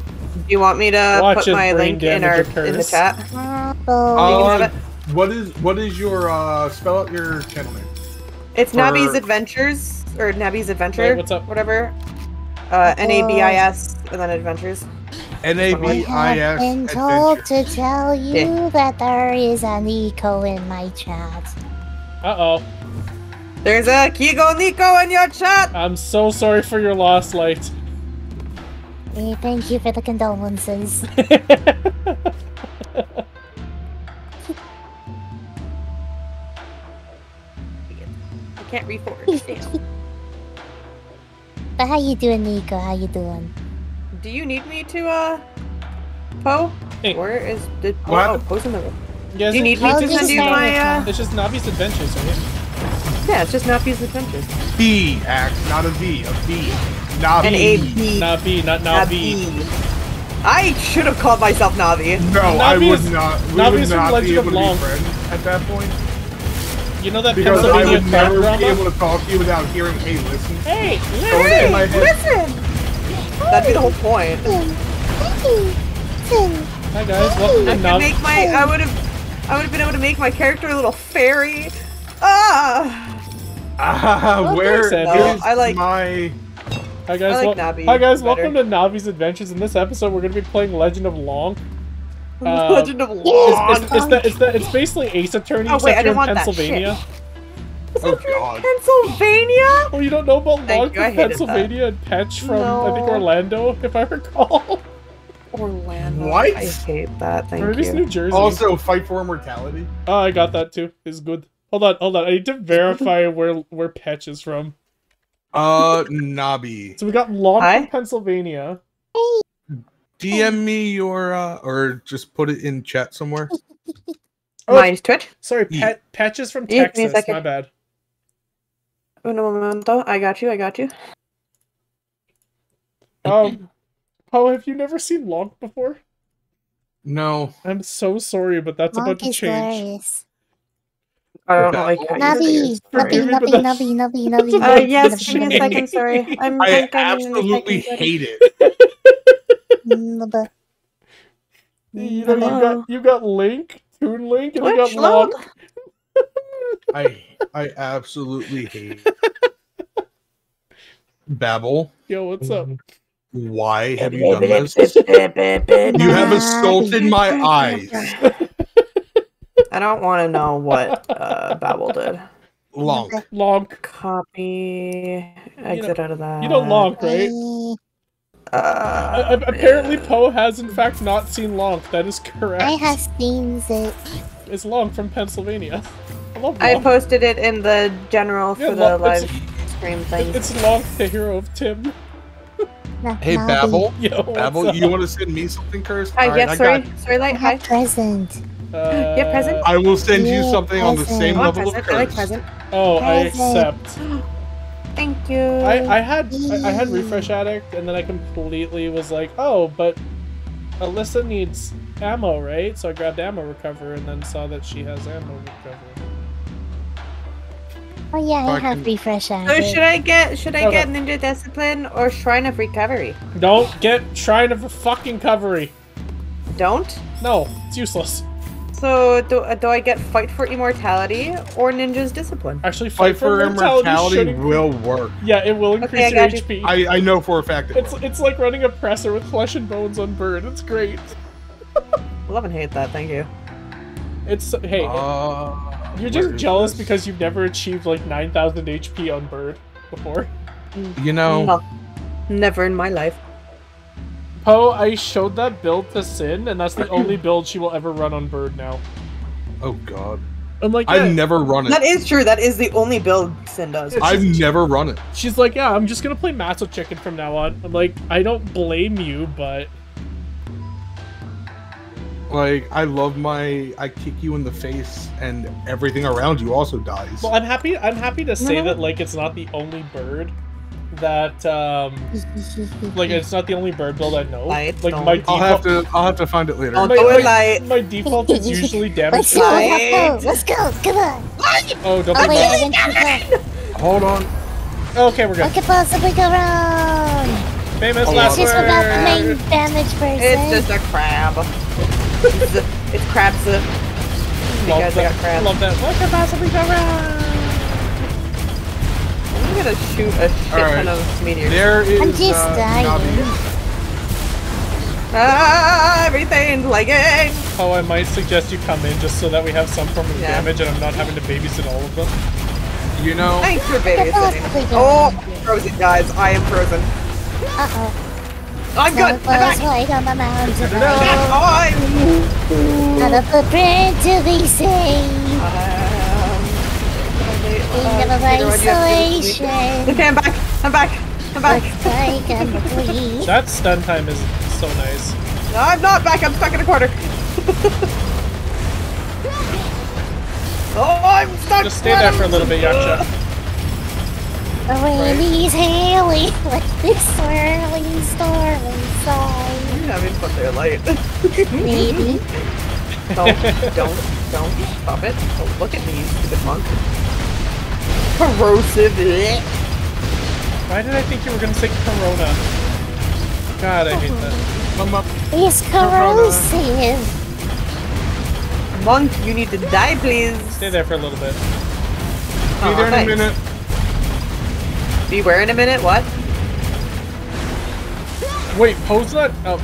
you want me to Watch put my link in our in the chat? Uh, what is what is your uh, spell out your channel name? It's or... Nabi's Adventures or Nabi's Adventure. Wait, what's up? Whatever. Uh, N A B I S and then Adventures. N A B I S. I've been told to tell you yeah. that there is an echo in my chat. Uh oh. There's a Kigo Nico in your chat! I'm so sorry for your loss, Light. Hey, thank you for the condolences. I can't reforge, damn. But how you doing, Nico? How you doing? Do you need me to, uh... Poe? Hey. Where is... Did... What? Oh, Poe's in the room. Yes, Do you need Poe me to send you my, uh... It's just Nabi's Adventures, right? Yeah, it's just Nabi's Adventures. B, Axe, not a V, a B. Nabi. An A B. Nabi, not Nabi. Nabi. I should have called myself Nabi. No, Nabi I would is, not. We Nabi would is not be able to long. be friends at that point. You know that because I would never be able to talk to you without hearing, hey, listen. Hey, hey, hey listen. That'd be the whole point. Hi guys, welcome to Nabi. Make my, I would have, I would have been able to make my character a little fairy. Ah. Ah, uh, where no, is I like, my... Hi guys, I like Nabi hi guys welcome to Nabi's Adventures. In this episode, we're going to be playing Legend of Long. Uh, Legend of Long! It's, it's, it's, the, it's, the, it's basically Ace Attorney, oh, except wait, I didn't want Pennsylvania. That shit. Oh, God. Pennsylvania? Oh, you don't know about Long from Pennsylvania that. and Patch from, no. I think, Orlando, if I recall. Orlando. What? I hate that, thank or maybe you. New Jersey. Also, Fight for Immortality. Oh, I got that too. It's good. Hold on, hold on. I need to verify where where Patch is from. Uh, Nabi. So we got Long from Pennsylvania. Hey. D M me your uh, or just put it in chat somewhere. Oh, mine's Twitch. Sorry, Pat, Patch is from yeah, Texas. My bad. Uno momento. I got you. I got you. Um, Poe, have you never seen Long before? No. I'm so sorry, but that's Long about to change. Hilarious. I don't like how Nabi, Nabi, Nabi, Nabi, Nabi, Nabi. Uh, yes, give me a second, sorry. I'm, I I'm absolutely hate it. You know, you got, you got Link Toon Link and Twitch I got locked. I I absolutely hate Babble. Yo, what's up? Why have you done this? You have assaulted my eyes. I don't want to know what uh, Babble did. Lonk. Lonk. Copy. Exit you know, out of that. You know Lonk, right? Uh, uh, apparently yeah. Poe has in fact not seen Lonk. That is correct. I have seen it. It's Lonk from Pennsylvania. I love Lonk. I posted it in the general for yeah, the live stream thing. It's Lonk, the hero of Tim. Hey, Babble. Yo, Babble, you want to send me something, Cursed? Uh, yes, right, sorry. I got sorry, Light. Hi. Present. Uh, yeah, present. I will send you something yeah, on the same oh, level present. of Cursed. I like present. Oh, present. I accept. Thank you. I, I had I, I had Refresh Addict, and then I completely was like, oh, but Alyssa needs ammo, right? So I grabbed Ammo Recover, and then saw that she has Ammo Recover. Oh yeah, I have Refresh Addict. So should I get should I okay. get Ninja Discipline or Shrine of Recovery? Don't get Shrine of fucking Recovery. Don't? No, it's useless. So do, do I get Fight for Immortality or Ninja's Discipline? Actually, Fight, fight for, for Immortality, immortality will work. Yeah, it will increase okay, your H P. You. I, I know for a fact it It's works. It's like running a presser with flesh and bones on Bird. It's great. Love and hate that, thank you. It's hey, uh, you're just jealous this? because you've never achieved like nine thousand H P on Bird before. You know... Well, never in my life. Poe, I showed that build to Sin, and that's the only build she will ever run on Bird now. Oh god. I'm like, yeah, I've never run it. That is true, that is the only build Sin does. Yeah, I've never run it. She's like, yeah, I'm just gonna play Matzo Chicken from now on. I'm like, I don't blame you, but... Like, I love my... I kick you in the face, and everything around you also dies. Well, I'm happy, I'm happy to say no. that, like, it's not the only Bird. That um, like it's not the only Bird build I know. Light, like my default, I'll have to I'll have to find it later. I'll my, do it my, my default is usually damage. Let's go, Light. Let's go, come on. Light. Oh, don't oh, be wait, wait, Hold on. Okay, we're good. What could possibly go wrong? Famous Hold last word. about the main damage person. It's just a crab. It's, a, it's crab soup. Because I got crab. Love that. What could possibly go wrong? I'm gonna shoot a shit right. ton of meteors. There is, I'm just uh, dying. Ah, everything's lagging. Oh, I might suggest you come in just so that we have some form of yeah. damage and I'm not having to babysit all of them. You know. Thanks for babysitting. Oh, frozen guys, I am frozen. Uh oh. I'm so good. I'm back. Right on the mountain. No, I'm. Not a footprint to be saved. Uh, End of isolation. Okay, I'm back. I'm back. I'm back. That stun time is so nice. No, I'm not back. I'm stuck in a corner. Oh, I'm stuck. Just stay there for a little bit, Yaksha. The windy's hailing like this swirling, swirling song. You're having fun there, Light. Maybe. Don't, don't, don't stop it. Don't look at me, you stupid monk. Corrosive. Why did I think you were gonna say Corona? God, I hate that. Come up. It's corrosive. Monk, you need to die, please. Stay there for a little bit. Be there in a minute. Be where in a minute? What? Wait, Poe's not. Oh.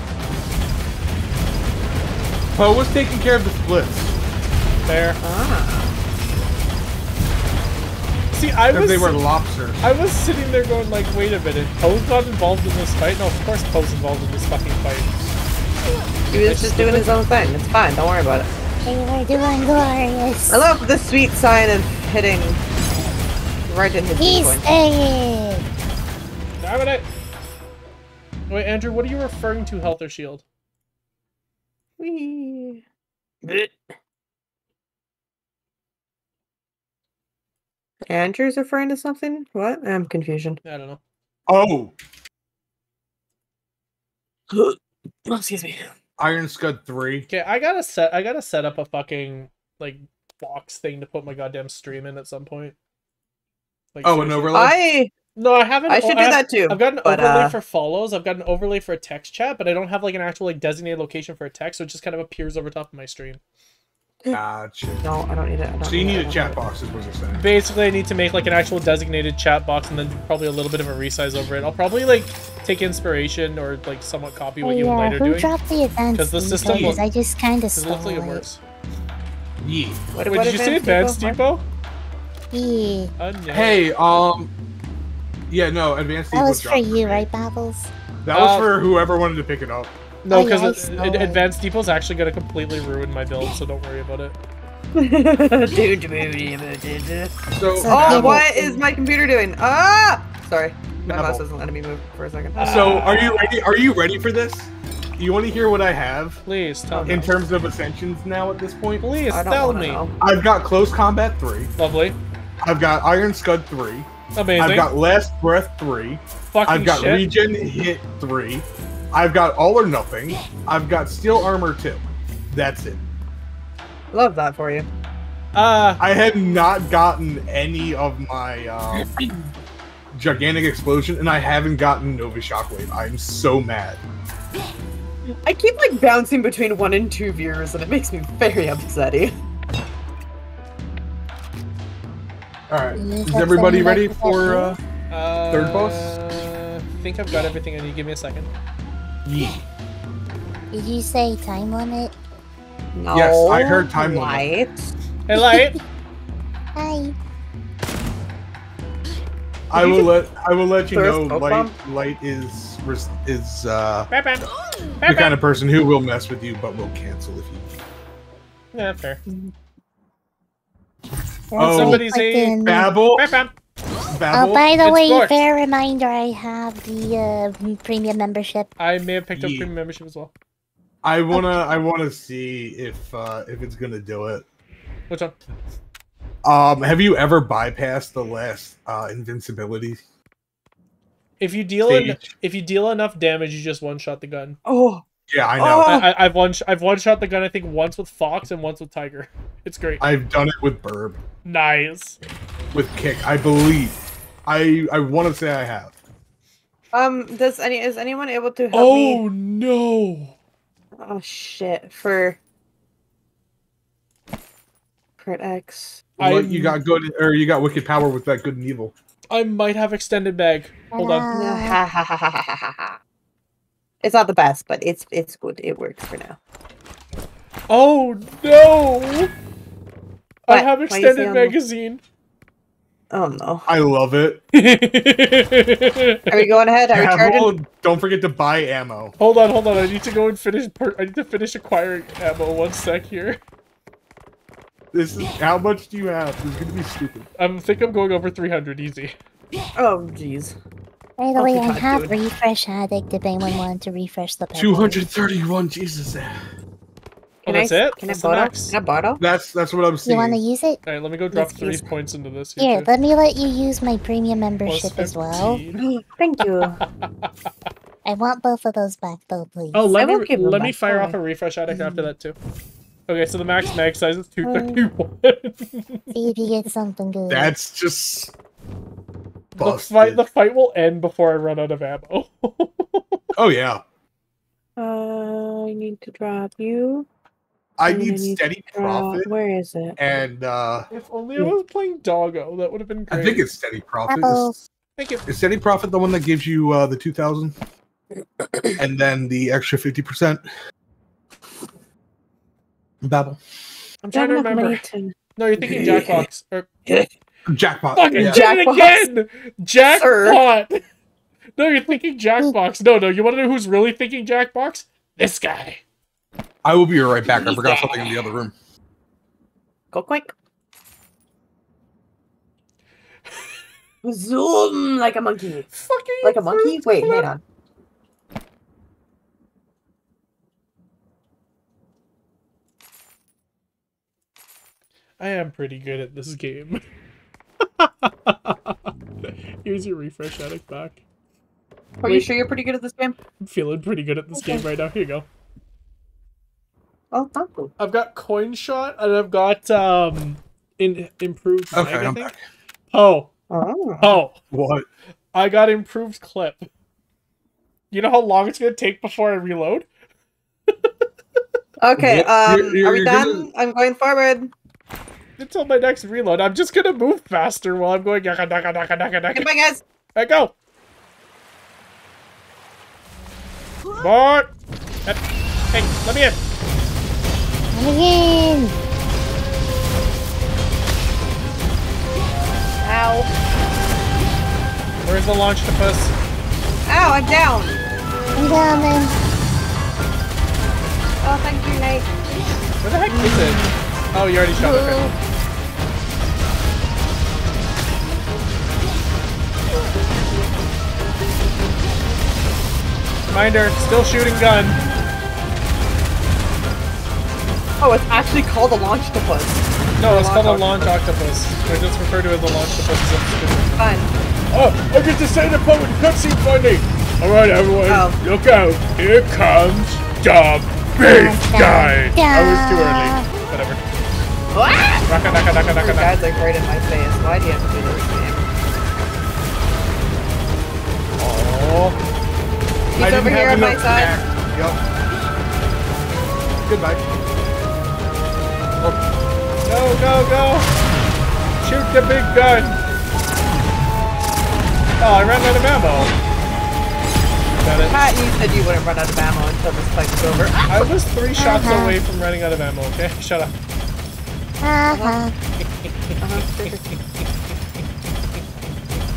Poe was taking care of the splits. There. Ah. See, I was they were lobster. I was sitting there going like, wait a minute, Poe's not involved in this fight? No, of course Poe's involved in this fucking fight. He was just doing his own thing. It's fine, don't worry about it. They were doing glorious. I love the sweet sign of hitting right in his point. Damn it! Wait, Andrew, what are you referring to, health or shield? Wee. Andrew's referring to something? What? I'm confusion. I don't know. Oh! oh excuse me. Iron Scud three. Okay, I gotta set I gotta set up a fucking like box thing to put my goddamn stream in at some point. Like, oh, seriously. An overlay? I No, I haven't I should oh, do I have, that too. I've got an but, overlay uh... for follows, I've got an overlay for a text chat, but I don't have like an actual like designated location for a text, so it just kind of appears over top of my stream. Gotcha. No, I don't need it. I don't so you need, need a chat box is what you're saying. Basically, I need to make like an actual designated chat box and then probably a little bit of a resize over it. I'll probably like take inspiration or like somewhat copy what oh, you yeah. later do. Who doing. dropped the advanced? Because the system because I just kind of saw it. Looks like it works. Yeah. What, Wait, what did you say advanced depot? Yeah. Oh, no. Hey, um, yeah, no, advanced depot. That was for you, right, Babbles? That was uh, for whoever wanted to pick it up. No, because oh, yeah, no Advanced Depot's actually going to completely ruin my build, so don't worry about it. so, so oh, what is my computer doing? Ah! Sorry, my mouse isn't letting me move for a second. So, are you ready? Are you ready for this? You want to hear what I have? Please tell me. In terms of ascensions now at this point? Please tell me. Know. I've got Close Combat three. Lovely. I've got Iron Scud three. Amazing. I've got Last Breath three. Fucking I've got shit. Regen Hit three. I've got All or Nothing. I've got Steel Armor two. That's it. Love that for you. Uh, I have not gotten any of my uh, Gigantic Explosion, and I haven't gotten Nova Shockwave. I'm so mad. I keep like bouncing between one and two viewers, and it makes me very upsetty. Alright, is everybody ready for uh, uh, third boss? I think I've got everything I need. Give me a second. Yeah. Did you say time limit? No. Yes, I heard time Light. limit. Hey, Light. Hi. I will let I will let you know. Light bomb? Light is is uh bam, bam. the bam, kind of person who will mess with you but will cancel if you. Yeah, fair. Oh, somebody say Babble. Bam, bam. Babble. Oh, by the it's way, forced. fair reminder, I have the uh, premium membership. I may have picked yeah. up premium membership as well. I wanna, okay. I wanna see if uh, if it's gonna do it. What's up? Um, have you ever bypassed the last uh, invincibility? If you deal en if you deal enough damage, you just one shot the gun. Oh. Yeah, I know. Oh. I, I've one, I've one shot the gun. I think once with Fox and once with Tiger. It's great. I've done it with Bird. Nice. With Kick, I believe. I I want to say I have. Um, does any is anyone able to help oh, me? Oh no! Oh shit! For Crit X. What you got good or you got Wicked Power with that Good and Evil? I might have extended bag. Hold on. No. It's not the best, but it's it's good. It works for now. Oh no! What? I have extended magazine. Oh no! I love it. Are we going ahead? Are we charging? Don't forget to buy ammo. Hold on, hold on. I need to go and finish. Per I need to finish acquiring ammo. One sec here. This is how much do you have? This is gonna be stupid. I think I'm going over three hundred easy. Oh jeez. By the way, I have Refresh Addict if anyone wanted to refresh the two hundred thirty-one, Jesus. Oh, that's it? Can I borrow? Can I borrow? That's, that's what I'm seeing. You want to use it? Alright, let me go drop three points into this. Here, let me let you use my premium membership as well. Thank you. I want both of those back, though, please. Oh, let me let me fire off a Refresh Addict after that, too. Okay, so the max mag size is two thirty-one. See if you get something good. That's just... The fight, the fight will end before I run out of ammo. Oh, yeah. Uh, I need to drop you. I need, I need Steady Profit. Where is it? And, uh... If only I was playing Doggo, that would have been great. I think it's Steady Profit. Is, Thank you. Is Steady Profit the one that gives you uh, the two thousand? And then the extra fifty percent? Babble. I'm trying to remember. No, you're thinking Jackbox. Or... Jackpot. Fucking yeah. Jackpot again. Jackpot. Sir. No, you're thinking Jackbox. No, no. You want to know who's really thinking Jackbox? This guy. I will be right back. I forgot something in the other room. Go quick. Zoom like a monkey. Fucking like a monkey. Wait, hang on. I am pretty good at this game. Here's your Refresh Addict back. Are Wait. you sure you're pretty good at this game? I'm feeling pretty good at this okay. game right now. Here you go. Oh, thank you. I've got Coin Shot and I've got um in improved. Okay, mag, I'm I think. back. Oh. oh, oh, what? I got improved clip. You know how long it's gonna take before I reload? Okay, yep. um, you're, you're, are we done? Gonna... I'm going forward. Until my next reload, I'm just gonna move faster while I'm going. Goodbye, guys. Alright, go. More. Hey, let me in. Whoa. Ow. Where's the launch-topus? Ow, I'm down. I'm down, man. Oh, thank you, Nate. Where the heck mm. is it? Oh, you already shot it. Okay. Reminder, still shooting gun. Oh, it's actually called a launch octopus. No, it's called a launch octopus. It's just referred to as a launch octopus. Fun. Oh, I get to say the potent cutscene finally. All right, everyone, oh. look out! Here comes the big guy. I was too early. Whatever. What? Raka, raka, raka, raka, raka. Guys, like right in my face. Why do you have to do this game? Oh. He's over here on my side. Yep. Goodbye. Oh. Go, go, go! Shoot the big gun! Oh, I ran out of ammo. Got it. Pat, you said you wouldn't run out of ammo until this fight was over. I was three shots uh-huh. away from running out of ammo, okay? Shut up. Uh-huh. uh-huh.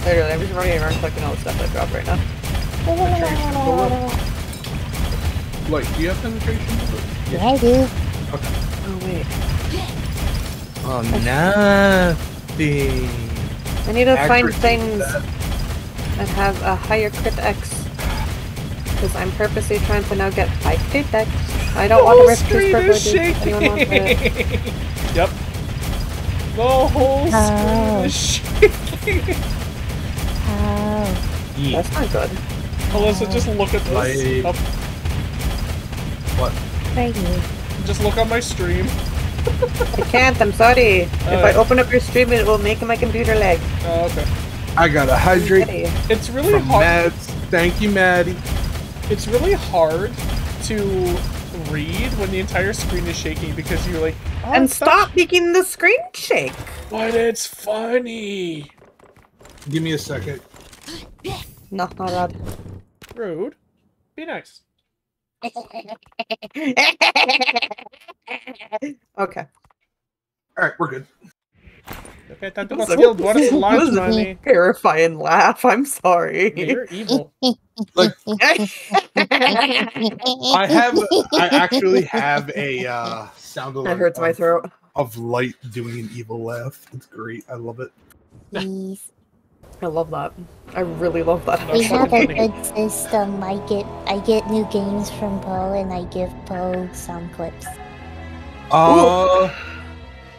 Literally, I'm just running around collecting all the stuff I dropped right now. Light, do you have penetration? Yeah, I do. Okay. Oh, wait. Oh, nothing. I need to find things that have a higher crit X. Because I'm purposely trying to now get high crit X. I don't want to risk this privilege. Anyone want it? Yep. The whole screen is shaking. That's not good. Alyssa, just look at this. I... Oh. What? Thank you. Just look on my stream. I can't, I'm sorry. Uh, if I open up your stream, it will make my computer lag. Oh, uh, okay. I gotta hydrate. It's really hard. Mads. Thank you, Maddie. It's really hard to read when the entire screen is shaking because you're like, oh, and stop making the screen shake. But it's funny. Give me a second. No, not allowed. Rude. Be nice. Okay. Alright, we're good. Okay, that was killed. What is lunch money? Terrifying laugh. I'm sorry. You're evil. Like, I have. I actually have a uh, sound alert. That hurts of, my throat. Of Light doing an evil laugh. It's great. I love it. Please. I love that. I really love that. That's we have funny. A good system. I get I get new games from Poe, and I give Poe sound clips. Uh,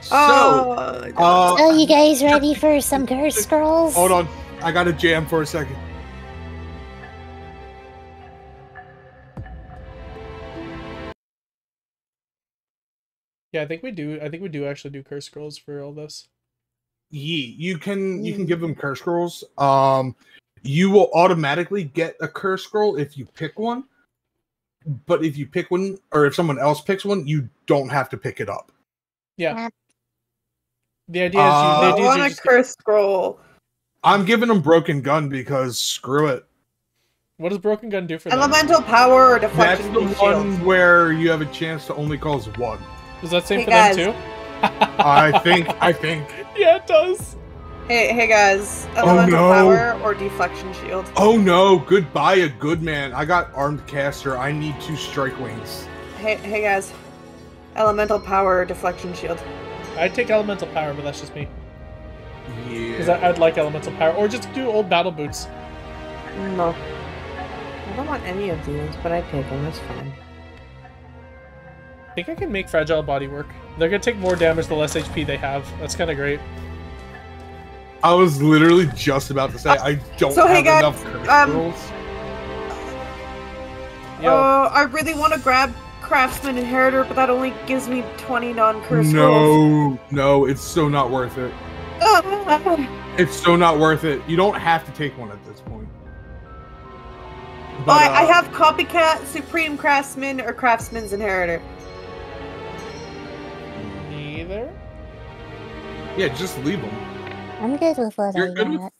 so, oh. Uh, so, you guys ready for some Curse Scrolls? Hold on, I got to jam for a second. Yeah, I think we do. I think we do actually do Curse Scrolls for all this. Ye, you can you can give them curse scrolls. Um, you will automatically get a curse scroll if you pick one. But if you pick one, or if someone else picks one, you don't have to pick it up. Yeah. The idea is uh, you, the idea I want is you a curse get... scroll. I'm giving them broken gun because screw it. What does broken gun do for them? Elemental power or deflection? That's the one shield. Where you have a chance to only cause one. Does that same hey for guys. Them too? I think, I think. Yeah, it does. Hey, hey guys. Elemental oh, no. power or deflection shield? Oh no, goodbye a good man. I got armed caster. I need two strike wings. Hey, hey guys. Elemental power or deflection shield? I'd take elemental power, but that's just me. Yeah. Because I'd like elemental power. Or just do old battle boots. No. I don't want any of these, but I take them. That's fine. I think I can make fragile body work. They're gonna take more damage the less H P they have. That's kind of great. I was literally just about to say uh, I don't so have hey guys, enough curse um, rules. Yo. Uh, I really want to grab Craftsman Inheritor, but that only gives me twenty non-curse rules. No, rolls. No, it's so not worth it. Uh, it's so not worth it. You don't have to take one at this point. But, I, uh, I have Copycat, Supreme Craftsman, or Craftsman's Inheritor. Yeah, just leave them. I'm good with what You're I good got. With...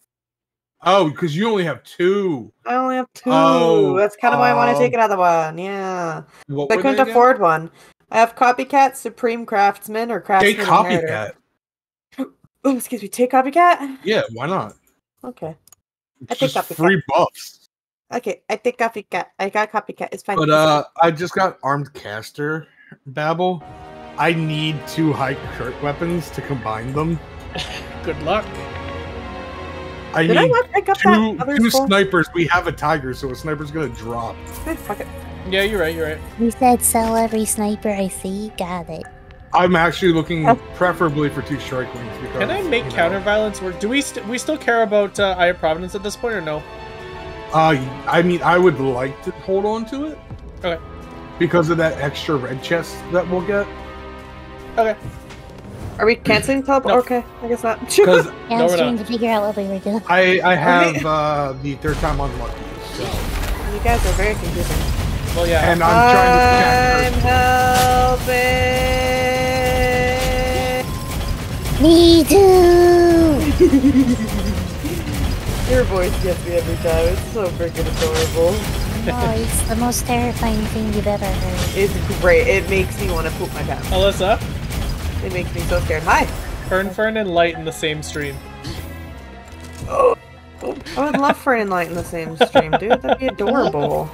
Oh, because you only have two. I only have two. Oh, that's kind of why um... I want to take another one. Yeah. What I couldn't afford again? One. I have Copycat, Supreme Craftsman, or Craftsman. Take Copycat. Oh, excuse me. Take Copycat? Yeah, why not? Okay. It's I take just Copycat. Free buffs. Okay, I take Copycat. I got Copycat. It's fine. But uh, I just got Armed Caster Babble. I need two high crit weapons to combine them. Good luck. I Did need I not pick up two, that two snipers. We have a tiger, so a sniper's going to drop. Fuck it. Yeah, you're right, you're right. You said sell every sniper I see. Got it. I'm actually looking preferably for two strike wings. Because, Can I make you know, counter violence work? Do we st we still care about uh, Eye of Providence at this point, or no? Uh, I mean, I would like to hold on to it. Okay. Because of that extra red chest that we'll get. Okay. Are we canceling teleport? No. Okay, I guess not. Yeah, I was no, trying not. to figure out what we were doing. I, I have uh, the third time unlucky, so... You guys are very confusing. Well, yeah. And I'm, I'm trying to helping. Me too. Your voice gets me every time. It's so freaking adorable. No, it's the most terrifying thing you've ever heard. It's great. It makes me want to poop my pants. Alyssa, it makes me so scared. Hi. Fern, Fern, and Light in the same stream. Oh, I would love Fern and Light in the same stream, dude. That'd be adorable.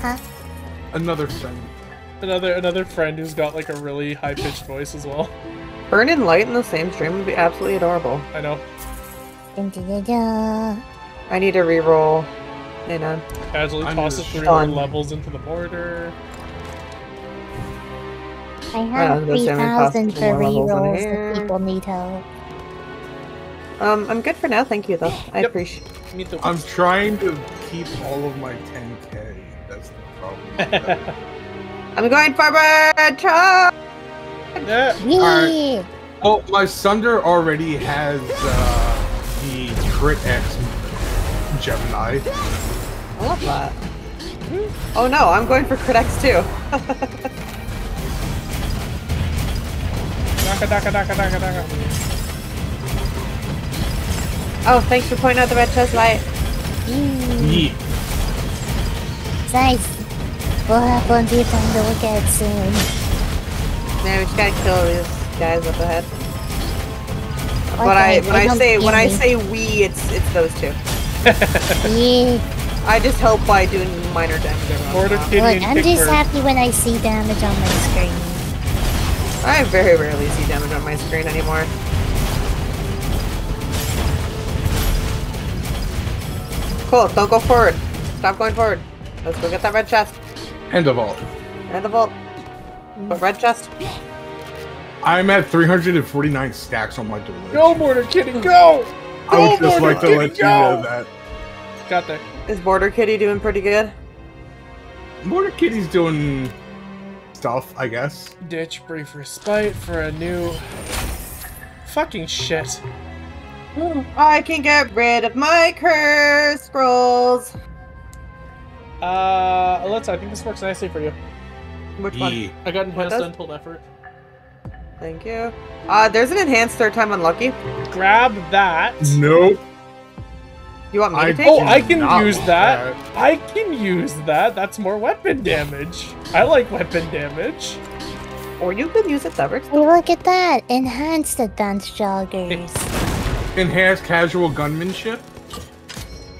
Huh? Another friend. Another another friend who's got like a really high pitched voice as well. Burn and Light in the same stream would be absolutely adorable. I know. Dun, dun, dun, dun. I need to reroll. You know. Casually tosses three more levels into the border. I have three thousand for rerolls if people need help. Um, I'm good for now, thank you though. I yep. appreciate it. I'm trying to keep all of my ten K. I'm going for bird charge! Yeah. Right. Well, my Sunder already has uh, the crit X Gemini. I love that. Oh no, I'm going for crit X too. Daka, daka, daka, daka, daka. Oh, thanks for pointing out the red chest Light. Mm. Yeah. Nice. We'll have plenty of time to look at it soon. Man, we just gotta kill these guys up ahead. What okay, I when I say when me. I say we, it's it's those two. Yeah. I just help by doing minor damage. Look, I'm just happy when I see damage on my screen. I very rarely see damage on my screen anymore. Cool. Don't go forward. Stop going forward. Let's go get that red chest. And a vault. And a vault. But red chest. I'm at three hundred forty-nine stacks on my duel. Go, Border Kitty, go! I go, would just Border like to Kitty, let you go! Know that. Got there. Is Border Kitty doing pretty good? Border Kitty's doing stuff, I guess. Ditch brief respite for a new fucking shit. I can get rid of my curse scrolls. Uh, Alyssa, I think this works nicely for you. Which one? Yeah. I got enhanced unpulled effort. Thank you. Uh, there's an enhanced third time unlucky. Grab that. Nope. You want me I, to take Oh, it? I can use that. that. I can use that. That's more weapon damage. I like weapon damage. Or you can use it that works. Well, look at that. Enhanced advanced joggers. Enhanced casual gunmanship.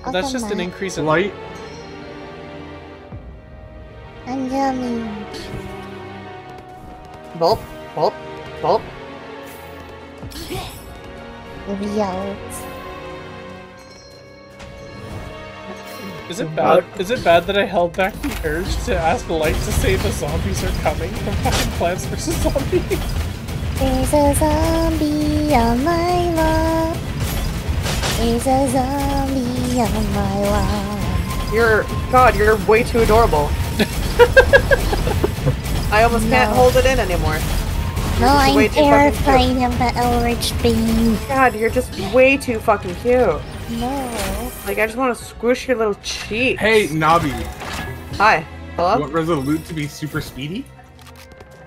Oh, That's just on. an increase in light. I'm yummy. Bulp, bulp, bulp. Is it bad? Is it bad that I held back the urge to ask Light to say the zombies are coming from fucking Plants versus. Zombies? There's a zombie on my lawn. There's a zombie on my lawn. You're God. You're way too adorable. I almost no. can't hold it in anymore. You're no, I'm terrifying of the Elridge being. God, you're just way too fucking cute. No. Like, I just want to squish your little cheeks. Hey, Nabi. Hi. Hello? You want Resolute to be super speedy?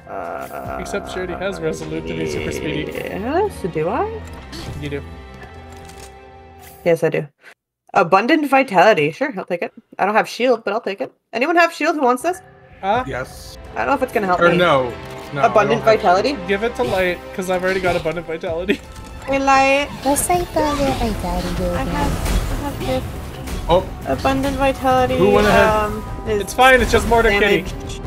Uh, Uh, Except she already has Resolute to be super speedy. Yes, do I? You do. Yes, I do. Abundant Vitality. Sure, I'll take it. I don't have shield, but I'll take it. Anyone have shield who wants this? Uh, yes. I don't know if it's going to help or me. Or no. no. Abundant Vitality? Give it to Light, because I've already got Abundant Vitality. Hey, Light. What's I Vitality? I have this. Oh. Abundant Vitality. Who went ahead? Um, it's fine, it's just Mortar damage. Kitty.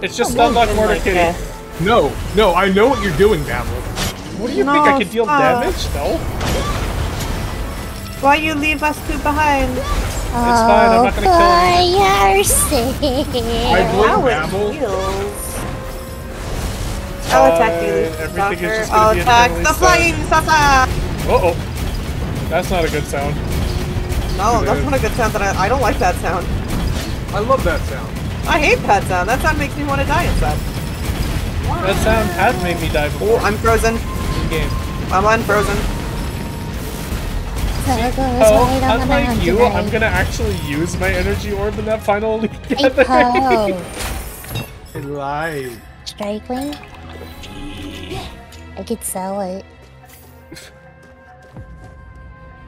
It's just stun lock Mortar like Kitty. This. No, no, I know what you're doing, Babble. What do you no, think? I can deal uh, damage? No. Why you leave us two behind? It's fine, I'm not gonna kill you. For your sake. I blame Babble. I'll attack you, Lucia. Everything is just I'll attack the flying Sasa! Uh oh. That's not a good sound. No, that's not a good sound. That I, I don't like that sound. I love that sound. I hate that sound. That sound makes me want to die inside. That sound has made me die before. Oh, I'm frozen. In game. I'm unfrozen. Oh, unlike you, I'm gonna actually use my energy orb in that final league. Hey, Light. Striking. I could sell it.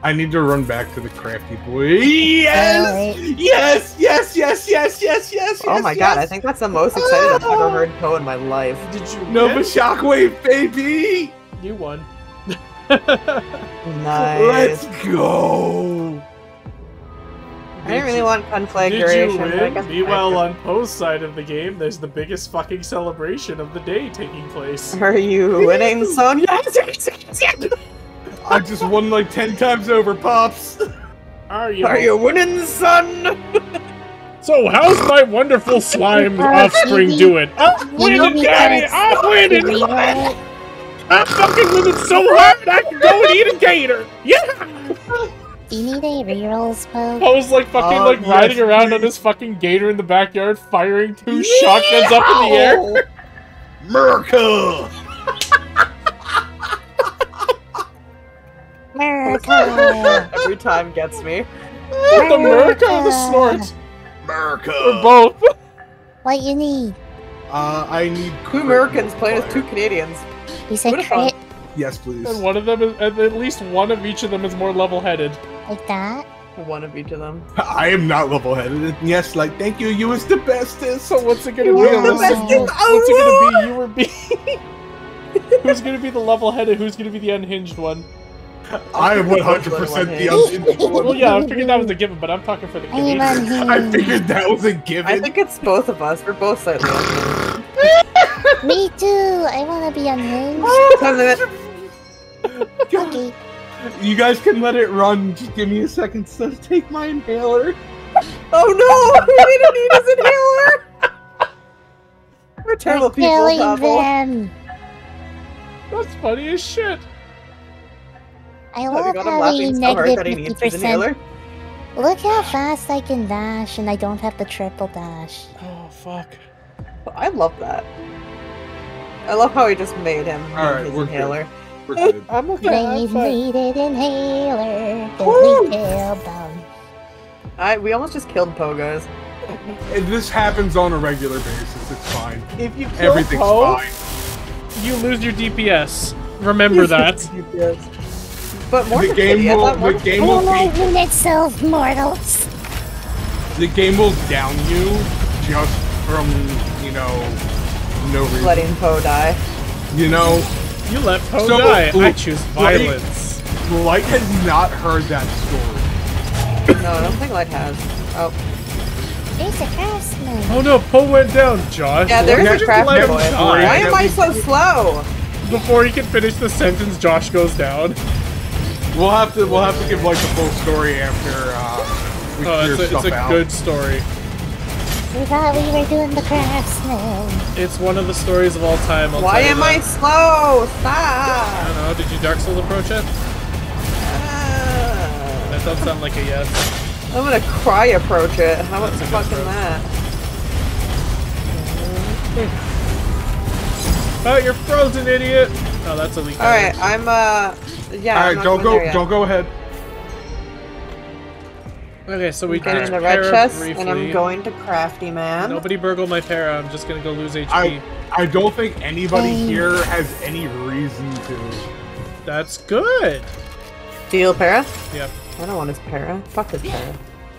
I need to run back to the crafty boy. Yes! Yes! Yes! Yes! Yes! Yes! Yes! Oh my yes. god! I think that's the most excited I've ever heard Poe in my life. Did you? No, but Shockwave, baby! You won. Nice. Let's go. I didn't really want conflagration. Did you win? Meanwhile, on Poe's side of the game, there's the biggest fucking celebration of the day taking place. Are you winning, son? Yes! I just won like ten times over, Pops! Are you, Are you winning, son? So how's my wonderful slime offspring doing? I'm winning, Daddy! I'm winning! I'm fucking winning so hard I can go and eat a gator! Yeah! You need a re-rolls, Poe? I was like fucking um, like riding yes, around please. on this fucking gator in the backyard, firing two Yeehaw! shotguns up in the air. Miracle! America. Every time gets me. America. The America or the snort? America. Or both. What you need? Uh, I need two Americans playing as two Canadians. You said crit? Yes, please. And one of them is, at least one of each of them is more level-headed. Like that? One of each of them. I am not level-headed. Yes, like, thank you, you was the bestest. So what's it gonna you be? Were the bestest. What's it gonna be? You were me. Who's gonna be the level-headed? Who's gonna be the unhinged one? I am one hundred percent the unhinged one. Well, yeah, I figured that was a given, but I'm talking for the Canadian. I figured that was a given. I think it's both of us. We're both slightly unhinged. Me too. I want to be unhinged. Okay. You guys can let it run. Just give me a second to take my inhaler. Oh no! We didn't need his inhaler! We're terrible We're people, Babble. Them. That's funny as shit. I love having negative fifty percent. Look how fast I can dash and I don't have the triple dash. Oh, fuck. I love that. I love how he just made him Alright, his we're inhaler. Good. We're good. I'm okay. They needed inhaler. Woo! We killed them. I, we almost just killed Poe, guys. This happens on a regular basis. It's fine. If you kill Everything's Poe, fine. You lose your D P S. Remember that. D P S. But the game will, the game will enlighten itself, mortals. The game will down you just from, you know, no reason. Letting Poe die. You know, you let Poe so die. I choose violence. Light, Light has not heard that story. No, I don't think Light has. Oh, there's a craftsman. Oh no, Poe went down, Josh. Yeah, there's Why a craftsman. Why am I so slow? Before he can finish the sentence, Josh goes down. We'll have to we'll have to give like the full story after uh, we oh, clear it's a, stuff it's a out. Good story. We thought we were doing the craftsman. It's one of the stories of all time. I'll Why am that. I slow? Stop! I don't know. Did you Dark Souls approach it? Ah. That does sound like a yes. I'm gonna cry approach it. How much fucking that? Oh, you're frozen, idiot! Oh, that's a leak. All right, I'm uh. Yeah, Alright, don't go, don't go ahead. Okay, so we get in the red chest, briefly. And I'm going to Crafty Man. Nobody burgle my Para. I'm just gonna go lose H P. I, I don't think anybody here has any reason to. That's good. Deal Para? Yep. I don't want his Para. Fuck his Para.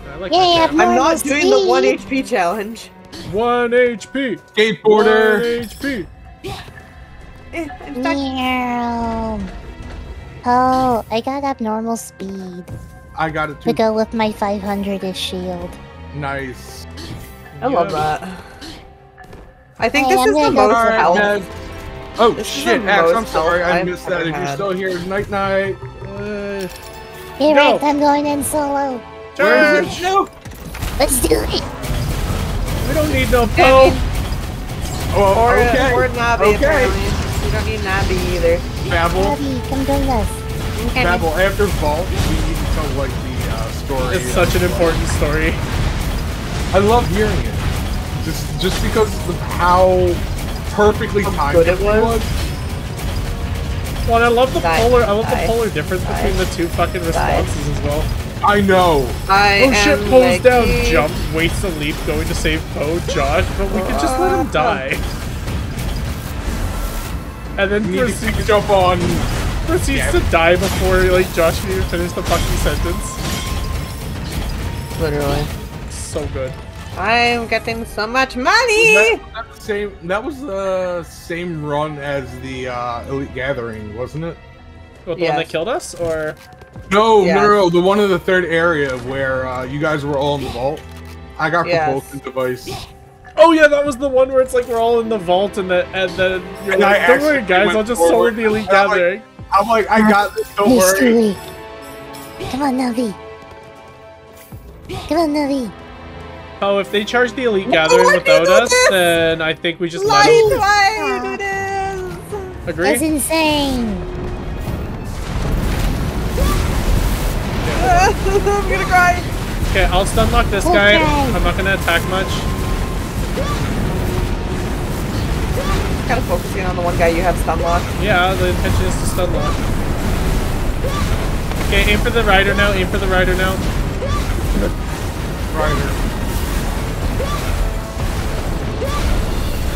I like yeah, Para. I'm not doing the one H P challenge. One H P. Skateboarder. One H P. Yeah. Oh, I got abnormal speed. I got it too. To go with my five hundred-ish shield. Nice. I yep. love that. I think hey, this, is the, go right, oh, this shit, is the most health. Oh shit, Axe, I'm sorry, I I've missed that. If you're still here, night night. Uh, hey, no. Rick, I'm going in solo. Charge! No! Let's do it! We don't need no Poe. Oh, or, okay. Or Nabi, okay. Apparently. We don't need Nabi either. Babble. Nabi, come join us. Okay. Babble, after Vault, we need to tell, like, the uh, story. It's such an important story. I love hearing it. Just just because of how perfectly timed it was. Well, and I love the die, polar. I love die, the polar difference die, between the two fucking responses die. as well. I know. I oh shit! Pulls down, jumps, waits to leap, going to save Poe, Josh, but we uh, could just let him die. And then you proceeds need to jump on. Proceeds yeah. to die before like Josh can even finish the fucking sentence. Literally. So good. I'm getting so much money! That, that, same, that was the same run as the uh, Elite Gathering, wasn't it? What, the yes. one that killed us? Or No, yes. no, no, the one in the third area where uh, you guys were all in the vault. I got yes. propulsion device. Oh yeah, that was the one where it's like we're all in the vault and, the, and then you're and like, don't worry guys, I'll just sword the Elite I'm Gathering. Like, I'm like, I got this, don't History. worry. Come on, Navi. Come on, Navi. Oh, if they charge the Elite Gathering no, without us, this? then I think we just Light, let light, it is. Agree? That's insane. Yeah. I'm gonna cry. Okay, I'll stunlock this okay. guy. I'm not gonna attack much. I'm kind of focusing on the one guy you have stunlock. Yeah, the intention is to stunlock. Okay, aim for the rider now. Aim for the rider now. Rider.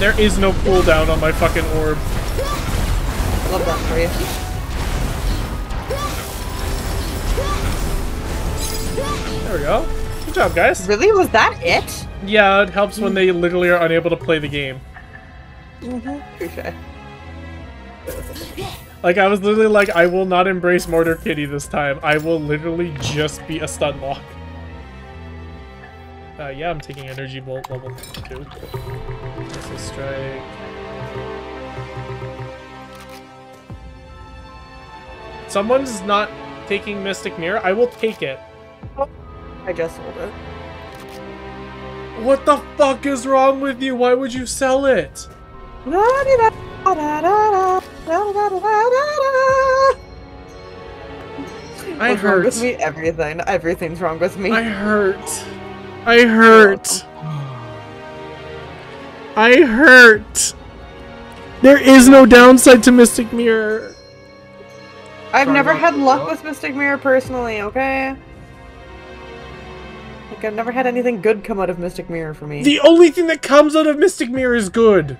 There is no cooldown on my fucking orb. Love that for you. There we go. Good job, guys. Really? Was that it? Yeah, it helps when they literally are unable to play the game. Mm-hmm. Touche. Like, I was literally like, I will not embrace Murder Kitty this time. I will literally just be a stun lock. Uh, yeah, I'm taking energy bolt level two. Missile strike. Someone's not taking Mystic Mirror. I will take it. I just sold it. What the fuck is wrong with you? Why would you sell it? I What's hurt. Wrong with me? Everything. Everything's wrong with me. I hurt. I hurt. I hurt. There is no downside to Mystic Mirror. I've never had luck with Mystic Mirror personally, okay? Like, I've never had anything good come out of Mystic Mirror for me. The only thing that comes out of Mystic Mirror is good.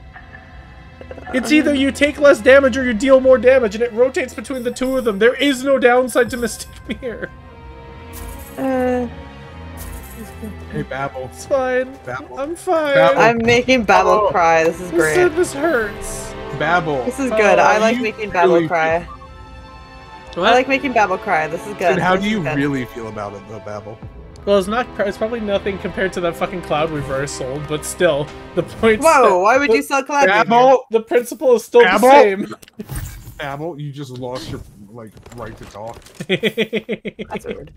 It's either you take less damage or you deal more damage, and it rotates between the two of them. There is no downside to Mystic Mirror. Uh... Hey, Babble. It's fine. Babble. I'm fine. Babble. I'm making Babble oh. cry. This is great. This, this hurts. Babble. This is good. Oh, I like making Babble really cry. What? I like making Babble cry. This is good. And how this do you really feel about it, though, Babble? Well, it's not. It's probably nothing compared to that fucking Cloud Weaver I sold, but still, the point. Whoa! Why would you sell Cloud Weaver? Babble. The principle is still Babble. the same. Babble, you just lost your like right to talk. That's weird.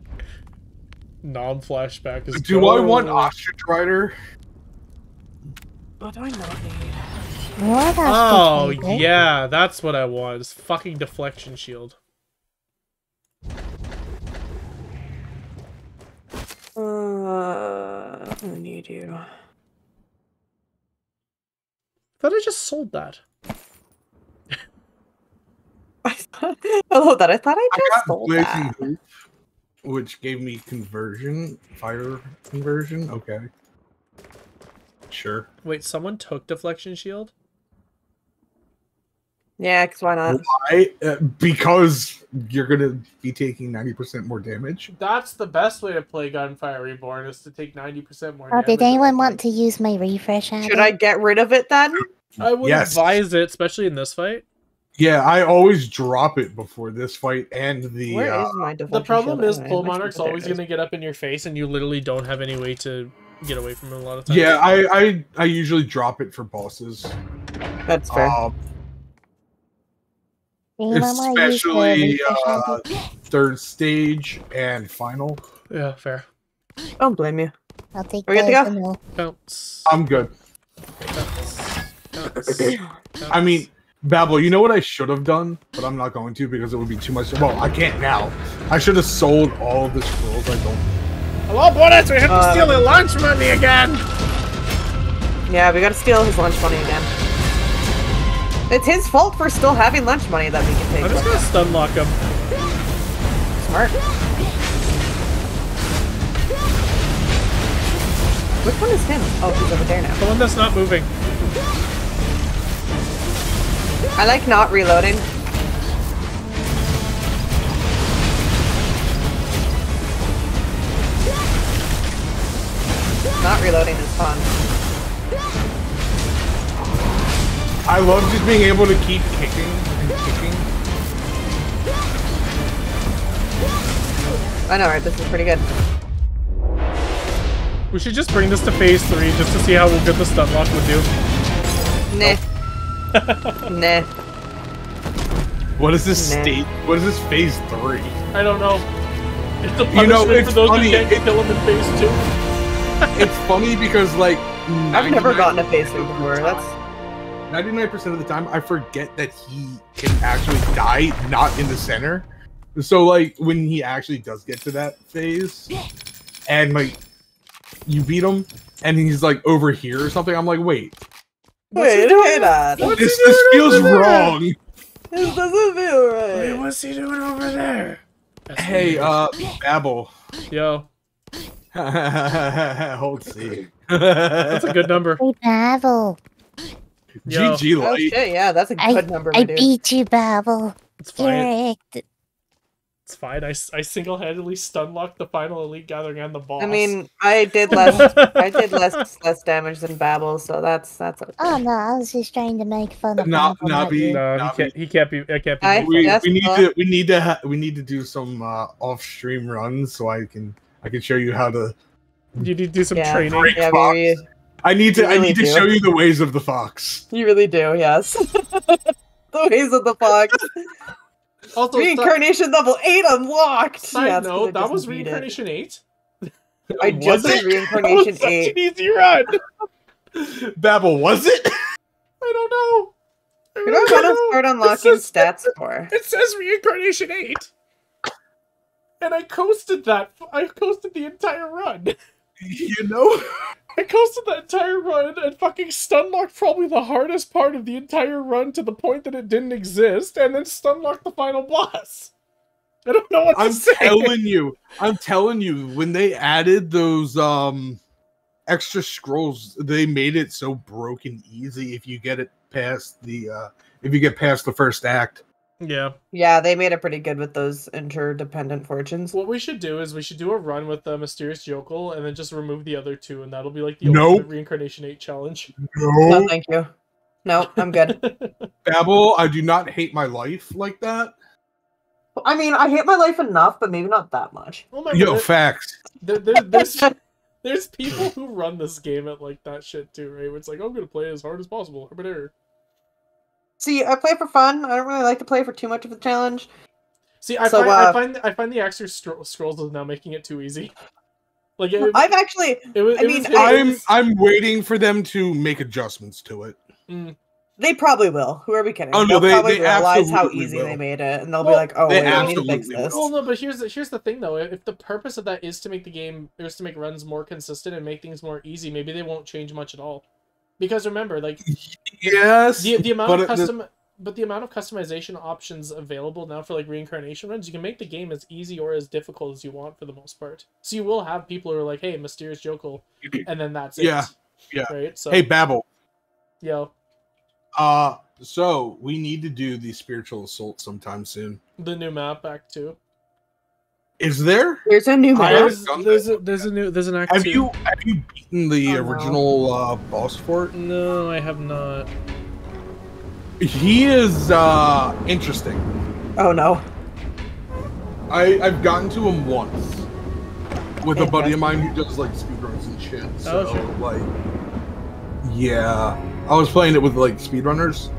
Non-flashback is Do cool. I want Ostrich Rider? What do I not need? What oh, yeah, that's what I want. It's fucking Deflection Shield. Uh, I need you. I thought I just sold that. I thought I love that. I thought I just I got sold that. Hoop. which gave me conversion, fire conversion. Okay. Sure. Wait, someone took Deflection Shield? Yeah, because why not? Why? Uh, because you're going to be taking ninety percent more damage. That's the best way to play Gunfire Reborn, is to take ninety percent more oh, damage. Did anyone want to use my refresh item? Should I get rid of it then? I would yes. advise it, especially in this fight. Yeah, I always drop it before this fight and the... Where uh, is my the problem is Pole Monarch's always going to get up in your face and you literally don't have any way to get away from him a lot of times. Yeah, I, I, I usually drop it for bosses. That's fair. Um, especially uh, third stage and final. Yeah, fair. Don't blame you. I'll take We're good to go? Bounce. I'm good. Bounce. Bounce. Bounce. I mean, Babble, you know what I should have done? But I'm not going to because it would be too much. Well, I can't now. I should have sold all of the scrolls I don't. Hello, bonus! We have to uh, steal his lunch money again! Yeah, we gotta steal his lunch money again. It's his fault for still having lunch money that we can take. I'm just gonna stun lock him. Smart. Which one is him? Oh, he's over there now. The one that's not moving. I like not reloading. Not reloading is fun. I love just being able to keep kicking and kicking. I know, right? This is pretty good. We should just bring this to phase three just to see how good the stun lock would do. Nah. Oh. Nah. What is this nah. state? What is this phase three? I don't know. It's the punishment you know, it's for those funny. who can't it, kill him in phase two. It's funny because, like, I've never gotten a phase three before. That's. ninety-nine percent of the time, I forget that he can actually die not in the center. So, like, when he actually does get to that phase, and, like, you beat him, and he's, like, over here or something, I'm like, wait. Wait, wait on. This, this feels wrong. This doesn't feel right. Wait, what's he doing over there? That's hey, weird. uh, Babble. Yo. Hold C. That's a good number. Hey, Babble. Yo. G G Light. Oh shit, yeah, that's a good I, number. I dude. beat you, Babble. It's fine. Direct. It's fine. I, I single-handedly stun-locked the final elite gathering and the boss. I mean, I did less. I did less less damage than Babble, so that's that's. Okay. Oh no, I was just trying to make fun of. Not Nabi. No, Nabi. He, can't, he can't be. I can't be. I, we, we need fun. to. We need to. Ha we need to do some uh, off-stream runs so I can. I can show you how to. You need to do some yeah. training. Yeah, we I need to. Really I need to do. show you the ways of the fox. You really do, yes. The ways of the fox. Also, reincarnation level eight unlocked. Side yeah, note, that was reincarnation eight. I just did reincarnation that was eight. Such an easy run. Babble, was it? I don't know. I really you don't know how to start unlocking says, stats for. It says reincarnation eight, and I coasted that. I coasted the entire run. You know. I coasted the entire run and fucking stunlocked probably the hardest part of the entire run to the point that it didn't exist, and then stunlocked the final boss. I don't know what to I'm say. I'm telling you, I'm telling you, when they added those um extra scrolls, they made it so broken easy if you get it past the uh if you get past the first act. Yeah. Yeah, they made it pretty good with those interdependent fortunes. What we should do is we should do a run with the Mysterious Yokel and then just remove the other two, and that'll be like the nope. ultimate Reincarnation eight challenge. No. No, thank you. No, I'm good. Babble, I do not hate my life like that. I mean, I hate my life enough, but maybe not that much. Oh my Yo, goodness. facts. There, there, there's, there's people who run this game at like that shit too, right? Where it's like, I'm going to play as hard as possible. Urban error. See, I play for fun. I don't really like to play for too much of a challenge. See, I, so, find, uh, I find I find the extra scro scrolls is now making it too easy. Like it, I've actually, it was, I it mean, was, I'm was, I'm waiting for them to make adjustments to it. Mm. They probably will. Who are we kidding? Oh no, they'll they, probably they realize how easy will. they made it, and they'll well, be like, "Oh, wait, we need to fix this." Well, no, but here's the, here's the thing though. If the purpose of that is to make the game, is to make runs more consistent and make things more easy, maybe they won't change much at all. Because remember, like, yes, the, the amount of custom, the, but the amount of customization options available now for like reincarnation runs, you can make the game as easy or as difficult as you want for the most part. So you will have people who are like, hey, Mysterious Jokel, and then that's yeah. it. Yeah. Right? So, hey, Babble. Yo. Uh, so we need to do the Spiritual Assault sometime soon. The new map, Act two. Is there? There's a new map. There's, there's, a, there's a new. There's an act. Have two. you have you beaten the oh, original no. uh, boss for it? No, I have not. He is uh, interesting. Oh no. I I've gotten to him once with okay. a buddy of mine who does like speedruns and shit. So oh, sure. like, yeah, I was playing it with like speedrunners.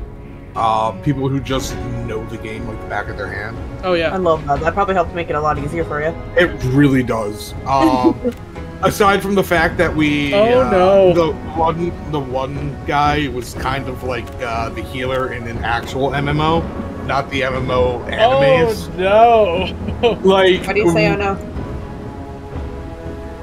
Uh, people who just know the game like the back of their hand. Oh yeah, I love that. That probably helped make it a lot easier for you. It really does. Um, aside from the fact that we, oh uh, no, the one, the one guy was kind of like uh, the healer in an actual M M O, not the M M O animes. Oh no! Like, why do you say oh no?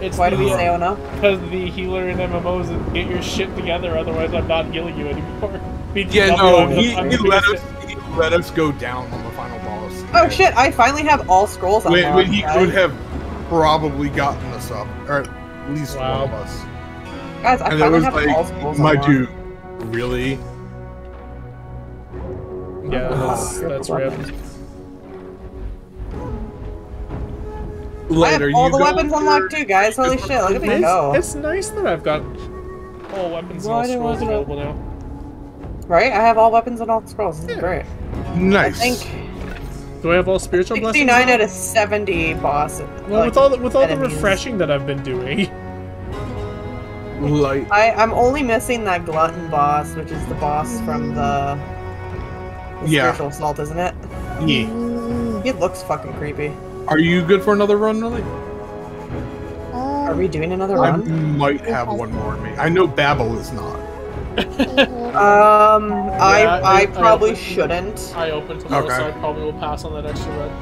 It's why do we say oh no? Because the healer in M M Os is get your shit together, otherwise I'm not healing you anymore. Yeah, no, he, he, let us, he let us go down on the final boss. Oh shit, I finally have all scrolls up. When, when he guys. could have probably gotten us up, or at least wow. one of us. Guys, I and finally was have like, all scrolls my dude, really? Yeah, that's, that's rip. I have all the weapons unlocked too, guys, holy shit, look at me go. It's nice that I've got all weapons and all scrolls available now. Right? I have all weapons and all scrolls. This is great. Nice. I think do I have all spiritual blessings? sixty-nine out of seventy boss. Well, like, with all the, with all enemies. the refreshing that I've been doing. Light. I, I'm only missing that glutton boss, which is the boss from the, the yeah. spiritual assault, isn't it? Yeah. It looks fucking creepy. Are you good for another run, really? Um, Are we doing another I run? I might have one more in me. I know Babble is not. um, yeah, I I probably I shouldn't. I opened tomorrow, okay. so I probably will pass on that extra red.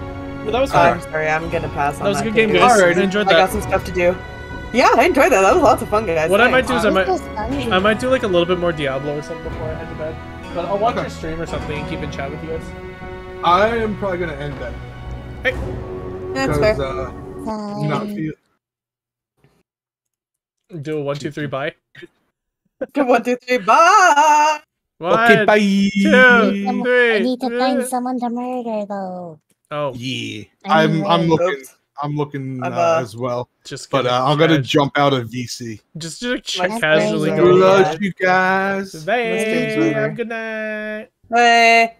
But that was fun. I'm sorry, I'm gonna pass on that. That was a good game, guys. Right, I enjoyed I that. I got some stuff to do. Yeah, I enjoyed that. That was lots of fun, guys. What I might do is I might I might do like a little bit more Diablo or something before I head to bed. But I'll watch okay. your stream or something and keep in chat with you guys. I am probably gonna end that. Hey, that's fair. Uh, not feel do a one, two, three, bye. One, two, three, bye! One, okay, bye! Two, I need someone, three, I need to three. find someone to murder, though. Oh. Yeah. I'm, I'm, I'm looking, I'm looking uh, uh, as well. Just but uh, I'm going to jump out of V C. Just, just casually go. I love you guys. Bye. Have a good night. Bye.